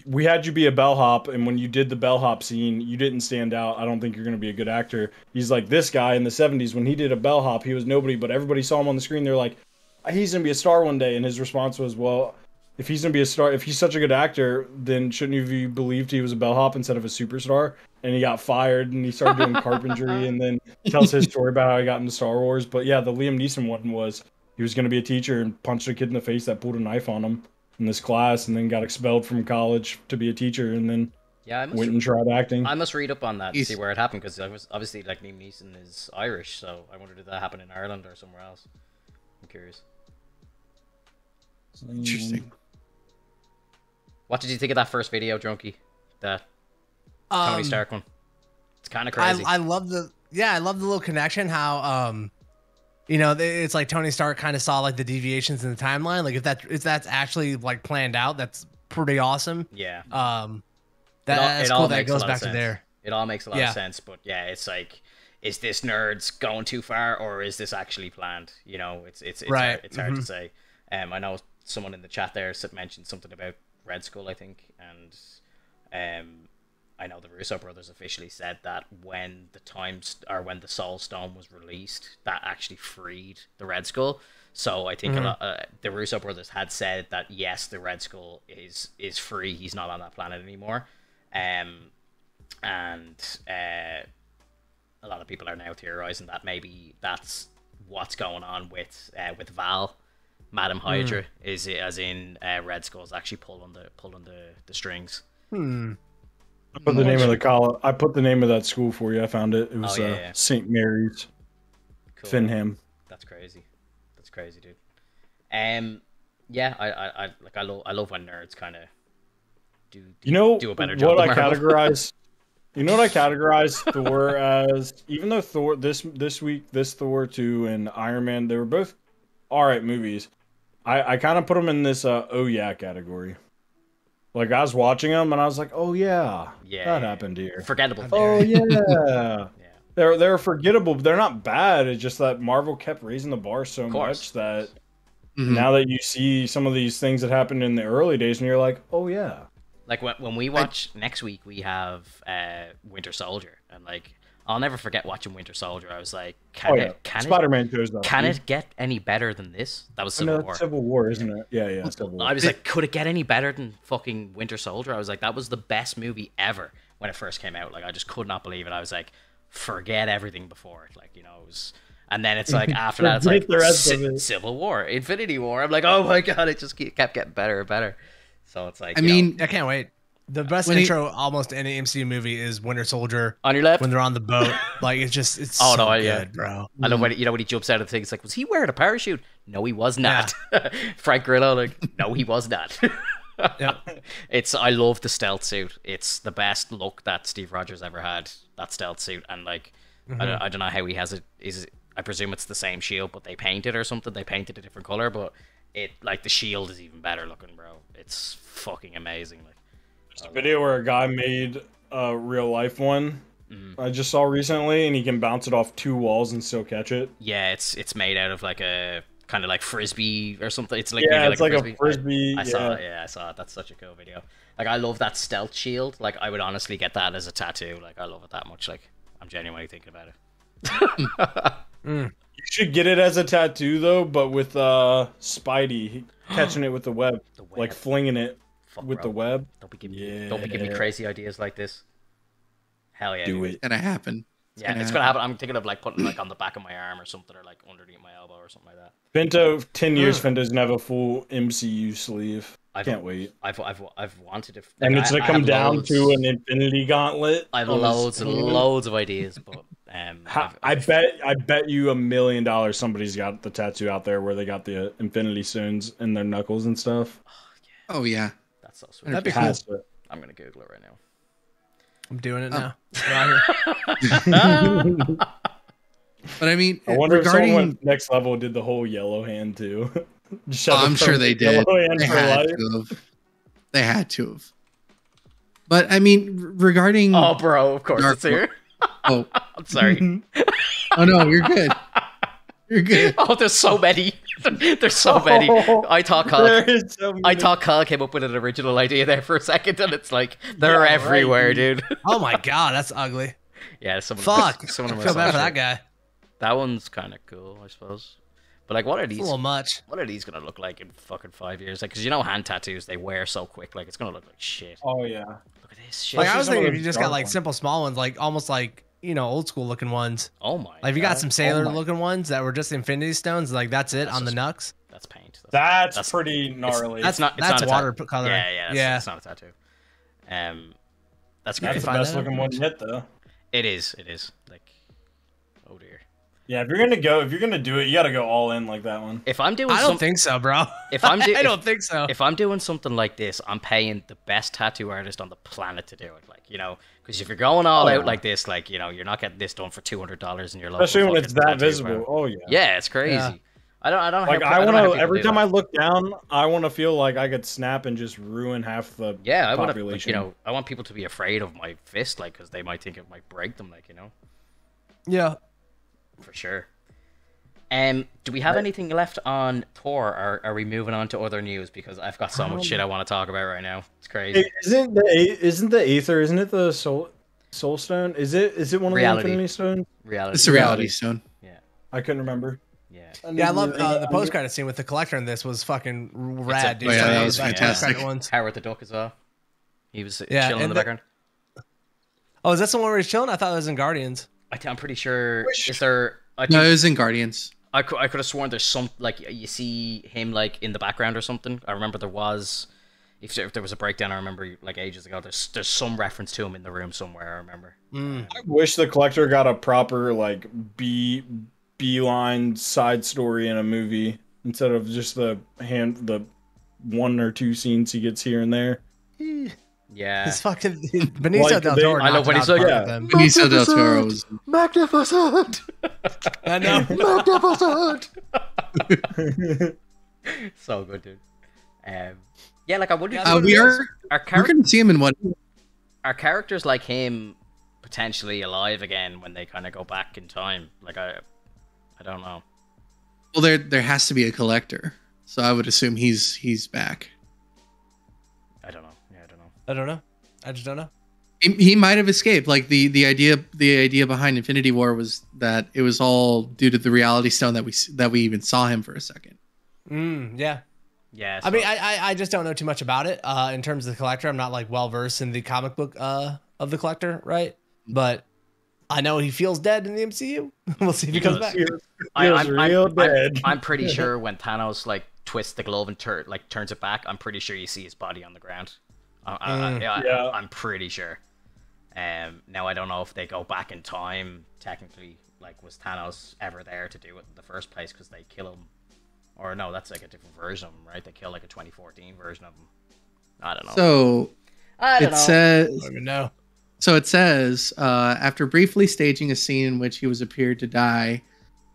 we had you be a bellhop, and when you did the bellhop scene, you didn't stand out. I don't think you're going to be a good actor. He's like, this guy in the seventies, when he did a bellhop, he was nobody, but everybody saw him on the screen. They're like, he's going to be a star one day. And his response was, well, if he's going to be a star, if he's such a good actor, then shouldn't you be believed he was a bellhop instead of a superstar? And he got fired, and he started doing carpentry, and then tells his story about how he got into Star Wars. But yeah, the Liam Neeson one was, he was going to be a teacher and punched a kid in the face that pulled a knife on him in this class, and then got expelled from college to be a teacher, and then yeah, I must went and tried acting. I must read up on that to see where it happened, because obviously like Liam Neeson is Irish, so I wondered if that happened in Ireland or somewhere else. I'm curious. Interesting. What did you think of that first video, Drunky? That um, Tony Stark one. It's kind of crazy. I, I love the yeah, I love the little connection. How um. You know, it's like Tony Stark kind of saw like the deviations in the timeline. Like if that if that's actually like planned out, that's pretty awesome. Yeah. Um, that, it all, that's it cool all that makes it goes back to there. It all makes a lot yeah. of sense. But yeah, it's like, is this nerds going too far, or is this actually planned? You know, it's it's it's right. hard, it's hard mm-hmm. to say. Um, I know someone in the chat there mentioned something about Red Skull, I think, and um. I know the Russo brothers officially said that when the times or when the Soul Stone was released, that actually freed the Red Skull. So I think mm-hmm. a lot, uh, the Russo brothers had said that yes, the Red Skull is is free. He's not on that planet anymore, um, and uh, a lot of people are now theorizing that maybe that's what's going on with uh, with Val, Madam Hydra, mm. is as in uh, Red Skull's actually pulling the pulling the the strings. Hmm. I put the name of the college. I put the name of that school for you. I found it. It was oh, yeah, uh, yeah. Saint Mary's, cool. Finham. That's crazy. That's crazy, dude. Um, yeah, I, I, I like, I love, I love when nerds kind of do, do. You know, do a better job. What I categorize. You know what I categorize Thor as? Even though Thor this this week, this Thor two and Iron Man, they were both all right movies. I I kind of put them in this uh, oh yeah category. Like, I was watching them, and I was like, oh, yeah, yeah that yeah. happened here. Forgettable. Oh, yeah. yeah. They're, they're forgettable, but they're not bad. It's just that Marvel kept raising the bar so much that mm-hmm. now that you see some of these things that happened in the early days, and you're like, oh, yeah. Like, when, when we watch I... next week, we have uh, Winter Soldier. And, like, I'll never forget watching Winter Soldier. I was like, can oh, yeah. it, can Spider-Man it, goes up, can it get any better than this? That was Civil no, War. Civil War, isn't it? Yeah, yeah. Civil War. I was like, could it get any better than fucking Winter Soldier? I was like, that was the best movie ever when it first came out. Like, I just could not believe it. I was like, forget everything before it. Like, you know, it was... And then it's like, after that, it's like, the rest C of it. Civil War, Infinity War. I'm like, oh my God, it just kept getting better and better. So it's like, I mean, know, I can't wait. The best when intro he, almost any M C U movie is Winter Soldier. On your left? When they're on the boat. Like, it's just, it's oh, so no, yeah. good, bro. I know when, you know, when he jumps out of the thing, it's like, was he wearing a parachute? No, he was not. Yeah. Frank Grillo, like, no, he was not. yeah. It's, I love the stealth suit. It's the best look that Steve Rogers ever had, that stealth suit. And, like, mm-hmm. I, don't, I don't know how he has it. Is it, I presume it's the same shield, but they painted or something. They painted a different color, but it, like, the shield is even better looking, bro. It's fucking amazing, like. There's a video where a guy made a real life one mm. I just saw recently, and he can bounce it off two walls and still catch it. Yeah, it's it's made out of like a kind of like frisbee or something. It's like yeah, it's like, like a frisbee. A frisbee I, I yeah. saw it. Yeah, I saw it. That's such a cool video. Like, I love that stealth shield. Like, I would honestly get that as a tattoo. Like, I love it that much. Like, I'm genuinely thinking about it. mm. You should get it as a tattoo though, but with uh, Spidey catching it with the web, the web. like flinging it. Fuck, with bro. the web. Don't be giving yeah. me, don't be giving me crazy ideas like this. Hell yeah. Do dude. it. It's gonna happen. Yeah, and it's gonna happen. I'm thinking of like putting like on the back of my arm or something, or like underneath my elbow or something like that. Finto, ten years. Mm. Finto's never full M C U sleeve. I can't wait. I've I've I've wanted to. Like, and it's gonna I, come I down loads. to an Infinity Gauntlet. I have loads and loads of ideas, but um, How, I bet I bet you a million dollars somebody's got the tattoo out there where they got the Infinity Stones in their knuckles and stuff. Oh yeah. Oh, yeah. That's so sweet. That'd be cool. It. I'm gonna Google it right now. I'm doing it oh. now. But I mean, I wonder regarding... if someone went next level did the whole yellow hand too. Oh, I'm sure they did. They had, to have. they had to have. But I mean, regarding oh, bro, of course Dark it's here. Oh, I'm sorry. Oh no, you're good. You're good. Oh, there's so many. There's so many. Oh, I thought Kyle, so I thought Kyle came up with an original idea there for a second, and it's like they're yeah, everywhere, right, dude. Oh my god, that's ugly. Yeah, someone. Fuck. Someone I feel bad for that guy. That one's kind of cool, I suppose. But like, what are these? It's a little much. What are these gonna look like in fucking five years? Like, because you know, hand tattoos they wear so quick. Like, it's gonna look like shit. Oh yeah. Look at this shit. Like I was thinking, if you just got like simple small ones, like almost like. You know, old school looking ones. Oh my! Like you got some sailor oh looking ones that were just Infinity Stones. Like that's it that's on just, the knucks. That's paint. That's, that's, that's pretty gnarly. It's, that's not. It's that's not water color. Yeah, yeah. That's, yeah. It's not a tattoo. Um, that's great. That's the best looking one yet, though. It is. It is. Like, oh dear. Yeah, if you're gonna go, if you're gonna do it, you gotta go all in like that one. If I'm doing, I don't think so, bro. If I'm, do I don't if, think so. If I'm doing something like this, I'm paying the best tattoo artist on the planet to do it. Like, you know, because if you're going all oh, out yeah. like this, like, you know, you're not getting this done for two hundred dollars in your life. Especially when it's that visible. Firm. Oh yeah. Yeah, it's crazy. Yeah. I don't. I don't. Like, have, I want to. Every time that. I look down, I want to feel like I could snap and just ruin half the yeah. I want to. Like, you know, I want people to be afraid of my fist, like, because they might think it might break them, like, you know. Yeah. For sure. Um, do we have anything left on Thor, or are we moving on to other news? Because I've got so much um, shit I want to talk about right now. It's crazy. Isn't the isn't the Aether? Isn't it the Soul Soul Stone? Is it is it one reality. of the Infinity Stones? Reality. It's a Reality Stone. Yeah. I couldn't remember. Yeah. Yeah, I love uh, the post credit scene with the Collector in this was fucking rad, a, dude. Oh, yeah, that was like, fantastic. Howard the Duck as well. He was yeah, chilling in the, the background. Oh, is that someone where he's chilling? I thought it was in Guardians. I I'm pretty sure. Is there? I no, it was in Guardians. I could I could have sworn there's some like you see him like in the background or something. I remember there was, if, if there was a breakdown. I remember like ages ago. There's there's some reference to him in the room somewhere. I remember. Mm. I wish the Collector got a proper like B B line side story in a movie instead of just the hand the one or two scenes he gets here and there. Yeah, it's fucking Benicio like del Toro. I love when he's like, yeah. Benicio del Toro was magnificent. I know, magnificent. So good, dude. Um, yeah, like I wonder. Uh, we are. Our we're gonna see him in what? Are characters like him potentially alive again when they kind of go back in time? Like I, I don't know. Well, there there has to be a Collector, so I would assume he's he's back. I don't know. I don't know. I just don't know. He, he might have escaped. Like the the idea the idea behind Infinity War was that it was all due to the Reality Stone that we that we even saw him for a second. Mm, yeah. Yeah. So. I mean, I, I I just don't know too much about it uh, in terms of the Collector. I'm not like well versed in the comic book uh, of the Collector, right? But I know he feels dead in the M C U. We'll see if he, he comes back. He I, I'm, real I'm, dead. I'm, I'm pretty sure when Thanos like twists the glove and tur like turns it back, I'm pretty sure you see his body on the ground. I, I, I, yeah. I'm pretty sure. Um, now I don't know if they go back in time. Technically, like was Thanos ever there to do it in the first place? Because they kill him, or no, that's like a different version of him, right? They kill like a twenty fourteen version of him. I don't know. So I don't it know. says. I don't even know. So it says uh, after briefly staging a scene in which he was appeared to die,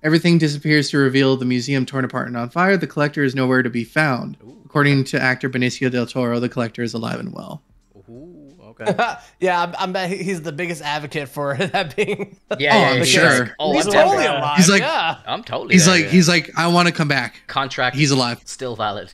everything disappears to reveal the museum torn apart and on fire. The Collector is nowhere to be found. Ooh. According to actor Benicio del Toro, the Collector is alive and well. Ooh, okay. Yeah, I'm, I'm bet he's the biggest advocate for that being. Yeah, yeah, oh, sure. He's, oh, he's totally alive. alive. He's like, yeah. I'm totally. He's there, like, yeah. he's like, I want to come back. Contract. He's alive. Still valid.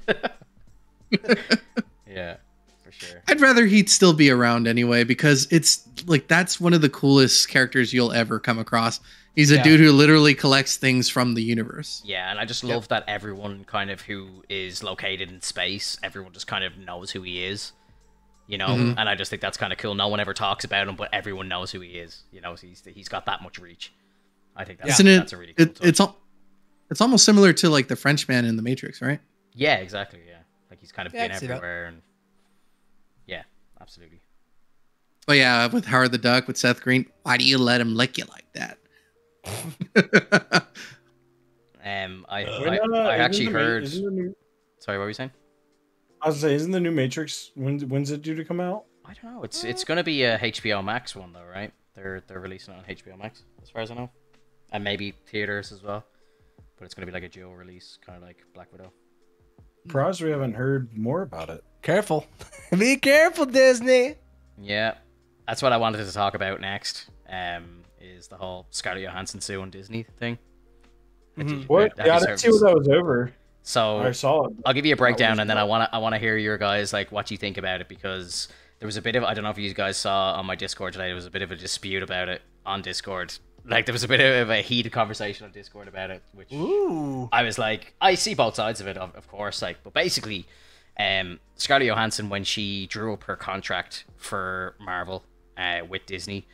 Yeah, for sure. I'd rather he'd still be around anyway because it's like that's one of the coolest characters you'll ever come across. He's a yeah. dude who literally collects things from the universe. Yeah, and I just love yep. that everyone kind of who is located in space, everyone just kind of knows who he is. you know, mm-hmm. and I just think that's kind of cool. No one ever talks about him, but everyone knows who he is. You know, so he's he's got that much reach. I think that's, yeah. that's it, a really cool it, it's al it's almost similar to like the Frenchman in The Matrix, right? Yeah, exactly. Yeah, like he's kind of yeah, been everywhere, and yeah, absolutely. But yeah, with Howard the Duck, with Seth Green, why do you let him lick you like that? um, I uh, I, uh, I actually heard. New... Sorry, what were you saying? I was saying, isn't the new Matrix when when's it due to come out? I don't know. It's it's gonna be a H B O Max one though, right? They're they're releasing it on H B O Max, as far as I know, and maybe theaters as well. But it's gonna be like a dual release, kind of like Black Widow. Surprised we haven't heard more about it. Careful, be careful, Disney. Yeah. That's what I wanted to talk about next. Um, is the whole Scarlett Johansson Sue and Disney thing? Mm-hmm. you, what? Yeah, I didn't see what that was over. So I saw it. I'll give you a breakdown, and then I want to I want to hear your guys like what you think about it, because there was a bit of, I don't know if you guys saw on my Discord today, there was a bit of a dispute about it on Discord. Like there was a bit of a heated conversation on Discord about it, which Ooh. I was like, I see both sides of it, of, of course. Like, but basically, um, Scarlett Johansson, when she drew up her contract for Marvel. Uh, with Disney.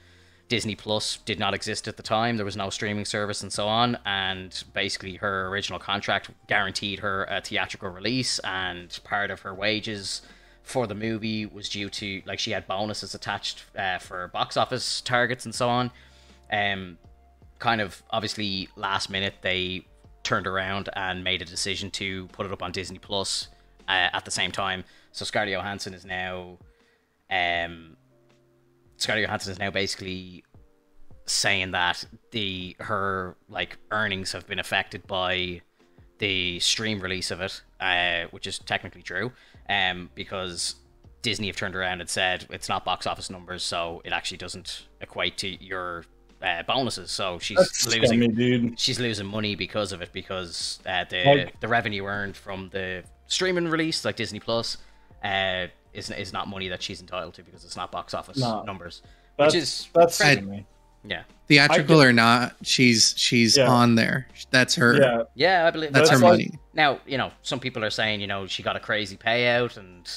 Disney Plus did not exist at the time. There was no streaming service and so on. And basically her original contract guaranteed her a theatrical release, and part of her wages for the movie was due to, like, she had bonuses attached uh, for box office targets and so on. Um, kind of obviously last minute, they turned around and made a decision to put it up on Disney Plus uh, at the same time. So Scarlett Johansson is now... Um, Scarlett Johansson is now basically saying that the her like earnings have been affected by the stream release of it, uh, which is technically true, um, because Disney have turned around and said it's not box office numbers, so it actually doesn't equate to your uh, bonuses. So she's That's losing, scummy, dude. She's losing money because of it, because uh, the like, the revenue earned from the streaming release, like Disney Plus, uh. Is is not money that she's entitled to, because it's not box office no. numbers, that's, which is that's I, yeah theatrical or not, she's she's yeah. on there. That's her. Yeah, yeah, I believe that's, that's her like, money. Now you know some people are saying you know she got a crazy payout and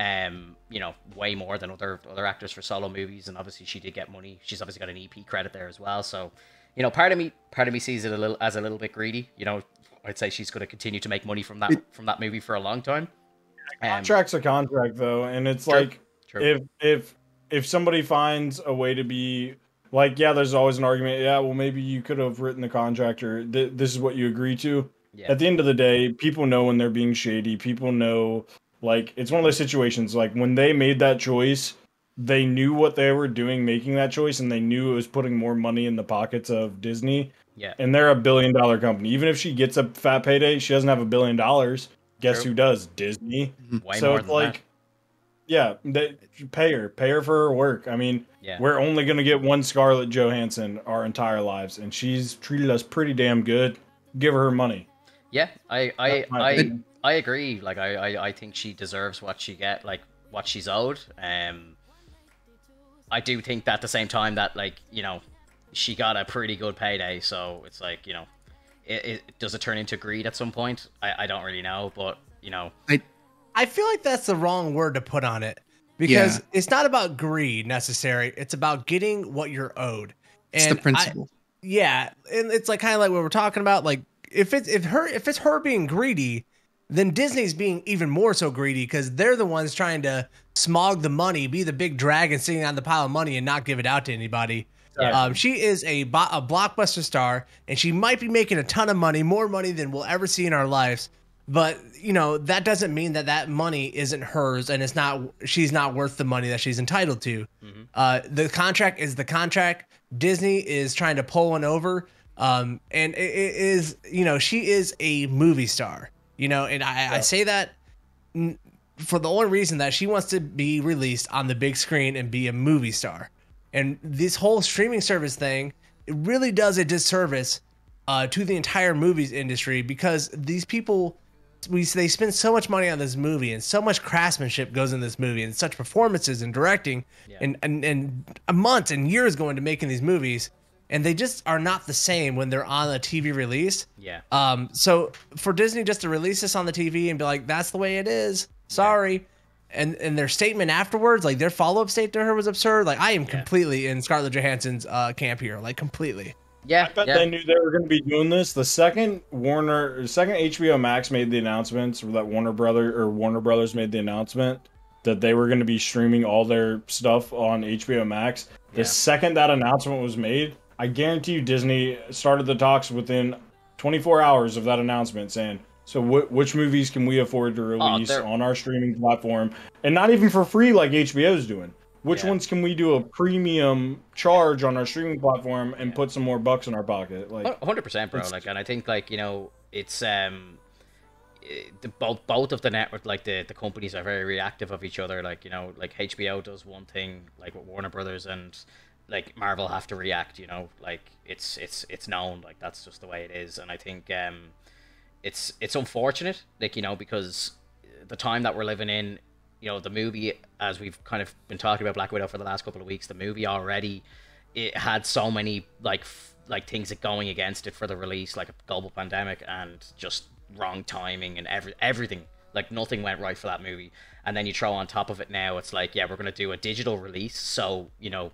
um you know way more than other other actors for solo movies, and obviously she did get money. She's obviously got an E P credit there as well. So you know part of me part of me sees it a little as a little bit greedy. You know I'd say she's going to continue to make money from that it, from that movie for a long time. Contract's um, a contract though, and it's true, like true. if if if somebody finds a way to be like, yeah, there's always an argument. Yeah, well, maybe you could have written the contract, or th this is what you agree to. Yeah. At the end of the day, people know when they're being shady. People know, like, it's one of those situations. Like when they made that choice, they knew what they were doing making that choice, and they knew it was putting more money in the pockets of Disney. Yeah, and they're a billion dollar company. Even if she gets a fat payday, she doesn't have a billion dollars. Guess True. who does? Disney. Way so more it's than like, that. yeah, they pay her, pay her for her work. I mean, yeah. we're only gonna get one Scarlett Johansson our entire lives, and she's treated us pretty damn good. Give her her money. Yeah, I, I, I, I agree. Like, I, I, I think she deserves what she get, like what she's owed. Um, I do think that at the same time that, like, you know, she got a pretty good payday, so it's like, you know. It, it, does it turn into greed at some point? I, I don't really know, but you know, I I feel like that's the wrong word to put on it, because yeah. it's not about greed necessarily. It's about getting what you're owed. And it's the principle. I, yeah, and it's like kind of like what we're talking about. Like if it's if her if it's her being greedy, then Disney's being even more so greedy, because they're the ones trying to smog the money, be the big dragon sitting on the pile of money and not give it out to anybody. Yeah. Um, she is a, bo a blockbuster star, and she might be making a ton of money, more money than we'll ever see in our lives. But, you know, that doesn't mean that that money isn't hers, and it's not, she's not worth the money that she's entitled to. Mm-hmm. Uh, the contract is the contract. Disney is trying to pull one over. Um, and it, it is, you know, she is a movie star, you know, and I, yeah. I say that for the only reason that she wants to be released on the big screen and be a movie star. And this whole streaming service thing, it really does a disservice uh, to the entire movies industry, because these people, we they spend so much money on this movie, and so much craftsmanship goes in this movie, and such performances and directing, yeah. and, and, and months and years go into making these movies, and they just are not the same when they're on a T V release. Yeah. Um. So for Disney just to release this on the T V and be like, that's the way it is, sorry. Yeah. and and their statement afterwards, like their follow-up statement to her was absurd. Like, I am completely yeah. in Scarlett Johansson's uh, camp here, like completely. Yeah, I bet yeah. they knew they were going to be doing this. The second Warner, second H B O Max made the announcements, or that Warner Brother or Warner Brothers made the announcement that they were going to be streaming all their stuff on H B O Max. The yeah. second that announcement was made, I guarantee you Disney started the talks within twenty-four hours of that announcement, saying, so wh which movies can we afford to release oh, on our streaming platform, and not even for free like H B O's doing? Which yeah. ones can we do a premium charge on our streaming platform and yeah. put some more bucks in our pocket? Like one hundred percent, bro. Like, and I think, like, you know, it's um, the both both of the network, like the the companies are very reactive of each other. Like, you know, like H B O does one thing, like with Warner Brothers, and like Marvel have to react. You know, like it's it's it's known. Like that's just the way it is. And I think um, it's it's unfortunate, like, you know, because the time that we're living in. You know, the movie, as we've kind of been talking about Black Widow for the last couple of weeks, the movie already, it had so many, like, f like things that going against it for the release, like a global pandemic and just wrong timing and every everything. Like, nothing went right for that movie. And then you throw on top of it now, it's like, yeah, we're going to do a digital release. So, you know,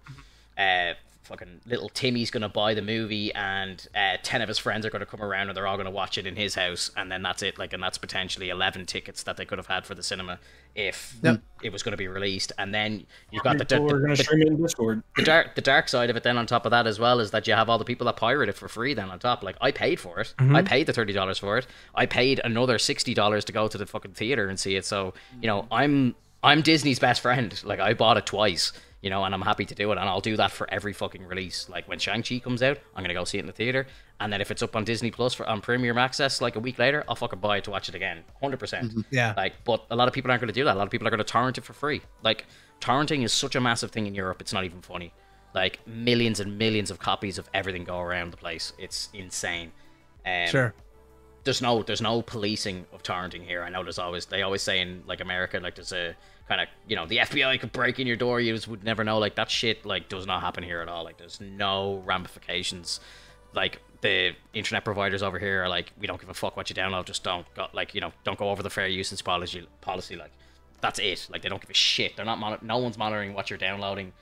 uh, fucking little Timmy's going to buy the movie, and uh, ten of his friends are going to come around and they're all going to watch it in his house. And then that's it. Like, and that's potentially eleven tickets that they could have had for the cinema if yep. it was going to be released. And then you've got the, the, the, the, dark, the dark side of it. Then on top of that as well is that you have all the people that pirate it for free then on top. Like, I paid for it. Mm-hmm. I paid the thirty dollars for it. I paid another sixty dollars to go to the fucking theater and see it. So, you know, I'm, I'm Disney's best friend. Like, I bought it twice. You know, and I'm happy to do it, and I'll do that for every fucking release. Like, when Shang-Chi comes out, I'm going to go see it in the theater, and then if it's up on Disney Plus for on Premium Access, like, a week later, I'll fucking buy it to watch it again. one hundred percent. Yeah. Like, but a lot of people aren't going to do that. A lot of people are going to torrent it for free. Like, torrenting is such a massive thing in Europe, it's not even funny. Like, millions and millions of copies of everything go around the place. It's insane. Um, sure. There's no, there's no policing of torrenting here. I know there's always, they always say in, like, America, like, there's a... kind of, you know, the F B I could break in your door, you just would never know. Like, that shit, like, does not happen here at all. Like, there's no ramifications. Like, the internet providers over here are like, we don't give a fuck what you download, just don't go, like, you know, don't go over the fair usage policy, policy. Like, that's it. Like, they don't give a shit. They're not, mon no one's monitoring what you're downloading.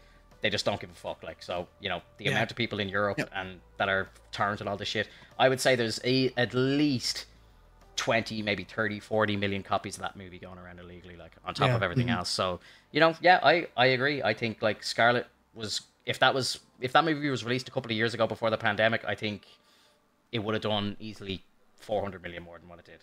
They just don't give a fuck. Like, so, you know, the yeah. amount of people in Europe yep. and that are torrenting and all this shit, I would say there's a, at least... twenty, maybe thirty, forty million copies of that movie going around illegally, like, on top yeah. of everything mm-hmm. else. So, you know, yeah, I, I agree. I think, like, Scarlett was, if that was, if that movie was released a couple of years ago before the pandemic, I think it would have done easily four hundred million more than what it did.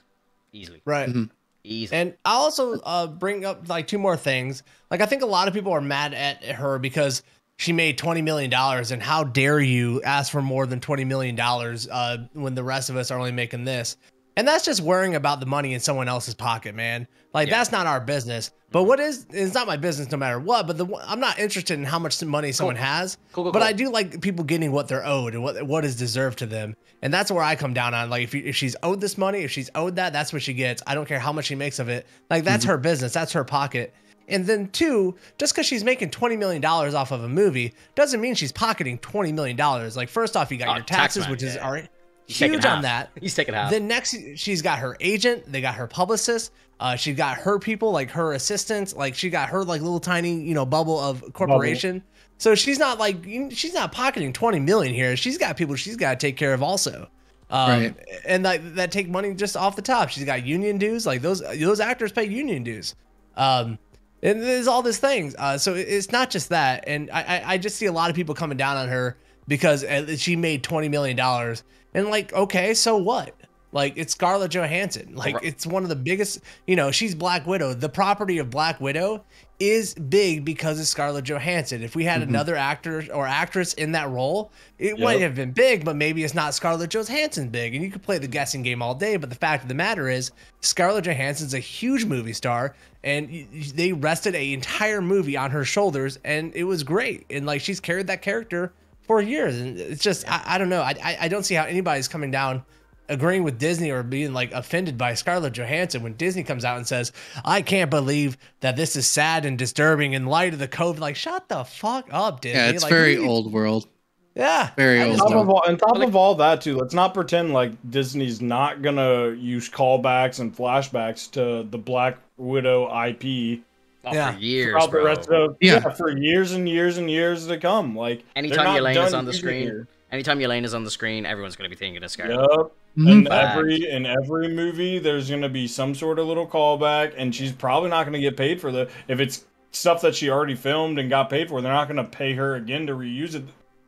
Easily. Right. Mm-hmm. Easy. And I'll also uh, bring up, like, two more things. Like, I think a lot of people are mad at her because she made twenty million dollars, and how dare you ask for more than twenty million dollars uh, when the rest of us are only making this. And that's just worrying about the money in someone else's pocket, man. Like, yeah. that's not our business. But what is, it's not my business no matter what, but the, I'm not interested in how much money someone cool. has. Cool, cool, but cool. I do like people getting what they're owed and what, what is deserved to them. And that's where I come down on. Like, if, you, if she's owed this money, if she's owed that, that's what she gets. I don't care how much she makes of it. Like, that's mm-hmm. her business. That's her pocket. And then two, just because she's making twenty million dollars off of a movie doesn't mean she's pocketing twenty million dollars. Like, first off, you got oh, your taxes, tax man, which yeah. is all right. He's huge on that. He's taking half. Then next, she's got her agent. They got her publicist. Uh, she got her people, like her assistants. Like, she got her, like, little tiny, you know, bubble of corporation. Bubble. So she's not, like, she's not pocketing twenty million here. She's got people she's got to take care of also. Um, right. And that, that take money just off the top. She's got union dues. Like, those, those actors pay union dues. Um, and there's all these things. Uh, so it's not just that. And I, I just see a lot of people coming down on her because she made twenty million dollars. And, like, okay, so what? Like, it's Scarlett Johansson. Like, it's one of the biggest, you know, she's Black Widow. The property of Black Widow is big because it's Scarlett Johansson. If we had mm-hmm. another actor or actress in that role, it yep. might have been big, but maybe it's not Scarlett Johansson big. And you could play the guessing game all day, but the fact of the matter is Scarlett Johansson's a huge movie star, and they rested an entire movie on her shoulders, and it was great. And, like, she's carried that character for years, and it's just I, I don't know. I I don't see how anybody's coming down, agreeing with Disney or being, like, offended by Scarlett Johansson when Disney comes out and says, "I can't believe that this is sad and disturbing in light of the COVID." Like, shut the fuck up, Disney. Yeah, it's, like, very we, old world. Yeah, very old. On top of all, on top of all that, too, let's not pretend like Disney's not gonna use callbacks and flashbacks to the Black Widow I P Oh, yeah. For years, Throughout bro. The rest of, yeah. yeah, for years and years and years to come. Like anytime Elaine is on the screen, here. anytime Elaine is on the screen, everyone's going to be thinking of Skyrim. Yep. Mm-hmm. And every in every movie, there's going to be some sort of little callback, and she's probably not going to get paid for the if it's stuff that she already filmed and got paid for. They're not going to pay her again to reuse it.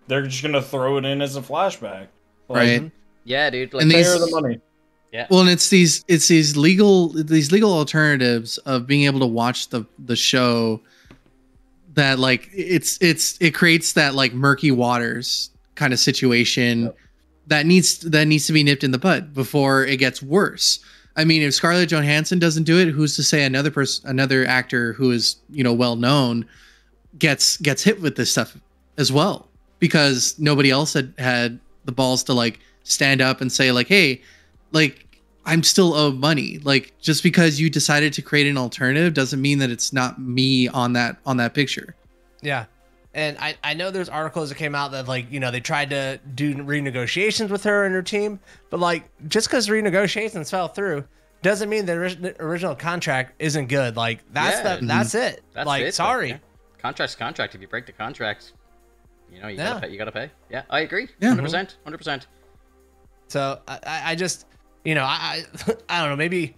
They're just going to throw it in as a flashback. Like, right. Yeah, dude. Like, and pay these, her the money. Yeah. Well, and it's these it's these legal these legal alternatives of being able to watch the the show that like it's it's it creates that like murky waters kind of situation yep. that needs that needs to be nipped in the bud before it gets worse. I mean, if Scarlett Johansson doesn't do it, who's to say another person another actor who is, you know, well known gets gets hit with this stuff as well, because nobody else had had the balls to like stand up and say like, hey, like I'm still owed money. Like just because you decided to create an alternative doesn't mean that it's not me on that on that picture. Yeah. And I, I know there's articles that came out that like, you know, they tried to do renegotiations with her and her team, but like just because renegotiations fell through doesn't mean the, ori the original contract isn't good. Like that's yeah. the, that's it. That's like it, sorry, yeah. contract's contract. If you break the contract, you know you yeah. gotta pay, you gotta pay. Yeah, I agree. Yeah, one hundred percent, one hundred percent. So I, I just, you know, I I don't know. Maybe.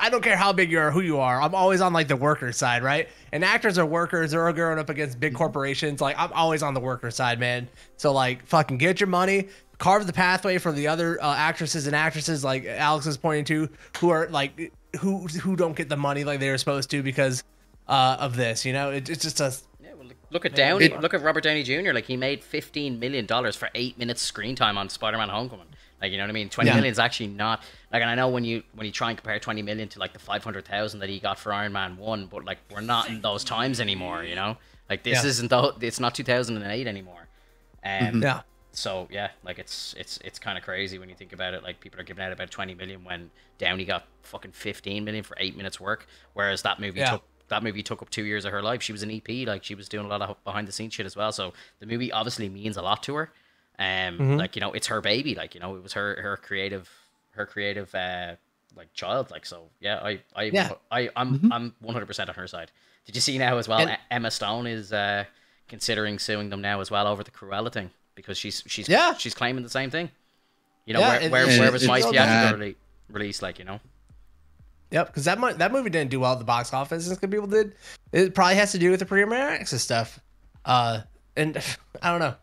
I don't care how big you are, who you are. I'm always on like the worker side, right? And actors are workers. They're growing up against big corporations. Like I'm always on the worker side, man. So like, fucking get your money, carve the pathway for the other uh, actresses and actresses like Alex is pointing to, who are like who who don't get the money like they're supposed to because uh, of this. You know, it, it's just a yeah. Well, look at Downey. It, look at Robert Downey Junior Like he made fifteen million dollars for eight minutes screen time on Spider-Man: Homecoming. Like, you know what I mean? twenty yeah. million is actually not like, and I know when you when you try and compare twenty million to like the five hundred thousand that he got for Iron Man one, but like we're not in those times anymore, you know? Like this yeah. isn't the it's not two thousand eight anymore. Um, yeah. So yeah, like it's it's it's kind of crazy when you think about it. Like people are giving out about twenty million when Downey got fucking fifteen million for eight minutes work, whereas that movie yeah. took that movie took up two years of her life. She was an E P, like she was doing a lot of behind the scenes shit as well. So the movie obviously means a lot to her. Um, mm-hmm. Like, you know, it's her baby, like, you know, it was her, her creative, her creative, uh, like child. Like, so yeah, I, I, yeah. I, I'm, mm-hmm. I'm one hundred percent on her side. Did you see now as well? And Emma Stone is, uh, considering suing them now as well over the Cruella thing, because she's, she's, yeah. she's claiming the same thing, you know, yeah, where, it, where, it, where it, was my so theatrical re release, like, you know? Yep. Cause that, that movie didn't do well at the box office as people did. It probably has to do with the premium access stuff. Uh, and I don't know.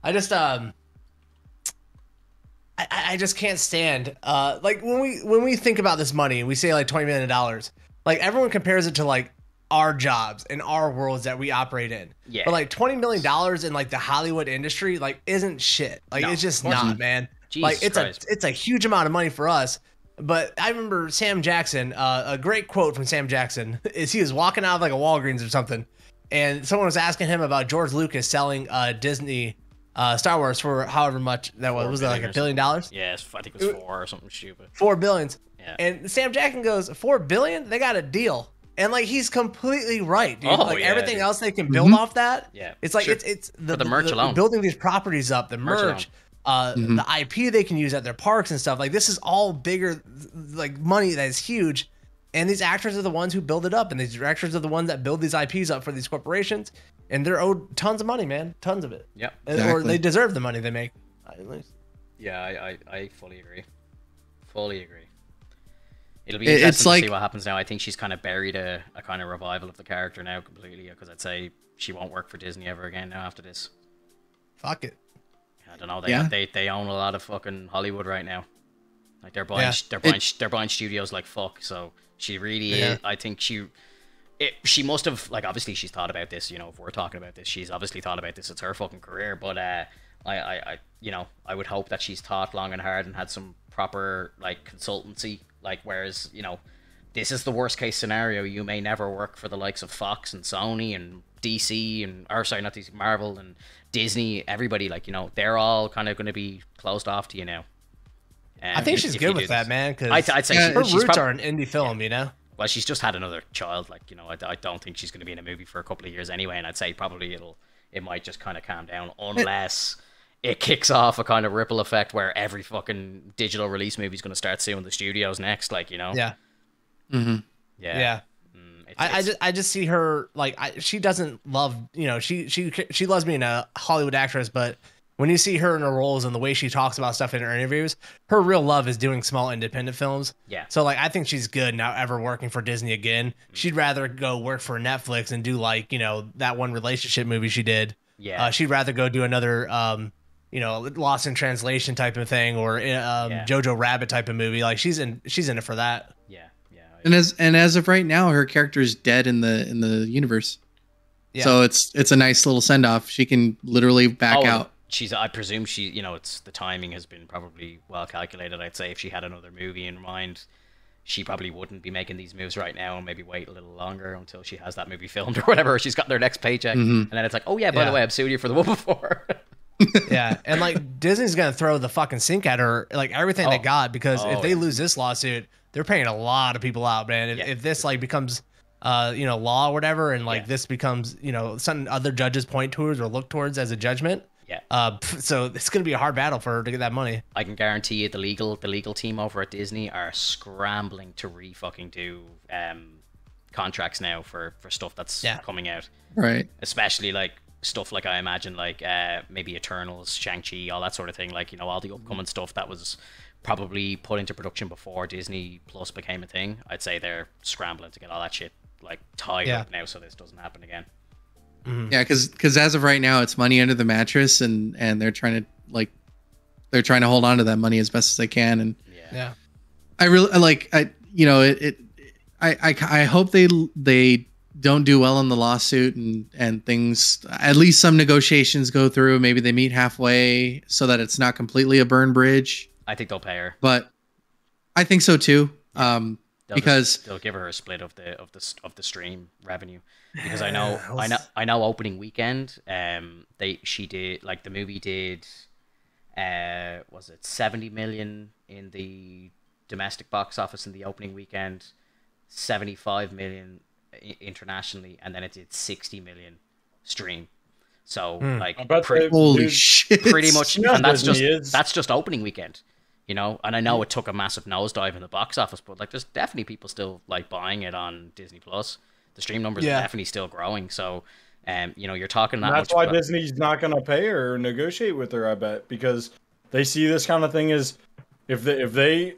I just um I, I just can't stand uh like when we when we think about this money and we say like twenty million dollars, like everyone compares it to like our jobs and our worlds that we operate in. Yeah. But like twenty million dollars in like the Hollywood industry like isn't shit. Like no, it's just not, man. Jesus like it's Christ. a it's a huge amount of money for us. But I remember Sam Jackson, uh, a great quote from Sam Jackson is he was walking out of like a Walgreens or something, and someone was asking him about George Lucas selling uh Disney Uh, Star Wars for however much that was. Was it like a billion dollars? Yeah, I think it was four or something stupid. Four billions. Yeah. And Sam Jackson goes, four billion? They got a deal. And like he's completely right, dude. Oh, like yeah, everything dude. else they can build mm-hmm. off that. Yeah. It's like sure. it's it's the, the merch the, alone. Building these properties up, the merch, merch uh mm-hmm. the I P they can use at their parks and stuff. Like this is all bigger like money that is huge. And these actors are the ones who build it up, and these directors are the ones that build these I Ps up for these corporations, and they're owed tons of money, man, tons of it. Yeah, exactly. Or they deserve the money they make. At least. Yeah, I, I, I fully agree, fully agree. It'll be it, interesting to like, see what happens now. I think she's kind of buried a, a kind of revival of the character now completely, because I'd say she won't work for Disney ever again now after this. Fuck it. I don't know. They yeah. they they own a lot of fucking Hollywood right now. Like they're buying yeah. they're buying it, they're buying studios like fuck. So. She really, yeah. I think she, it, she must have, like, obviously she's thought about this, you know, if we're talking about this, she's obviously thought about this, it's her fucking career, but, uh, I, I, I you know, I would hope that she's thought long and hard and had some proper, like, consultancy, like, whereas, you know, this is the worst case scenario, you may never work for the likes of Fox and Sony and D C and, or sorry, not D C, Marvel and Disney, everybody, like, you know, they're all kind of going to be closed off to you now. Um, I think she's good with that, man, because I'd say her roots are an indie film, you know? Well, she's just had another child. Like, you know, I, I don't think she's going to be in a movie for a couple of years anyway, and I'd say probably it'll, it might just kind of calm down unless it kicks off a kind of ripple effect where every fucking digital release movie is going to start suing the studios next, like, you know? Yeah. Mm-hmm. Yeah. Yeah. Mm, I, I just I just see her like I, she doesn't love you know she she she loves being a Hollywood actress, but when you see her in her roles and the way she talks about stuff in her interviews, her real love is doing small independent films. Yeah. So like I think she's good not ever working for Disney again. Mm-hmm. She'd rather go work for Netflix and do like you know that one relationship movie she did. Yeah. Uh, she'd rather go do another um you know Lost in Translation type of thing or um, yeah. Jojo Rabbit type of movie. Like she's in she's in it for that. Yeah. And as and as of right now, her character is dead in the in the universe. Yeah. So it's it's a nice little send off. She can literally back oh, out. She's I presume she you know it's the timing has been probably well calculated. I'd say if she had another movie in mind, she probably wouldn't be making these moves right now and maybe wait a little longer until she has that movie filmed or whatever. She's got their next paycheck, mm-hmm. and then it's like, oh yeah, by yeah. the way, I've sued you for the one before. Yeah, and like Disney's gonna throw the fucking sink at her, like everything oh. they got, because oh, if they yeah. lose this lawsuit. They're paying a lot of people out, man. If, yeah. if this like becomes, uh, you know, law or whatever, and like yeah. this becomes, you know, something other judges point towards or look towards as a judgment. Yeah. Uh, so it's gonna be a hard battle for her to get that money. I can guarantee you, the legal the legal team over at Disney are scrambling to re fucking do um, contracts now for for stuff that's yeah. coming out. Right. Especially like stuff like I imagine like uh, maybe Eternals, Shang-Chi, all that sort of thing. Like you know all the upcoming stuff that was. Probably put into production before Disney Plus became a thing. I'd say they're scrambling to get all that shit like tied yeah. up now, so this doesn't happen again. Mm-hmm. Yeah, because because as of right now, it's money under the mattress, and and they're trying to like they're trying to hold on to that money as best as they can. And yeah, yeah. I really like I you know it, it I, I I hope they they don't do well in the lawsuit and and things. At least some negotiations go through. Maybe they meet halfway so that it's not completely a burn bridge. I think they'll pay her, but I think so too, um, they'll because just, they'll give her a split of the of the of the stream revenue. Because I know, I know, I know. Opening weekend, um, they she did like the movie did, uh, was it seventy million in the domestic box office in the opening weekend, seventy-five million internationally, and then it did sixty million stream. So hmm. like, pretty, holy shit, pretty much, and that's just is. that's just opening weekend. You know, and I know it took a massive nosedive in the box office, but like, there's definitely people still like buying it on Disney Plus. The stream numbers yeah. are definitely still growing. So, um, you know, you're talking that. And that's much why about... Disney's not going to pay her or negotiate with her, I bet, because they see this kind of thing as if they if they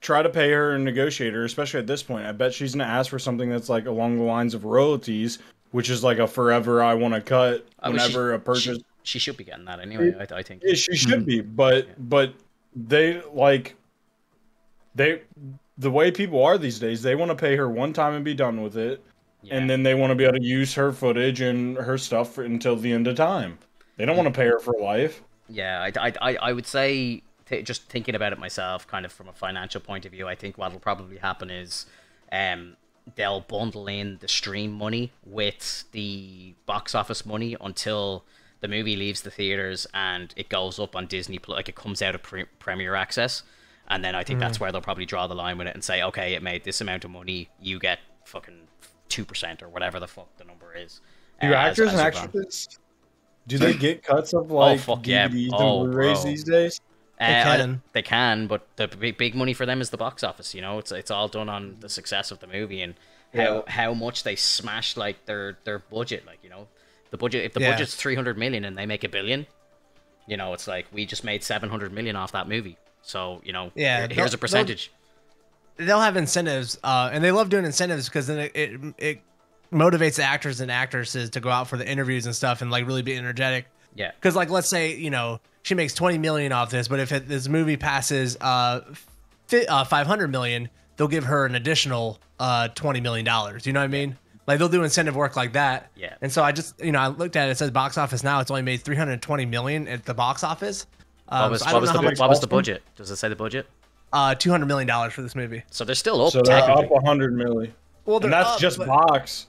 try to pay her and negotiate her, especially at this point, I bet she's going to ask for something that's like along the lines of royalties, which is like a forever I want to cut oh, whenever she, a purchase. She, she should be getting that anyway. I, I think yeah, she should mm-hmm. be, but yeah. but. They like they the way people are these days, they want to pay her one time and be done with it. Yeah. And then they want to be able to use her footage and her stuff for, until the end of time. They don't want to pay her for life. Yeah, I, I, I would say t just thinking about it myself, kind of from a financial point of view, I think what will probably happen is um, they'll bundle in the stream money with the box office money until the movie leaves the theaters and it goes up on Disney Plus, like it comes out of pre Premier Access, and then I think mm. that's where they'll probably draw the line with it and say, okay, it made this amount of money, you get fucking two percent or whatever the fuck the number is. Do uh, actors as, as and actresses do they get cuts of like oh, fuck, yeah. oh, Blu-rays these days? Uh, they can, I, they can, but the big, big money for them is the box office. You know, it's it's all done on the success of the movie and yeah. how how much they smash like their their budget, like you know. The budget, if the yeah. budget's three hundred million and they make a billion, you know, it's like, we just made seven hundred million off that movie. So, you know, yeah, here's a percentage. They'll, they'll have incentives, uh, and they love doing incentives because then it, it, it motivates the actors and actresses to go out for the interviews and stuff and like really be energetic. Yeah. Because like, let's say, you know, she makes twenty million off this, but if it, this movie passes uh, uh, five hundred million, they'll give her an additional uh, twenty million dollars. You know what I mean? Like they'll do incentive work like that. Yeah. And so I just, you know, I looked at it, it says box office now, it's only made three hundred twenty million at the box office. Um, what was, so what was, the, what was the budget? Does it say the budget? Uh, two hundred million dollars for this movie. So they're still up. So they're up one hundred million. Well, and that's up, just but, box,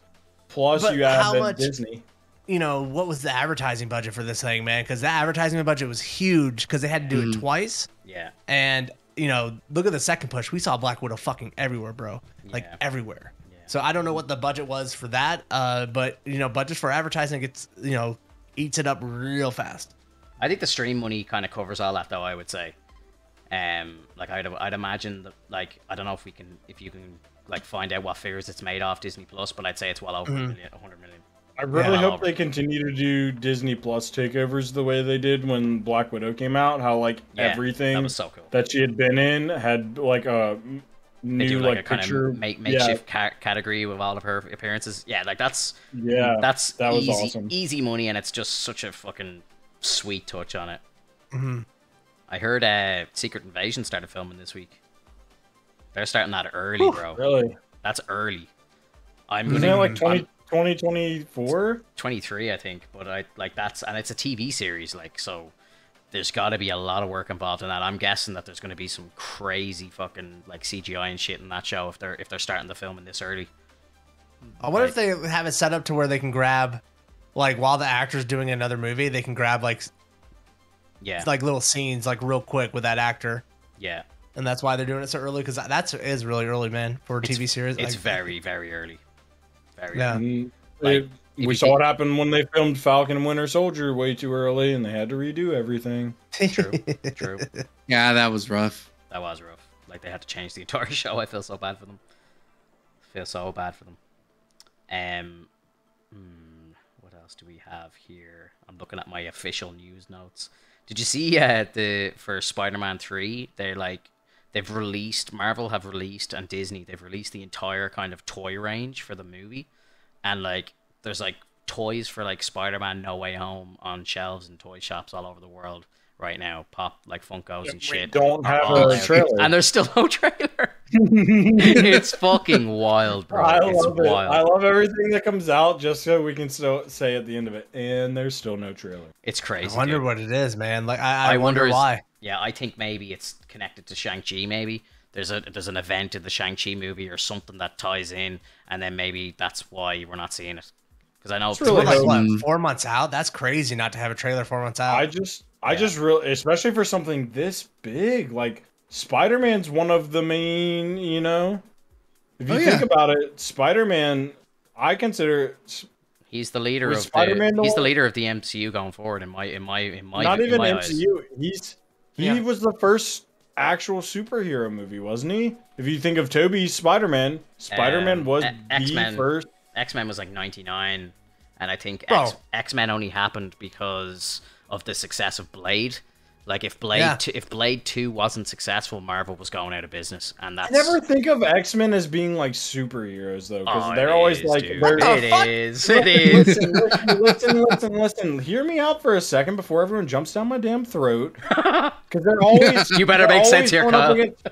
plus you add in Disney. You know, what was the advertising budget for this thing, man? Because that advertising budget was huge because they had to do mm. it twice. Yeah. And, you know, look at the second push. We saw Black Widow fucking everywhere, bro. Like yeah. everywhere. So I don't know what the budget was for that, uh, but you know, budget for advertising gets you know eats it up real fast. I think the stream money kind of covers all that, though. I would say, Um, like I'd I'd imagine that, like, I don't know if we can if you can like find out what figures it's made off Disney Plus, but I'd say it's well over mm. a hundred million. I really yeah, hope over. they continue to do Disney Plus takeovers the way they did when Black Widow came out. How like yeah, everything that, was so cool. that she had been in had like a new do, like, like a picture kind of make, makeshift yeah. ca category with all of her appearances. Yeah, like that's yeah that's that was easy, awesome. easy money, and it's just such a fucking sweet touch on it. Mm-hmm. I heard uh, Secret Invasion started filming this week. They're starting that early, Ooh, bro. Really? That's early. I'm Isn't gonna, that like twenty twenty-four? twenty-three, I think. But I like that's and it's a T V series, like, so there's got to be a lot of work involved in that. I'm guessing that there's going to be some crazy fucking like C G I and shit in that show if they're if they're starting the filming this early. I wonder like, if they have it set up to where they can grab, like, while the actor's doing another movie, they can grab like. Yeah, it's like little scenes, like real quick with that actor. Yeah, and that's why they're doing it so early, because that's is really early, man, for a T V it's, series. It's like, very, very early. Very yeah. early. Like, it, we saw think, it happen when they filmed Falcon and Winter Soldier way too early, and they had to redo everything. True, true. Yeah, that was rough. That was rough. Like they had to change the entire show. I feel so bad for them. I feel so bad for them. Um, hmm, what else do we have here? I'm looking at my official news notes. Did you see uh, the for Spider-Man three? They're like they've released Marvel have released and Disney they've released the entire kind of toy range for the movie, and like there's like toys for like Spider-Man No Way Home on shelves in toy shops all over the world right now. Pop like Funkos yeah, and shit. We don't have a trailer, and there's still no trailer. It's fucking wild, bro. I it's love wild. It. I love everything that comes out just so we can still say at the end of it, and there's still no trailer. It's crazy. I wonder dude. what it is, man. Like I, I, I wonder, wonder why. Is, yeah, I think maybe it's connected to Shang-Chi. Maybe there's a there's an event in the Shang-Chi movie or something that ties in, and then maybe that's why we're not seeing it. Because I know it's really like what, four months out. That's crazy not to have a trailer four months out. I just, I yeah. just really, especially for something this big, like. Spider-Man's one of the main, you know, if you oh, yeah. think about it, Spider-Man, I consider he's the leader of Spider-Man. The, he's the leader of the M C U going forward. In my, in my, in my, not in even my M C U. Eyes. He's he yeah. was the first actual superhero movie, wasn't he? If you think of Tobey's Spider-Man, Spider-Man um, was X-Men, the first. X-Men was like ninety-nine, and I think X-Men only happened because of the success of Blade. Like if Blade yeah. two, if Blade two wasn't successful, Marvel was going out of business, and that's. I never think of X-Men as being like superheroes though, because oh, they're always is, like. It is. It is. Listen, listen, listen, listen, listen. Hear me out for a second before everyone jumps down my damn throat, because they're always. You better make sense here, Kyle. Against,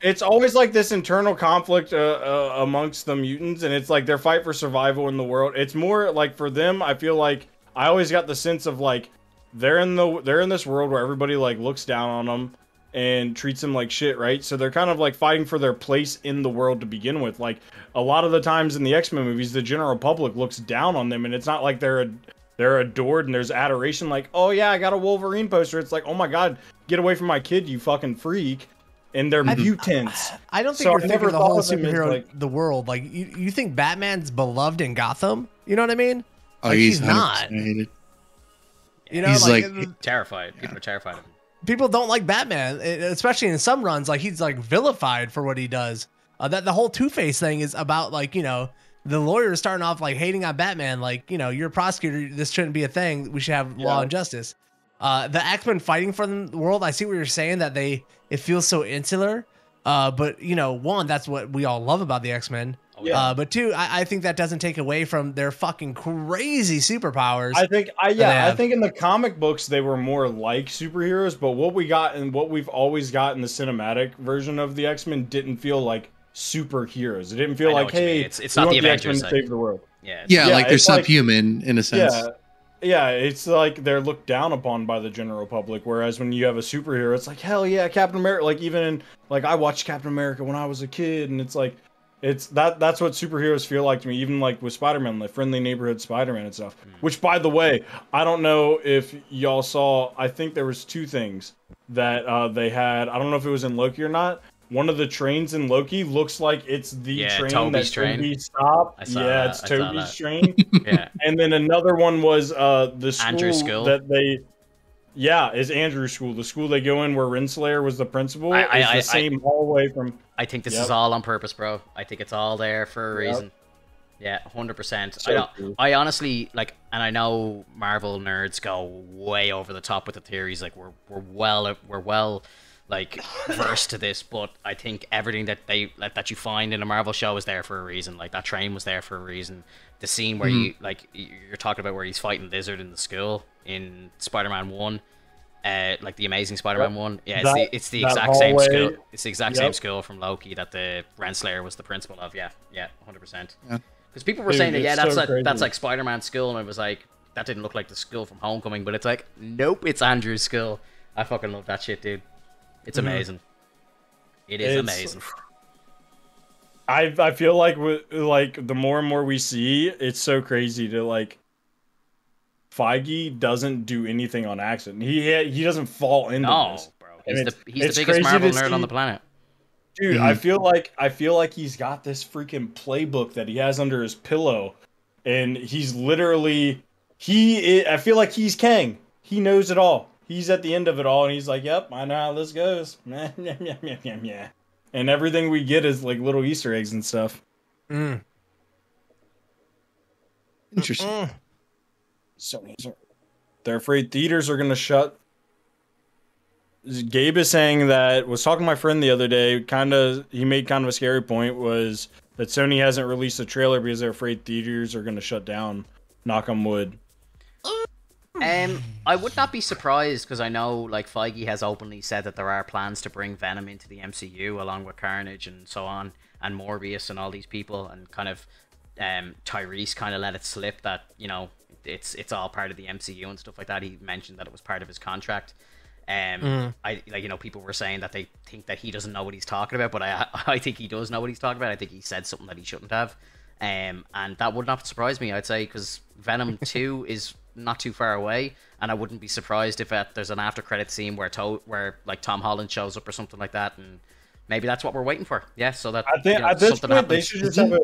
it's always like this internal conflict uh, uh, amongst the mutants, and it's like their fight for survival in the world. It's more like for them. I feel like I always got the sense of like. They're in the they're in this world where everybody like looks down on them and treats them like shit, right? So they're kind of like fighting for their place in the world to begin with. Like a lot of the times in the X-Men movies, the general public looks down on them, and it's not like they're they're adored and there's adoration. Like, oh yeah, I got a Wolverine poster. It's like, oh my god, get away from my kid, you fucking freak. And they're I've, mutants. I don't think so you're thinking never the whole superhero like, the world. Like you, you think Batman's beloved in Gotham? You know what I mean? Oh, like, he's, he's not. not. You know, he's like, like terrified. People yeah. are terrified of him. People don't like Batman, especially in some runs. Like he's like vilified for what he does. Uh, that the whole Two-Face thing is about, like, you know, the lawyer is starting off like hating on Batman. Like, you know, you're a prosecutor. This shouldn't be a thing. We should have yeah. law and justice. Uh, the X-Men fighting for the world. I see what you're saying, that they it feels so insular. Uh, but, you know, one, that's what we all love about the X-Men. Yeah. Uh, but two, I, I think that doesn't take away from their fucking crazy superpowers. I think, I yeah, I think in the comic books they were more like superheroes, but what we got and what we've always got in the cinematic version of the X-Men didn't feel like superheroes. It didn't feel like, hey, it's, it's not the Avengers to save the world. Yeah, yeah, yeah, like they're subhuman, like, in a sense. Yeah, yeah, it's like they're looked down upon by the general public. Whereas when you have a superhero, it's like, hell yeah, Captain America. Like even in, like I watched Captain America when I was a kid, and it's like. It's that that's what superheroes feel like to me, even like with Spider-Man, the friendly neighborhood Spider-Man and stuff, which, by the way, I don't know if y'all saw. I think there was two things that uh, they had. I don't know if it was in Loki or not. One of the trains in Loki looks like it's the yeah, train Toby's that train. Toby stopped. Yeah, that. It's Toby's train. Yeah. And then another one was uh, the school, school that they Yeah, is Andrew's school, the school they go in where Renslayer was the principal. I, I, is the I, same I, hallway from. I think this yep. is all on purpose, bro. I think it's all there for a yep. reason. Yeah, one hundred percent. So I don't, true. I honestly like, and I know Marvel nerds go way over the top with the theories. Like we're we're well we're well like versed to this, but I think everything that they like, that you find in a Marvel show is there for a reason. Like that train was there for a reason. The scene where mm. you like you're talking about where he's fighting Lizard in the school. In Spider-Man one, uh, like the Amazing Spider-Man yep. one, yeah, it's that, the, it's the exact hallway. same school. It's the exact yep. same school from Loki that the Renslayer was the principal of. Yeah, yeah, one hundred percent. Because people were Dude, saying that yeah, that's so like, that's like Spider-Man's school, and I was like, that didn't look like the school from Homecoming, but it's like, nope, it's Andrew's school. I fucking love that shit, dude. It's mm-hmm. amazing. It is it's... amazing. I I feel like we, like the more and more we see, it's so crazy to like. Feige doesn't do anything on accident. He he doesn't fall into no, this. Bro. He's the, he's the biggest Marvel nerd on the planet. Dude, mm-hmm. I feel like I feel like he's got this freaking playbook that he has under his pillow, and he's literally he. Is, I feel like he's Kang. He knows it all. He's at the end of it all, and he's like, "Yep, I know how this goes." And everything we get is like little Easter eggs and stuff. Mm. Interesting. Mm-mm. So they're afraid theaters are gonna shut. Gabe is saying that was talking to my friend the other day. Kind of, he made kind of a scary point was that Sony hasn't released a trailer because they're afraid theaters are gonna shut down. Knock on wood. Um, I would not be surprised because I know like Feige has openly said that there are plans to bring Venom into the M C U along with Carnage and so on, and Morbius and all these people, and kind of, um, Tyrese kind of let it slip that you know. It's it's all part of the M C U and stuff like that. He mentioned that it was part of his contract. Um, mm. I like you know people were saying that they think that he doesn't know what he's talking about, but I I think he does know what he's talking about. I think he said something that he shouldn't have, um, and that would not surprise me. I'd say because Venom two is not too far away, and I wouldn't be surprised if at, there's an after credit scene where to where like Tom Holland shows up or something like that, and maybe that's what we're waiting for. Yeah, so that I think you know, at this point they should just have a.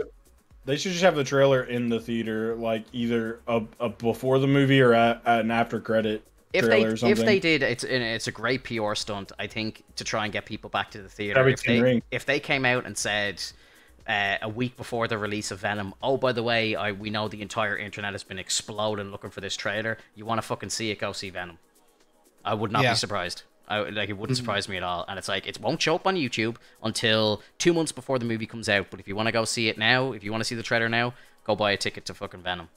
They should just have the trailer in the theater, like either a, a before the movie or at, at an after credit if trailer they, or something. If they did, it's it's a great P R stunt, I think, to try and get people back to the theater. If they, if they came out and said uh, a week before the release of Venom, oh, by the way, I we know the entire internet has been exploding looking for this trailer. You want to fucking see it, go see Venom. I would not yeah. be surprised. I, like it wouldn't surprise me at all, and it's like it won't show up on YouTube until two months before the movie comes out. But if you want to go see it now, if you want to see the trailer now, go buy a ticket to fucking Venom.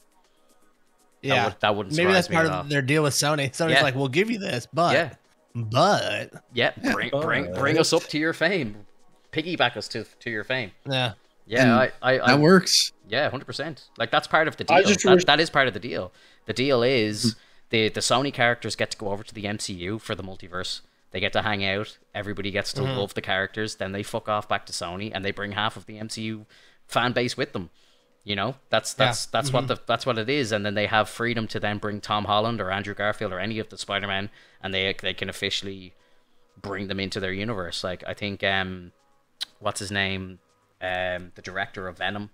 Yeah, that, would, that wouldn't. Maybe that's part of their deal with Sony. Sony's yeah. like, we'll give you this, but, yeah. but, yeah, bring but. bring bring us up to your fame, piggyback us to to your fame. Yeah, yeah, I, I, I, that works. Yeah, one hundred percent. Like that's part of the deal. That, wish- that is part of the deal. The deal is. The, the Sony characters get to go over to the M C U for the multiverse. They get to hang out. Everybody gets to mm-hmm. love the characters. Then they fuck off back to Sony, and they bring half of the M C U fan base with them. You know, that's that's yeah. that's mm-hmm. what the that's what it is. And then they have freedom to then bring Tom Holland or Andrew Garfield or any of the Spider-Man, and they they can officially bring them into their universe. Like I think, um, what's his name, um, the director of Venom,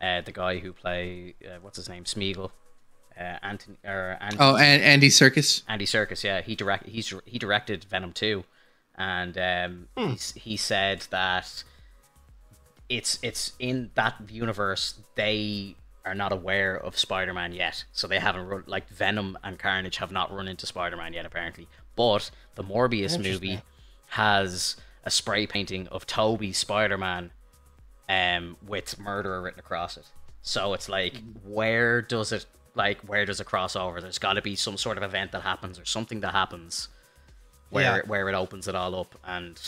uh, the guy who play uh, what's his name, Smeagol. Uh, Anthony or Andy, oh, and Andy Serkis. Andy Serkis, yeah, he direct he's he directed Venom two, and um, mm. he's, he said that it's it's in that universe they are not aware of Spider-Man yet, so they haven't run, like Venom and Carnage have not run into Spider-Man yet apparently. But the Morbius movie has a spray painting of Toby's Spider-Man, um, with murderer written across it. So it's like, where does it? Like, where does it cross over? There's got to be some sort of event that happens or something that happens where yeah. where it opens it all up. And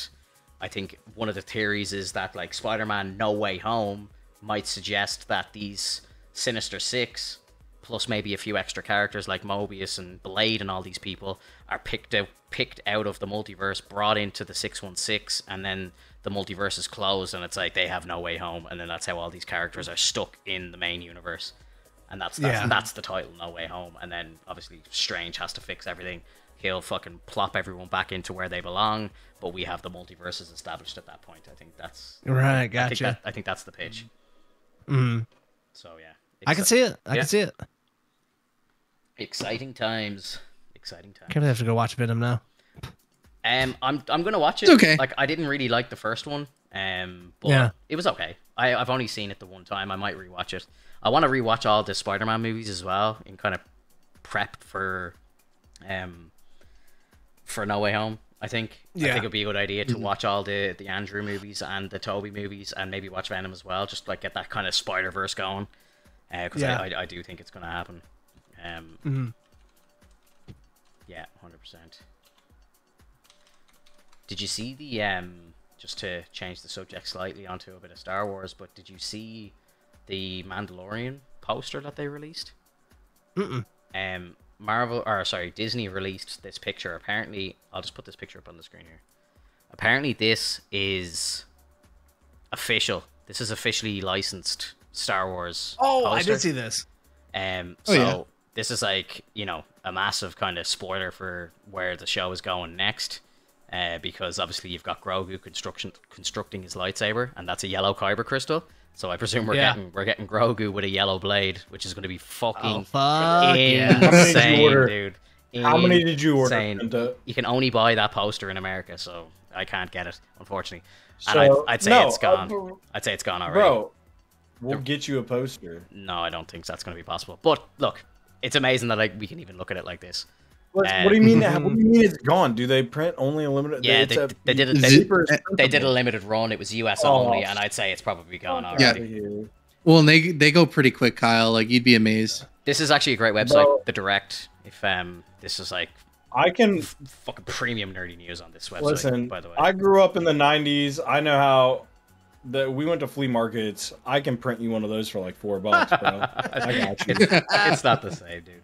I think one of the theories is that, like, Spider-Man No Way Home might suggest that these Sinister Six, plus maybe a few extra characters like Mobius and Blade and all these people, are picked out, picked out of the multiverse, brought into the six one six, and then the multiverse is closed, and it's like they have no way home. And then that's how all these characters are stuck in the main universe. And that's that's, yeah. that's the title, No Way Home. And then, obviously, Strange has to fix everything. He'll fucking plop everyone back into where they belong. But we have the multiverses established at that point. I think that's... Right, gotcha. I think, that, I think that's the pitch. Mm. So, yeah. Exci- I can see it. I yeah. can see it. Exciting times. exciting time. I'm gonna have to go watch Venom now. Um, I'm I'm gonna watch it. It's okay. Like I didn't really like the first one. Um, but yeah. It was okay. I I've only seen it the one time. I might rewatch it. I want to rewatch all the Spider-Man movies as well and kind of prep for, um, for No Way Home. I think yeah. I think it'd be a good idea to mm-hmm. watch all the the Andrew movies and the Toby movies and maybe watch Venom as well. Just like get that kind of Spider-Verse going. Because uh, yeah. I, I I do think it's gonna happen. Um. Mm-hmm. Yeah, hundred percent. Did you see the um? Just to change the subject slightly onto a bit of Star Wars, but did you see the Mandalorian poster that they released? Mm-mm. Um, Marvel, or sorry, Disney released this picture. Apparently, I'll just put this picture up on the screen here. Apparently, this is official. This is officially licensed Star Wars. Oh, poster. I did see this. Um, so oh, yeah. This is like you know a massive kind of spoiler for where the show is going next. Uh, because obviously you've got Grogu construction constructing his lightsaber, and that's a yellow kyber crystal. So I presume we're yeah. getting we're getting Grogu with a yellow blade, which is going to be fucking oh, fuck insane, yeah. dude. Insane. How many did you order? Into... You can only buy that poster in America, so I can't get it, unfortunately. So, and I'd, I'd say no, it's gone. Uh, I'd say it's gone already. Bro, we'll the... get you a poster. No, I don't think that's going to be possible. But look, it's amazing that like we can even look at it like this. What, um, what do you mean? That, what do you mean it's gone? Do they print only a limited? Yeah, they, a, they did. A, they, they did a limited run. It was U S oh, only, and I'd say it's probably gone already. Yeah. Well, and they they go pretty quick, Kyle. Like you'd be amazed. This is actually a great website, no. The Direct. If um, this is like I can f fucking premium nerdy news on this website. Listen, by the way, I grew up in the nineties. I know how. The, we went to flea markets. I can print you one of those for like four bucks, bro. I got you. It's, it's not the same, dude.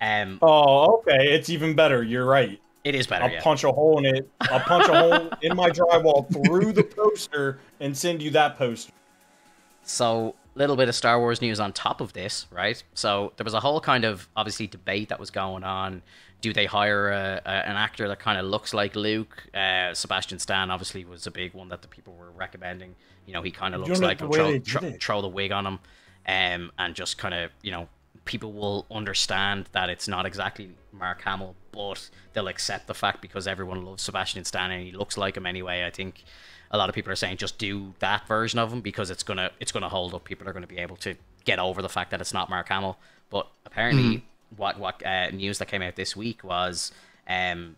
Um, oh, okay. It's even better. You're right. It is better. I'll yeah. punch a hole in it. I'll punch a hole in my drywall through the poster and send you that poster. So, a little bit of Star Wars news on top of this, right? So, there was a whole kind of, obviously, debate that was going on. Do they hire a, a, an actor that kind of looks like Luke? Uh, Sebastian Stan, obviously, was a big one that the people were recommending. You know, he kind of looks like him. Throw, tro throw the wig on him um, and just kind of, you know, people will understand that it's not exactly Mark Hamill, but they'll accept the fact because everyone loves Sebastian Stan and he looks like him anyway. I think a lot of people are saying just do that version of him because it's gonna it's gonna hold up. People are gonna be able to get over the fact that it's not Mark Hamill. But apparently, mm. what what uh, news that came out this week was um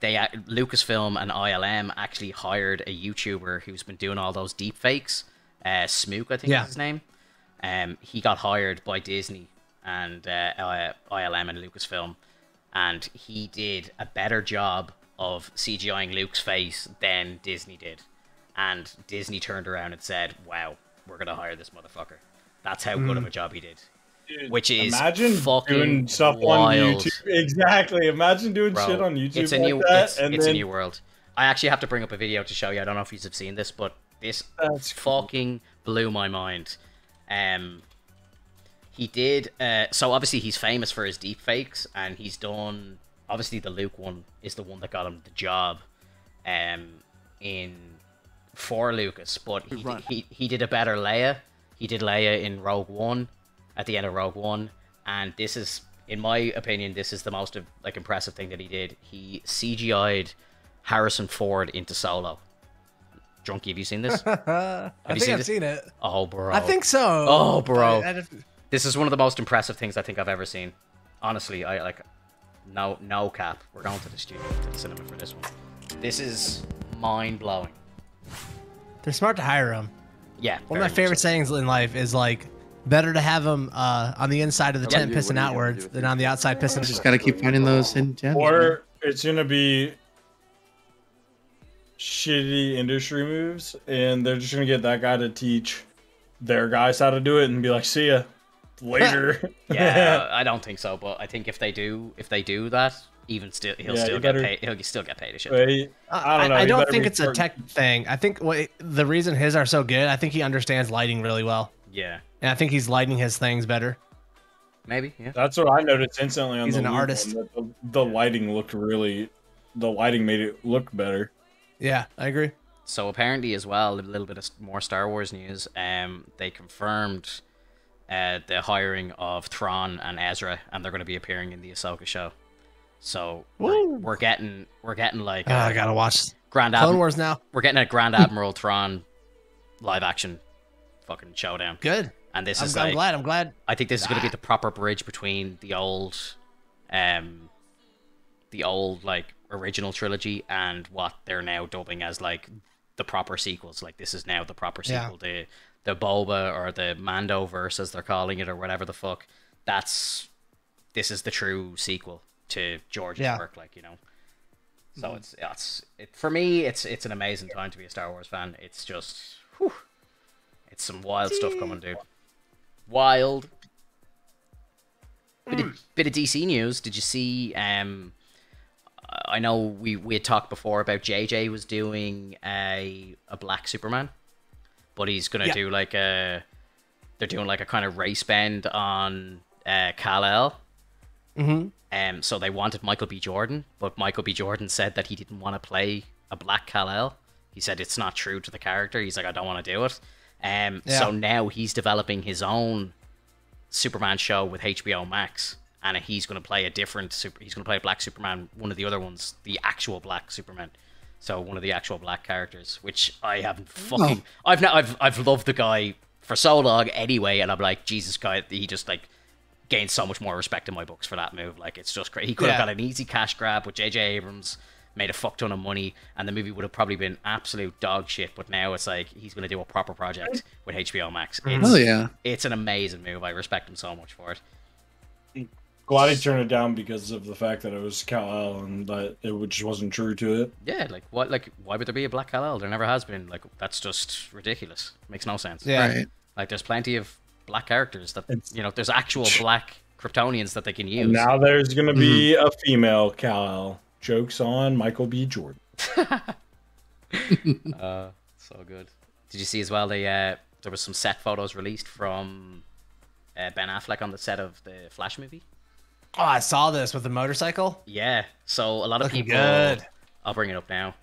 they Lucasfilm and I L M actually hired a YouTuber who's been doing all those deep fakes. Uh, Smook, I think yeah. is his name. Um, he got hired by Disney and uh, I L M and Lucasfilm, and he did a better job of C G I-ing Luke's face than Disney did, and Disney turned around and said, wow, we're gonna hire this motherfucker. That's how mm. good of a job he did. Dude, which is imagine fucking doing stuff wild. On YouTube. Exactly, imagine doing Bro, shit on YouTube it's a like new, that, it's, and it's then... a new world. I actually have to bring up a video to show you. I don't know if you have seen this, but this That's fucking cool. blew my mind. um He did, uh, so obviously he's famous for his deepfakes, and he's done, obviously the Luke one is the one that got him the job um, in for Lucas, but he, right. he, he did a better Leia. He did Leia in Rogue One, at the end of Rogue One, and this is, in my opinion, this is the most like impressive thing that he did. He C G I'd Harrison Ford into Solo. Drunky, have you seen this? I think seen I've this? seen it. Oh, bro. I think so. Oh, bro. I, I just... This is one of the most impressive things I think I've ever seen. Honestly, I like no no cap. We're going to the studio, to the cinema for this one. This is mind blowing. They're smart to hire him. Yeah. One of my favorite so. sayings in life is like, better to have him uh, on the inside of the tent pissing outwards than on the outside pissing. Just gotta keep finding those in gems. Or it's gonna be shitty industry moves, and they're just gonna get that guy to teach their guys how to do it and be like, see ya. Later. Yeah, I don't think so, but I think if they do, if they do that, even still, he'll yeah, still he better, get paid. He'll still get paid a shit. He, I don't know. I, I don't think it's a tech thing. I think well, it, the reason his are so good, I think he understands lighting really well. Yeah, and I think he's lighting his things better. Maybe. Yeah. That's what I noticed instantly on he's the. He's an artist. One, the, the yeah. lighting looked really. The lighting made it look better. Yeah, I agree. So apparently, as well, a little bit of more Star Wars news. Um, they confirmed. Uh, the hiring of Thrawn and Ezra, and they're going to be appearing in the Ahsoka show. So we're, we're getting we're getting like uh, I gotta watch Grand Clone Admi Wars now. We're getting a Grand Admiral Thrawn live action fucking showdown. Good. And this I'm, is I'm like, glad. I'm glad. I think this is ah. gonna be the proper bridge between the old, um, the old like original trilogy and what they're now dubbing as like the proper sequels. Like this is now the proper sequel. Yeah. The the Boba or the Mandoverse, as they're calling it, or whatever the fuck. That's this is the true sequel to George's yeah. work, like, you know. So mm. it's it's it, for me it's it's an amazing time to be a Star Wars fan. It's just whew, it's some wild stuff coming, dude. Wild. Bit of, bit of D C news. Did you see um I know we we had talked before about J J was doing a a black Superman, but he's going to yeah. do like a they're doing like a kind of race bend on uh Kal-El. Mm-hmm. Um, so they wanted Michael B. Jordan, but Michael B. Jordan said that he didn't want to play a black Kal-El. He said it's not true to the character. He's like, I don't want to do it. Um, yeah. So now he's developing his own Superman show with H B O Max, and he's going to play a different super. He's going to play a black Superman, one of the other ones, the actual black Superman. So one of the actual black characters, which I haven't fucking. Oh. I've not. I've I've loved the guy for so long anyway, and I'm like, Jesus, guy. He just like. Gained so much more respect in my books for that move. Like, it's just crazy. He could yeah. have got an easy cash grab with J J Abrams, made a fuck ton of money, and the movie would have probably been absolute dog shit. But now it's like he's going to do a proper project with H B O Max. It's, oh, yeah. It's an amazing move. I respect him so much for it. Glad he turned it down because of the fact that it was Kal-El and that it just wasn't true to it. Yeah, like, what, like why would there be a black Kal-El? There never has been. Like, that's just ridiculous. Makes no sense. Yeah. Right. Like, there's plenty of black characters that it's, you know there's actual black Kryptonians that they can use. Now there's gonna be mm-hmm. a female Kal-El. Jokes on Michael B. Jordan. uh, so good. Did you see as well the uh, there was some set photos released from uh, Ben Affleck on the set of the Flash movie? Oh, I saw this with the motorcycle. Yeah. So a lot of Looking people. Good. I'll bring it up now.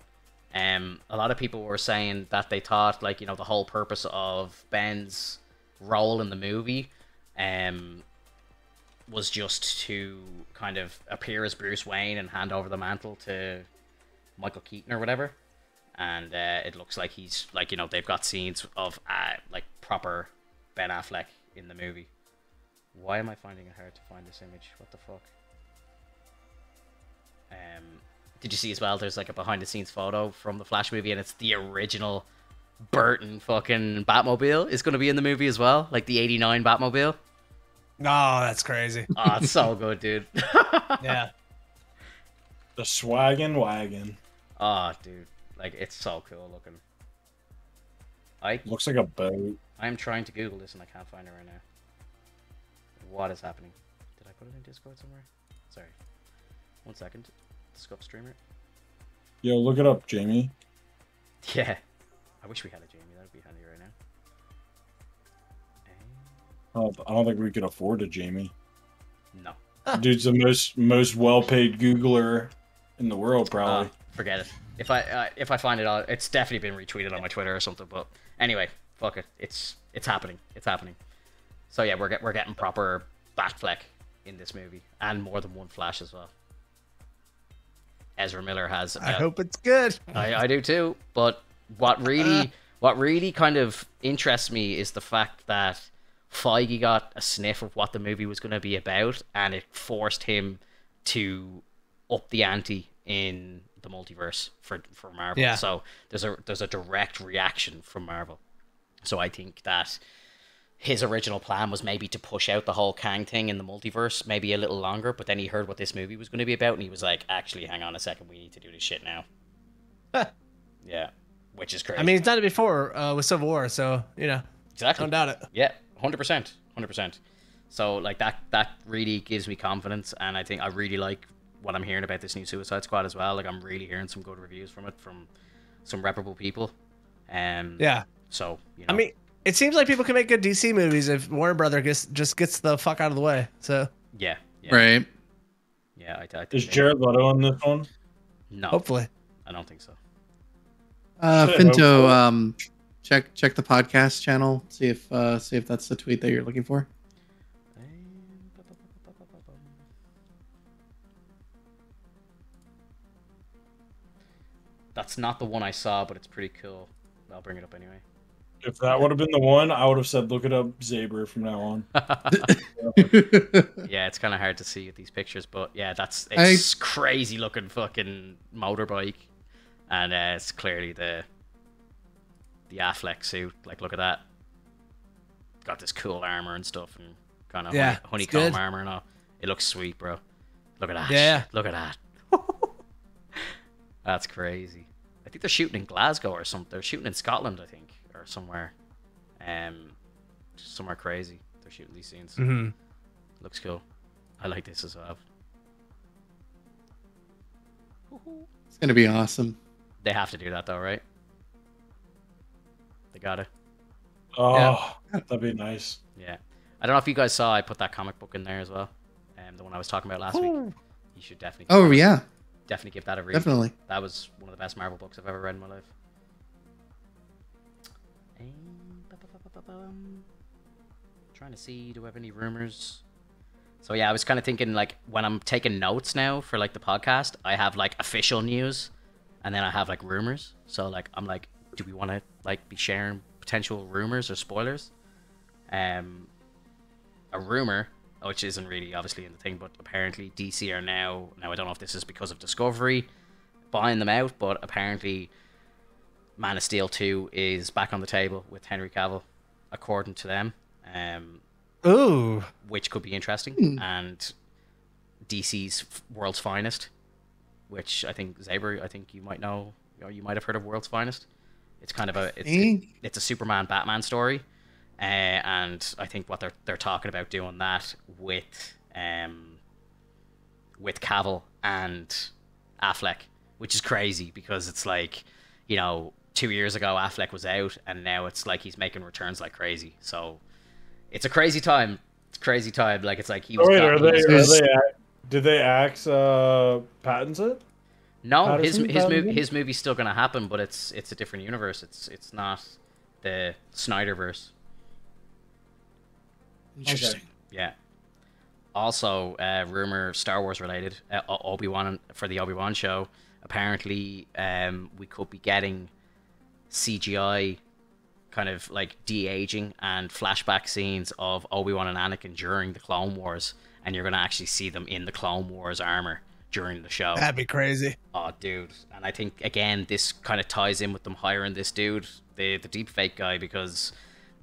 Um, a lot of people were saying that they thought like you know the whole purpose of Ben's role in the movie um was just to kind of appear as Bruce Wayne and hand over the mantle to Michael Keaton or whatever, and uh, it looks like he's like you know they've got scenes of uh, like proper Ben Affleck in the movie. Why am I finding it hard to find this image? What the fuck? Um did you see as well there's like a behind the scenes photo from the Flash movie, and it's the original Burton fucking Batmobile is going to be in the movie as well, like the eighty-nine Batmobile. Oh, that's crazy. Oh, it's so good, dude. Yeah. The swaggin' wagon. Oh, dude. Like, it's so cool looking. I Looks like a boat. I'm trying to Google this and I can't find it right now. What is happening? Did I put it in Discord somewhere? Sorry. One second. Scope streamer. Yo, look it up, Jamie. Yeah. I wish we had a Jamie. That would be handy right now. Um, I don't think we could afford a Jamie. No. Dude's the most most well-paid Googler in the world, probably. Uh, forget it. If I uh, if I find it, I'll, it's definitely been retweeted on my Twitter or something. But anyway, fuck it. It's it's happening. It's happening. So yeah, we're get, we're getting proper Batfleck in this movie, and more than one Flash as well. Ezra Miller has. Uh, I hope it's good. I I do too, but. What really, what really kind of interests me is the fact that Feige got a sniff of what the movie was going to be about, and it forced him to up the ante in the multiverse for for Marvel. Yeah. So there's a there's a direct reaction from Marvel. So I think that his original plan was maybe to push out the whole Kang thing in the multiverse maybe a little longer, but then he heard what this movie was going to be about, and he was like, actually, hang on a second, we need to do this shit now. Yeah. Which is crazy. I mean, he's done it before uh, with Civil War, so, you know. Exactly. Don't doubt it. Yeah, one hundred percent. one hundred percent. So, like, that that really gives me confidence, and I think I really like what I'm hearing about this new Suicide Squad as well. Like, I'm really hearing some good reviews from it, from some reputable people. Um, yeah. So, you know. I mean, it seems like people can make good D C movies if Warner Brothers gets, just gets the fuck out of the way, so. Yeah. yeah. Right. Yeah, I, I think. Is Jared Leto on this one? No. Hopefully. I don't think so. Uh, Finto, um, check check the podcast channel. See if uh, see if that's the tweet that you're looking for. That's not the one I saw, but it's pretty cool. I'll bring it up anyway. If that would have been the one, I would have said, look it up, Saber, from now on. Yeah, it's kind of hard to see with these pictures, but yeah, that's it's I... crazy looking fucking motorbike. And uh, it's clearly the the Affleck suit. Like, look at that. Got this cool armor and stuff, and kind of yeah, honey, honeycomb armor and all. It looks sweet, bro. Look at that. Yeah. Look at that. That's crazy. I think they're shooting in Glasgow or something. They're shooting in Scotland, I think, or somewhere. Um, somewhere crazy. They're shooting these scenes. Mm-hmm. Looks cool. I like this as well. It's gonna be awesome. They have to do that though, right? They gotta. Oh, yeah. That'd be nice. Yeah. I don't know if you guys saw. I put that comic book in there as well, and um, the one I was talking about last oh. week. You should definitely. Oh yeah. Definitely give that a read. Definitely. That was one of the best Marvel books I've ever read in my life. I'm trying to see, do we have any rumors? So yeah, I was kind of thinking, like, when I'm taking notes now for like the podcast, I have like official news, and then I have like rumors. So like, I'm like, do we want to like be sharing potential rumors or spoilers? Um, a rumor, which isn't really obviously in the thing, but apparently D C are now, now I don't know if this is because of Discovery buying them out, but apparently Man of Steel two is back on the table with Henry Cavill, according to them. Um, Ooh. Which could be interesting. Mm. And D C's World's Finest, which I think, Zaber, I think you might know, or you might have heard of World's Finest. It's kind of a, it's, mm. it, it's a Superman-Batman story. Uh, and I think what they're they're talking about doing that with um with Cavill and Affleck, which is crazy because it's like, you know, two years ago Affleck was out, and now it's like he's making returns like crazy. So it's a crazy time. It's a crazy time. Like it's like he was. Wait, are they, are they act, did they axe uh, Pattinson? No, Patterson, his his Patterson? movie his movie's still gonna happen, but it's it's a different universe. It's it's not the Snyderverse. Interesting. Okay. Yeah. Also, uh, rumor Star Wars related, uh, Obi-Wan, for the Obi-Wan show. Apparently, um, we could be getting C G I kind of like de-aging and flashback scenes of Obi-Wan and Anakin during the Clone Wars, and you're gonna actually see them in the Clone Wars armor during the show. That'd be crazy. Oh, dude! And I think again, this kind of ties in with them hiring this dude, the the deepfake guy, because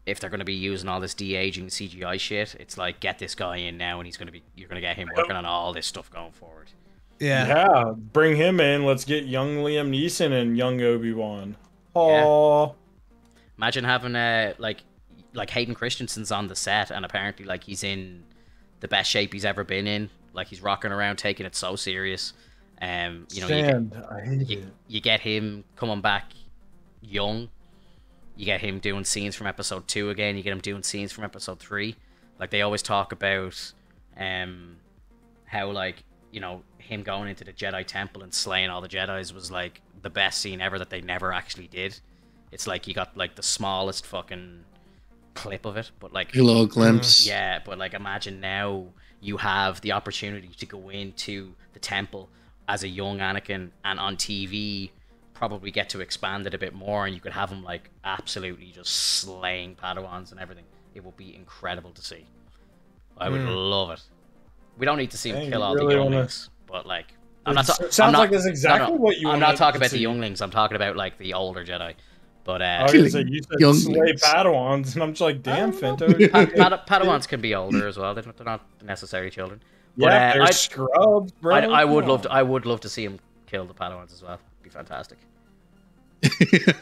if they're going to be using all this de-aging C G I shit, it's like, get this guy in now, and he's going to be, you're going to get him working on all this stuff going forward. Yeah. Yeah. Bring him in. Let's get young Liam Neeson and young Obi-Wan. Aww. Yeah. Imagine having a, like, like Hayden Christensen's on the set, and apparently like he's in the best shape he's ever been in. Like he's rocking around, taking it so serious. Um, you know, Sand, you, get, you, you get him coming back young. You get him doing scenes from episode two again. You get him doing scenes from episode three. Like, they always talk about um, how, like, you know, him going into the Jedi Temple and slaying all the Jedis was, like, the best scene ever that they never actually did. It's like you got, like, the smallest fucking clip of it. But, like... a little glimpse. Yeah, but, like, imagine now you have the opportunity to go into the temple as a young Anakin and on T V... probably get to expand it a bit more, and you could have them like absolutely just slaying Padawans and everything. It would be incredible to see. I would mm. love it. We don't need to see them kill all really the younglings, wanna... but like, I'm not. It sounds I'm not, like that's exactly no, no, what you. I'm not talking about see. the younglings. I'm talking about like the older Jedi. But uh, I was gonna say, you said younglings. Slay Padawans, and I'm just like, damn, Finto. Pad Padawans can be older as well. They're not, they're not necessarily children. But, yeah, uh, they're scrubs, bro. I, I would love. To, I would love to see him kill the Padawans as well. Be fantastic.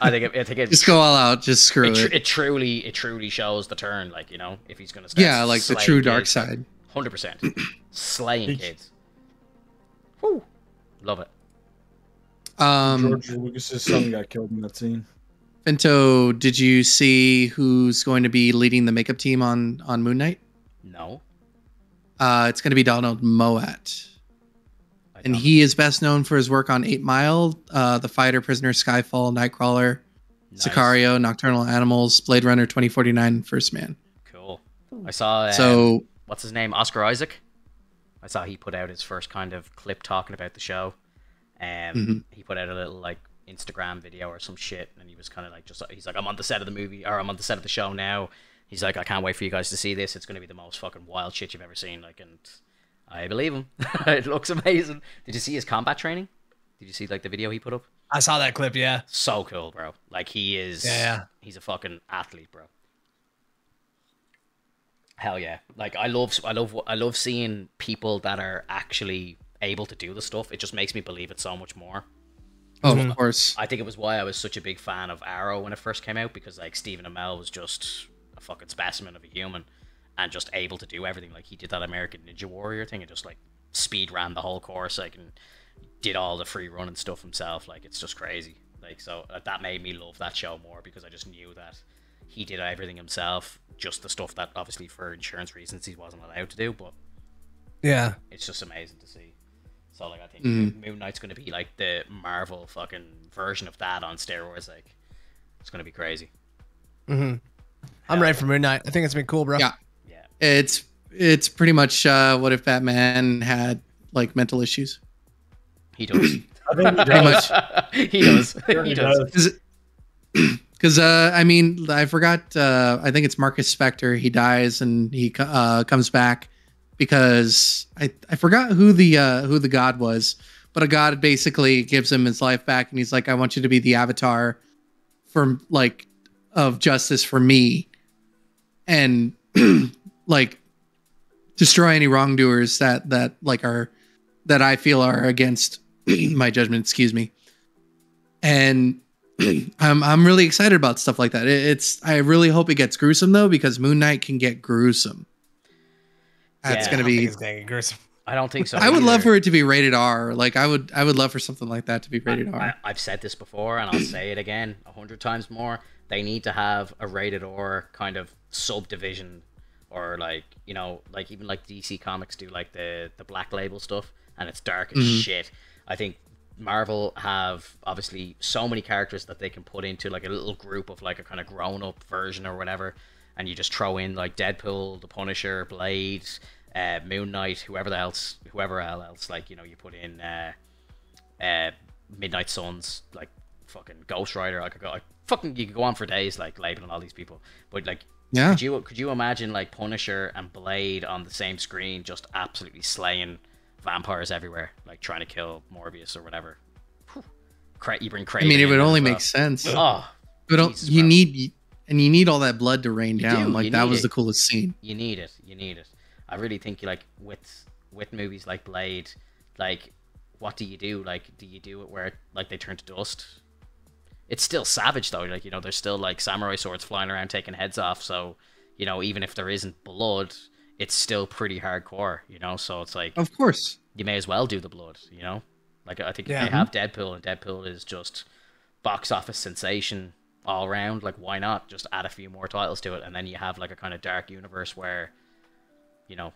I think it, I think it just go all out, just screw it, it. It truly, it truly shows the turn, like, you know, if he's gonna start yeah, like the true kids, dark side, hundred percent, slaying kids. Woo, love it. Um, George Lucas's son got killed in that scene. Finto, did you see who's going to be leading the makeup team on on Moon Knight? No. Uh, it's going to be Donald Moat. And he is best known for his work on eight mile, uh, The Fighter, Prisoner, Skyfall, Nightcrawler, nice. Sicario, Nocturnal Animals, Blade Runner twenty forty-nine, First Man. Cool. I saw... Um, so what's his name? Oscar Isaac? I saw he put out his first kind of clip talking about the show. Um, mm-hmm. He put out a little, like, Instagram video or some shit, and he was kind of like, just he's like, I'm on the set of the movie, or I'm on the set of the show now. He's like, I can't wait for you guys to see this. It's going to be the most fucking wild shit you've ever seen. Like, and I believe him. It looks amazing. Did you see his combat training? Did you see like the video he put up? I saw that clip. Yeah. So cool, bro. Like he is. Yeah. He's a fucking athlete, bro. Hell yeah. Like I love, I love, I love seeing people that are actually able to do the stuff. It just makes me believe it so much more. Oh, of course. I think it was why I was such a big fan of Arrow when it first came out, because like Stephen Amell was just a fucking specimen of a human and just able to do everything. Like he did that American Ninja Warrior thing and just like speed ran the whole course. Like, and did all the free running stuff himself. Like it's just crazy. Like, so that made me love that show more, because I just knew that he did everything himself, just the stuff that obviously for insurance reasons he wasn't allowed to do. But yeah, it's just amazing to see. So like I think mm. Moon Knight's gonna be like the Marvel fucking version of that on steroids. Like it's gonna be crazy. Mm-hmm. I'm ready for Moon Knight. I think it's been cool, bro. Yeah, yeah. It's it's pretty much uh, what if Batman had like mental issues? He does. I think he does. he does. he does. Because uh, I mean, I forgot. Uh, I think it's Marcus Spector. He dies and he uh, comes back. Because I, I forgot who the uh, who the god was, but a god basically gives him his life back, and he's like, I want you to be the avatar for like of justice for me, and like destroy any wrongdoers that that like are that I feel are against my judgment. Excuse me. And I'm I'm really excited about stuff like that. It, it's I really hope it gets gruesome though, because Moon Knight can get gruesome. That's yeah, gonna be gruesome. I don't think so. I would either. love for it to be rated R. Like I would, I would love for something like that to be rated I, R. I, I've said this before, and I'll say it again a hundred times more. They need to have a rated R kind of subdivision, or like you know, like even like D C Comics do, like the the Black Label stuff, and it's dark as mm-hmm. shit. I think Marvel have obviously so many characters that they can put into like a little group of like a kind of grown up version or whatever. And you just throw in like Deadpool, The Punisher, Blade, uh, Moon Knight, whoever the else, whoever else, like you know, you put in uh, uh, Midnight Suns, like fucking Ghost Rider. I could go, like, fucking, you could go on for days, like labeling all these people. But like, yeah, could you could you imagine like Punisher and Blade on the same screen, just absolutely slaying vampires everywhere, like trying to kill Morbius or whatever? Whew. Cra you bring Craven. I mean, it would only make sense. Oh, but Jesus, you bro. need. And you need all that blood to rain down. Like that was the coolest scene. You need it. You need it. I really think you like with with movies like Blade, like what do you do? Like do you do it where like they turn to dust? It's still savage though. Like you know, there's still like samurai swords flying around taking heads off. So you know, even if there isn't blood, it's still pretty hardcore. You know, so it's like of course you may as well do the blood. You know, like I think yeah. if you have Deadpool, and Deadpool is just box office sensation all around, like why not just add a few more titles to it, and then you have like a kind of dark universe where you know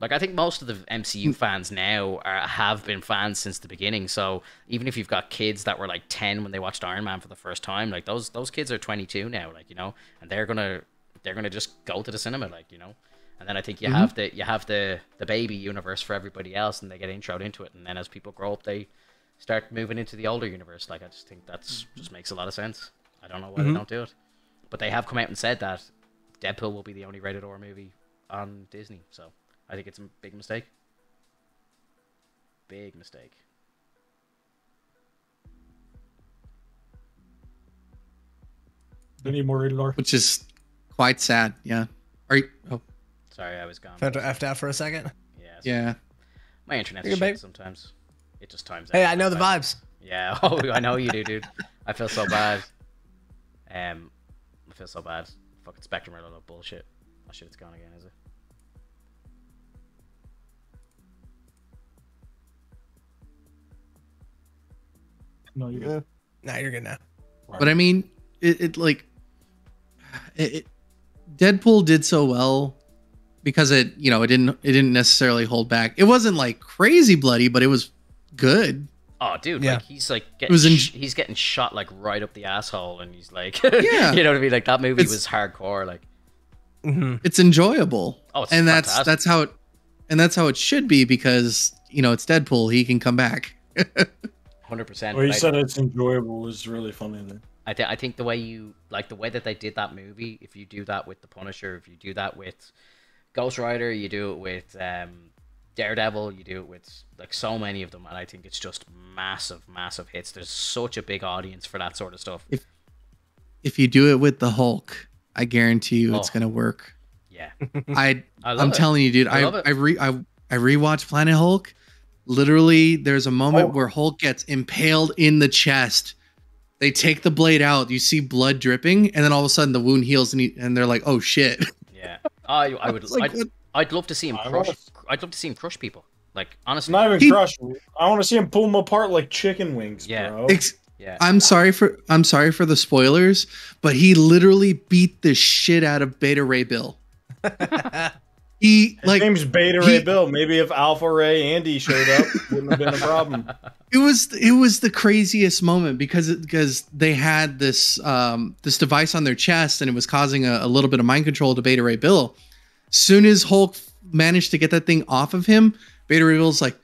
like I think most of the M C U fans now are, have been fans since the beginning, so even if you've got kids that were like ten when they watched Iron Man for the first time, like those those kids are twenty-two now, like you know, and they're gonna they're gonna just go to the cinema, like you know. And then I think you mm-hmm. have the you have the the baby universe for everybody else, and they get introed into it, and then as people grow up they start moving into the older universe. Like I just think that's just makes a lot of sense. I don't know why mm-hmm. they don't do it, but they have come out and said that Deadpool will be the only rated R movie on Disney. So I think it's a big mistake. Big mistake. They need more rated R, which is quite sad. Yeah. Are you? Oh, sorry, I was gone. Had to F out for a second. Yeah. Yeah. My internet's shit babe. sometimes. It just times out. Hey, I know the vibes. Yeah. Oh, I know you do, dude. I feel so bad. Um, I feel so bad. Fucking Spectrum are a little bullshit. Oh shit, it's gone again, is it? No, you're good. Nah, you're good now. But I mean, it, it like, it, it, Deadpool did so well because it, you know, it didn't, it didn't necessarily hold back. It wasn't like crazy bloody, but it was good. Oh, dude, yeah. like he's like getting he's getting shot like right up the asshole, and he's like, yeah. you know what I mean? Like that movie it's, was hardcore. Like, mm-hmm. it's enjoyable. Oh, it's and fantastic. that's that's how it, and that's how it should be, because you know it's Deadpool. He can come back. one hundred percent. Well, you said it's enjoyable was really funny there. I, th I think the way you, like, the way that they did that movie, if you do that with The Punisher, if you do that with Ghost Rider, you do it with um, Daredevil, you do it with, like, so many of them, and I think it's just massive, massive hits. There's such a big audience for that sort of stuff. If, if you do it with the Hulk, I guarantee you oh. it's going to work. Yeah. I, I I'm it. telling you, dude, I, I, I, re I, I rewatched Planet Hulk. Literally, there's a moment oh. where Hulk gets impaled in the chest. They take the blade out. You see blood dripping, and then all of a sudden the wound heals, and, he, and they're like, "Oh shit!" Yeah, I, I would. like, I'd, I'd love to see him crush. I'd love to see him crush people. Like honestly, not even he, crush. I want to see him pull them apart like chicken wings. Yeah, bro. yeah. I'm sorry for I'm sorry for the spoilers, but he literally beat the shit out of Beta Ray Bill. He, His like, name's Beta Ray he, Bill. Maybe if Alpha Ray Andy showed up, wouldn't have been a problem. It was it was the craziest moment because it, because they had this um, this device on their chest and it was causing a, a little bit of mind control to Beta Ray Bill. Soon as Hulk managed to get that thing off of him, Beta Ray Bill's like,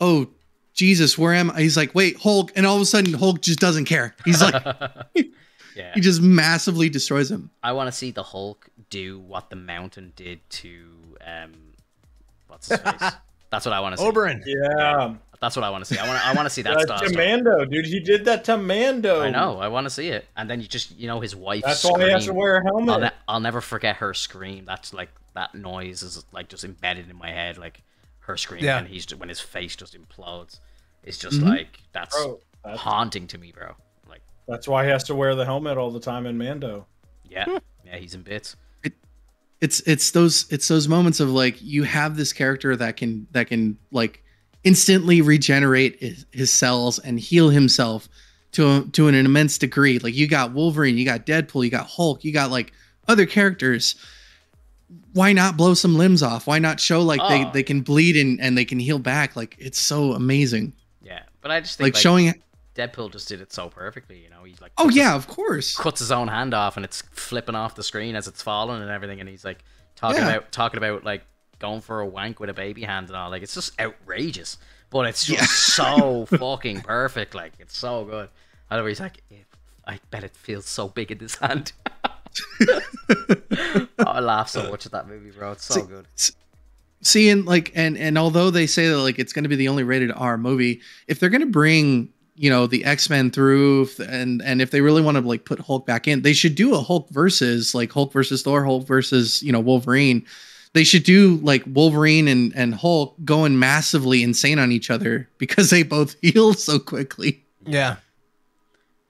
"Oh Jesus, where am I?" He's like, "Wait, Hulk!" And all of a sudden, Hulk just doesn't care. He's like, yeah. He just massively destroys him. I want to see the Hulk do what the Mountain did to. Um, what's his face? That's what I want to see. Oberyn. Yeah, that's what I want to see. I want. I want to see that uh, stuff. Mando, dude, he did that to Mando. I know. I want to see it. And then you just, you know, his wife. That's scream. why he has to wear a helmet. I'll, ne I'll never forget her scream. That's like that noise is like just embedded in my head. Like her scream, yeah. and he's just, when his face just implodes. It's just mm-hmm. like that's, bro, that's haunting to me, bro. Like that's why he has to wear the helmet all the time in Mando. Yeah, yeah, he's in bits. It's it's those it's those moments of like you have this character that can that can like instantly regenerate his, his cells and heal himself to a, to an immense degree. Like you got Wolverine, you got Deadpool, you got Hulk, you got like other characters. Why not blow some limbs off? Why not show like oh. they they can bleed and and they can heal back? Like it's so amazing. Yeah, but I just think like, like showing Deadpool just did it so perfectly, you know. He's like, oh yeah, his, of course. Cuts his own hand off, and it's flipping off the screen as it's falling and everything. And he's like talking yeah. about talking about like going for a wank with a baby hand and all. Like it's just outrageous, but it's just yeah. so fucking perfect. Like it's so good. I know he's like, yeah, I bet it feels so big in this hand. oh, I laugh so much at that movie, bro. It's so see, good. Seeing like, and and although they say that like it's going to be the only rated R movie, if they're going to bring you know, the X-Men through and, and if they really want to like put Hulk back in, they should do a Hulk versus like Hulk versus Thor, Hulk versus, you know, Wolverine. They should do like Wolverine and, and Hulk going massively insane on each other because they both heal so quickly. Yeah.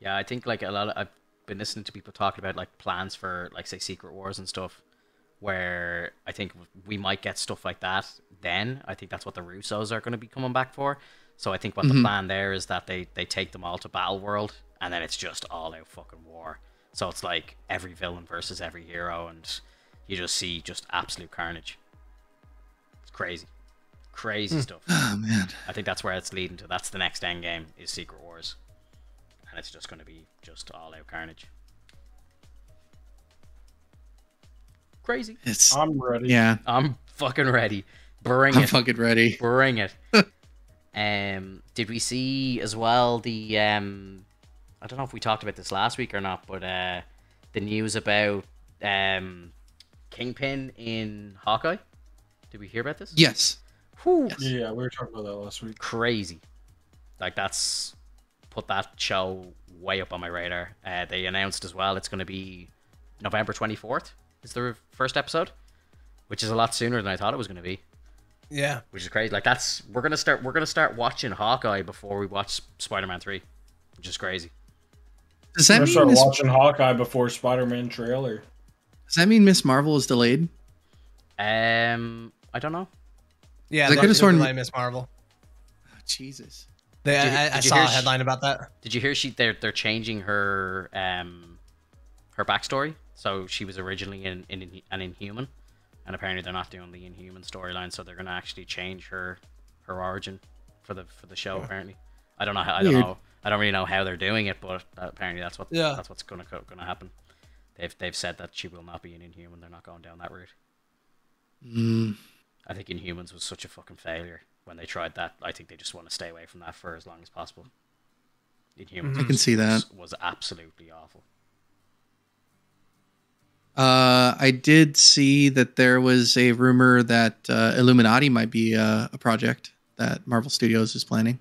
Yeah. I think like a lot of, I've been listening to people talking about like plans for like say Secret Wars and stuff where I think we might get stuff like that. Then I think that's what the Russos are going to be coming back for. So I think what the mm-hmm. plan there is that they, they take them all to Battle World and then it's just all out fucking war. So it's like every villain versus every hero and you just see just absolute carnage. It's crazy. Crazy mm. stuff. Oh man. I think that's where it's leading to. That's the next end game is Secret Wars. And it's just gonna be just all out carnage. Crazy. It's, I'm ready. Yeah. I'm fucking ready. Bring I'm it. I'm fucking ready. Bring it. Um, did we see as well the um, I don't know if we talked about this last week or not, but uh, the news about um, Kingpin in Hawkeye? Did we hear about this? Yes. yes. Yeah, we were talking about that last week. Crazy, like that's put that show way up on my radar. Uh, they announced as well it's going to be November twenty-fourth is the first episode, which is a lot sooner than I thought it was going to be. Yeah, which is crazy. Like that's we're gonna start we're gonna start watching Hawkeye before we watch Spider-Man three, which is crazy. Does that we're mean start Miz watching Hawkeye before Spider-Man trailer? Does that mean Miz Marvel is delayed? Um, I don't know. Yeah, they could have sworn Miz Marvel. Oh, Jesus, they, did, I, did I saw a headline she, about that. Did you hear she they're they're changing her um her backstory? So she was originally in in, in an Inhuman. And apparently they're not doing the Inhuman storyline, so they're gonna actually change her, her origin, for the for the show. Yeah. Apparently, I don't know. How, I don't Weird. know. I don't really know how they're doing it, but apparently that's what yeah. that's what's gonna gonna happen. They've they've said that she will not be an Inhuman. They're not going down that route. Mm. I think Inhumans was such a fucking failure when they tried that. I think they just want to stay away from that for as long as possible. Inhumans. I can see that was absolutely awful. Uh, I did see that there was a rumor that uh, Illuminati might be uh, a project that Marvel Studios is planning.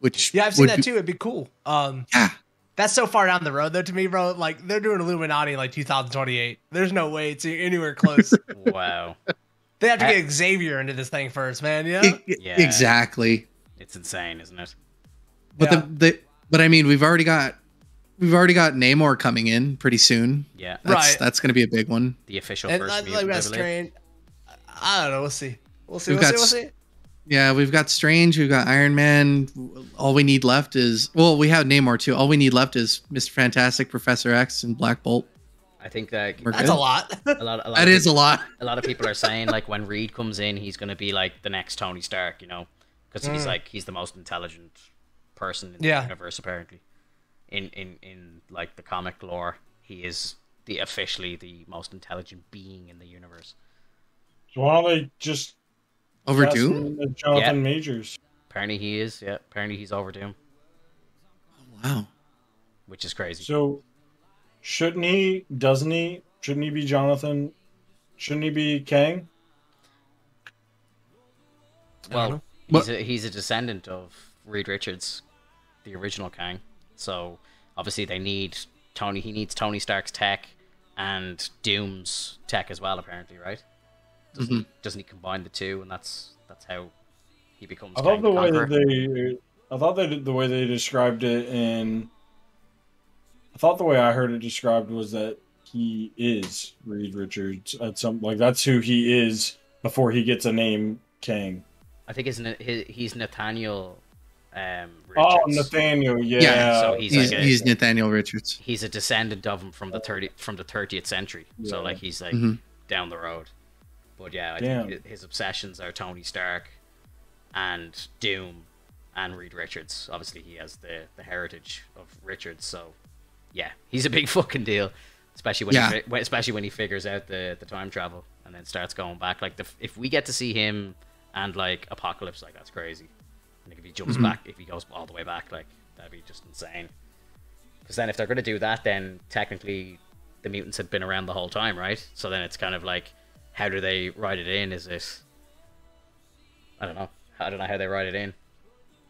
Which yeah, I've seen that be- too. It'd be cool. Um, yeah. That's so far down the road, though, to me, bro. Like, they're doing Illuminati in, like, two thousand twenty-eight. There's no way it's anywhere close. Wow. They have to get Xavier into this thing first, man. Yeah? It, yeah. Exactly. It's insane, isn't it? But yeah. the, the but I mean, we've already got we've already got Namor coming in pretty soon. Yeah. That's, right. That's going to be a big one. The official and first mutant, like, I believe. I don't know. We'll see. We'll see. We've we'll got, see. We'll see. Yeah, we've got Strange, we've got Iron Man. All we need left is... Well, we have Namor, too. All we need left is Mister Fantastic, Professor X, and Black Bolt. I think that... We're that's good. a lot. a lot, a lot that is people, a lot. A lot of people are saying, like, when Reed comes in, he's going to be, like, the next Tony Stark, you know? Because mm. he's, like, he's the most intelligent person in yeah. the universe, apparently. In, in, in, like, the comic lore, he is the officially the most intelligent being in the universe. Do you want to, like, just... Overdue? Jonathan yeah. Majors. Apparently he is, yeah. Apparently he's overdue. Oh, wow. Which is crazy. So, shouldn't he, doesn't he, shouldn't he be Jonathan, shouldn't he be Kang? Well, he's a, he's a descendant of Reed Richards, the original Kang. So, obviously they need Tony, he needs Tony Stark's tech and Doom's tech as well, apparently, right? Doesn't, mm-hmm. doesn't he combine the two, and that's that's how he becomes? I thought the way that they, I thought that the way they described it, and I thought the way I heard it described was that he is Reed Richards at some like that's who he is before he gets a name Kang. I think isn't it, his, he's Nathaniel. Um, Richards. Oh, Nathaniel, yeah. yeah. So he's he's, like a, he's Nathaniel Richards. He's a descendant of him from the thirty from the thirtieth century. Yeah. So like he's like mm-hmm. down the road. But yeah, I Damn. think his obsessions are Tony Stark and Doom and Reed Richards. Obviously, he has the, the heritage of Richards, so yeah, he's a big fucking deal. Especially when yeah. he, especially when he figures out the, the time travel and then starts going back. Like the, if we get to see him and like Apocalypse, like that's crazy. And like, if he jumps mm-hmm. back, if he goes all the way back, like that'd be just insane. Because then if they're gonna do that, then technically the mutants had been around the whole time, right? So then it's kind of like. How do they write it in? Is this... I don't know. I don't know how they write it in.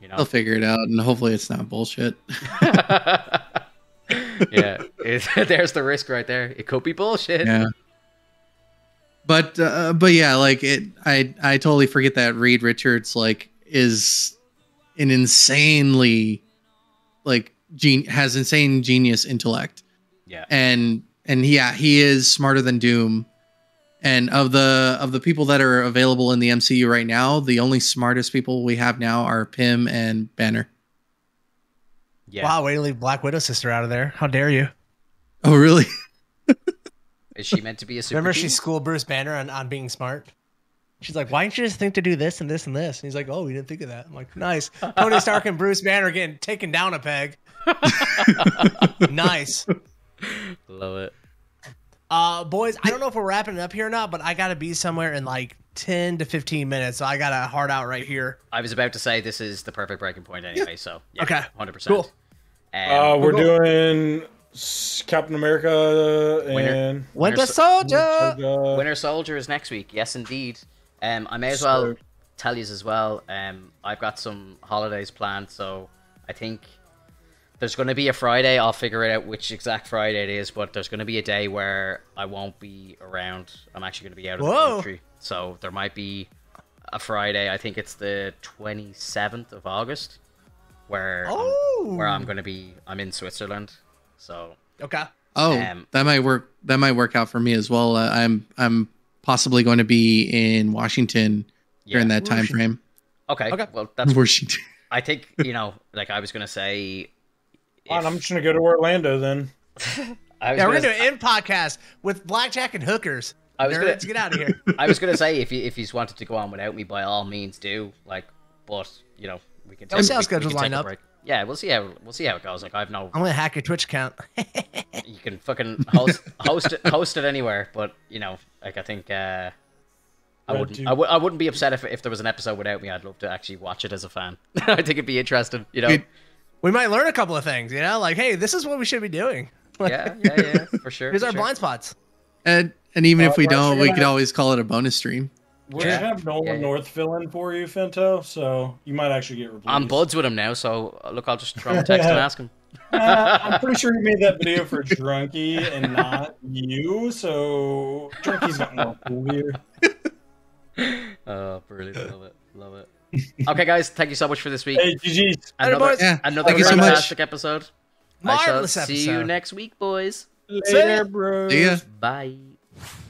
You know, they'll figure it out, and hopefully it's not bullshit. yeah, it, there's the risk right there. It could be bullshit. Yeah. But uh, but yeah, like it. I I totally forget that Reed Richards like is an insanely like gen- has insane genius intellect. Yeah. And and yeah, he is smarter than Doom. And of the of the people that are available in the M C U right now, the only smartest people we have now are Pym and Banner. Yeah. Wow, way to leave Black Widow's sister out of there. How dare you? Oh, really? Is she meant to be a super Remember team? She schooled Bruce Banner on, on being smart? She's like, why didn't you just think to do this and this and this? And he's like, oh, we didn't think of that. I'm like, nice. Tony Stark and Bruce Banner getting taken down a peg. Nice. Love it. Uh, boys, I don't know if we're wrapping it up here or not, but I gotta be somewhere in like ten to fifteen minutes, so I got a hard out right here. I was about to say this is the perfect breaking point anyway, yeah. so yeah, okay, one hundred percent. Cool. Um, uh, we're cool. doing Captain America and Winter, Winter, Winter Soldier. Soldier. Winter Soldier is next week, yes indeed. Um, I may as well Sorry. tell you as well. Um, I've got some holidays planned, so I think. There's going to be a Friday. I'll figure it out which exact Friday it is, but there's going to be a day where I won't be around. I'm actually going to be out of Whoa. the country. So there might be a Friday. I think it's the twenty-seventh of August where, oh. I'm, where I'm going to be. I'm in Switzerland. So, okay. Oh, um, that might work. That might work out for me as well. Uh, I'm, I'm possibly going to be in Washington yeah. during that time frame. Okay. Okay. Well, that's Washington. I think, you know, like I was going to say, If... I'm just going to go to Orlando then. I was yeah, gonna... We're going to do an in podcast with Blackjack and Hookers. I was going to get out of here. I was going to say, if you, if you wanted to go on without me, by all means do. Like, but, you know, we can take, we, we can line take up. a break. Yeah, we'll see how we'll see how it goes. Like, I have no... I'm going to hack your Twitch account. You can fucking host host it, host it anywhere. But, you know, like, I think uh, I, wouldn't, I, w- I wouldn't be upset if, if there was an episode without me. I'd love to actually watch it as a fan. I think it'd be interesting, you know. It... we might learn a couple of things, you know, like, hey, this is what we should be doing. Like, yeah, yeah, yeah, for sure. Here's for our sure. blind spots. And and even uh, if we don't, we could have, always call it a bonus stream. We're yeah. gonna have Nolan yeah, yeah. North fill in for you, Finto, so you might actually get replaced. I'm buds with him now, so look, I'll just try and text yeah. and ask him. Uh, I'm pretty sure he made that video for Drunky and not you, so Drunky's not more cool here. Oh, brilliant. Love it. Love it. Okay, guys, thank you so much for this week. Hey, G G's. Another, yeah. another thank fantastic so much. episode. Marvelous I shall episode. See you next week, boys. Later, bros. See ya. Bye.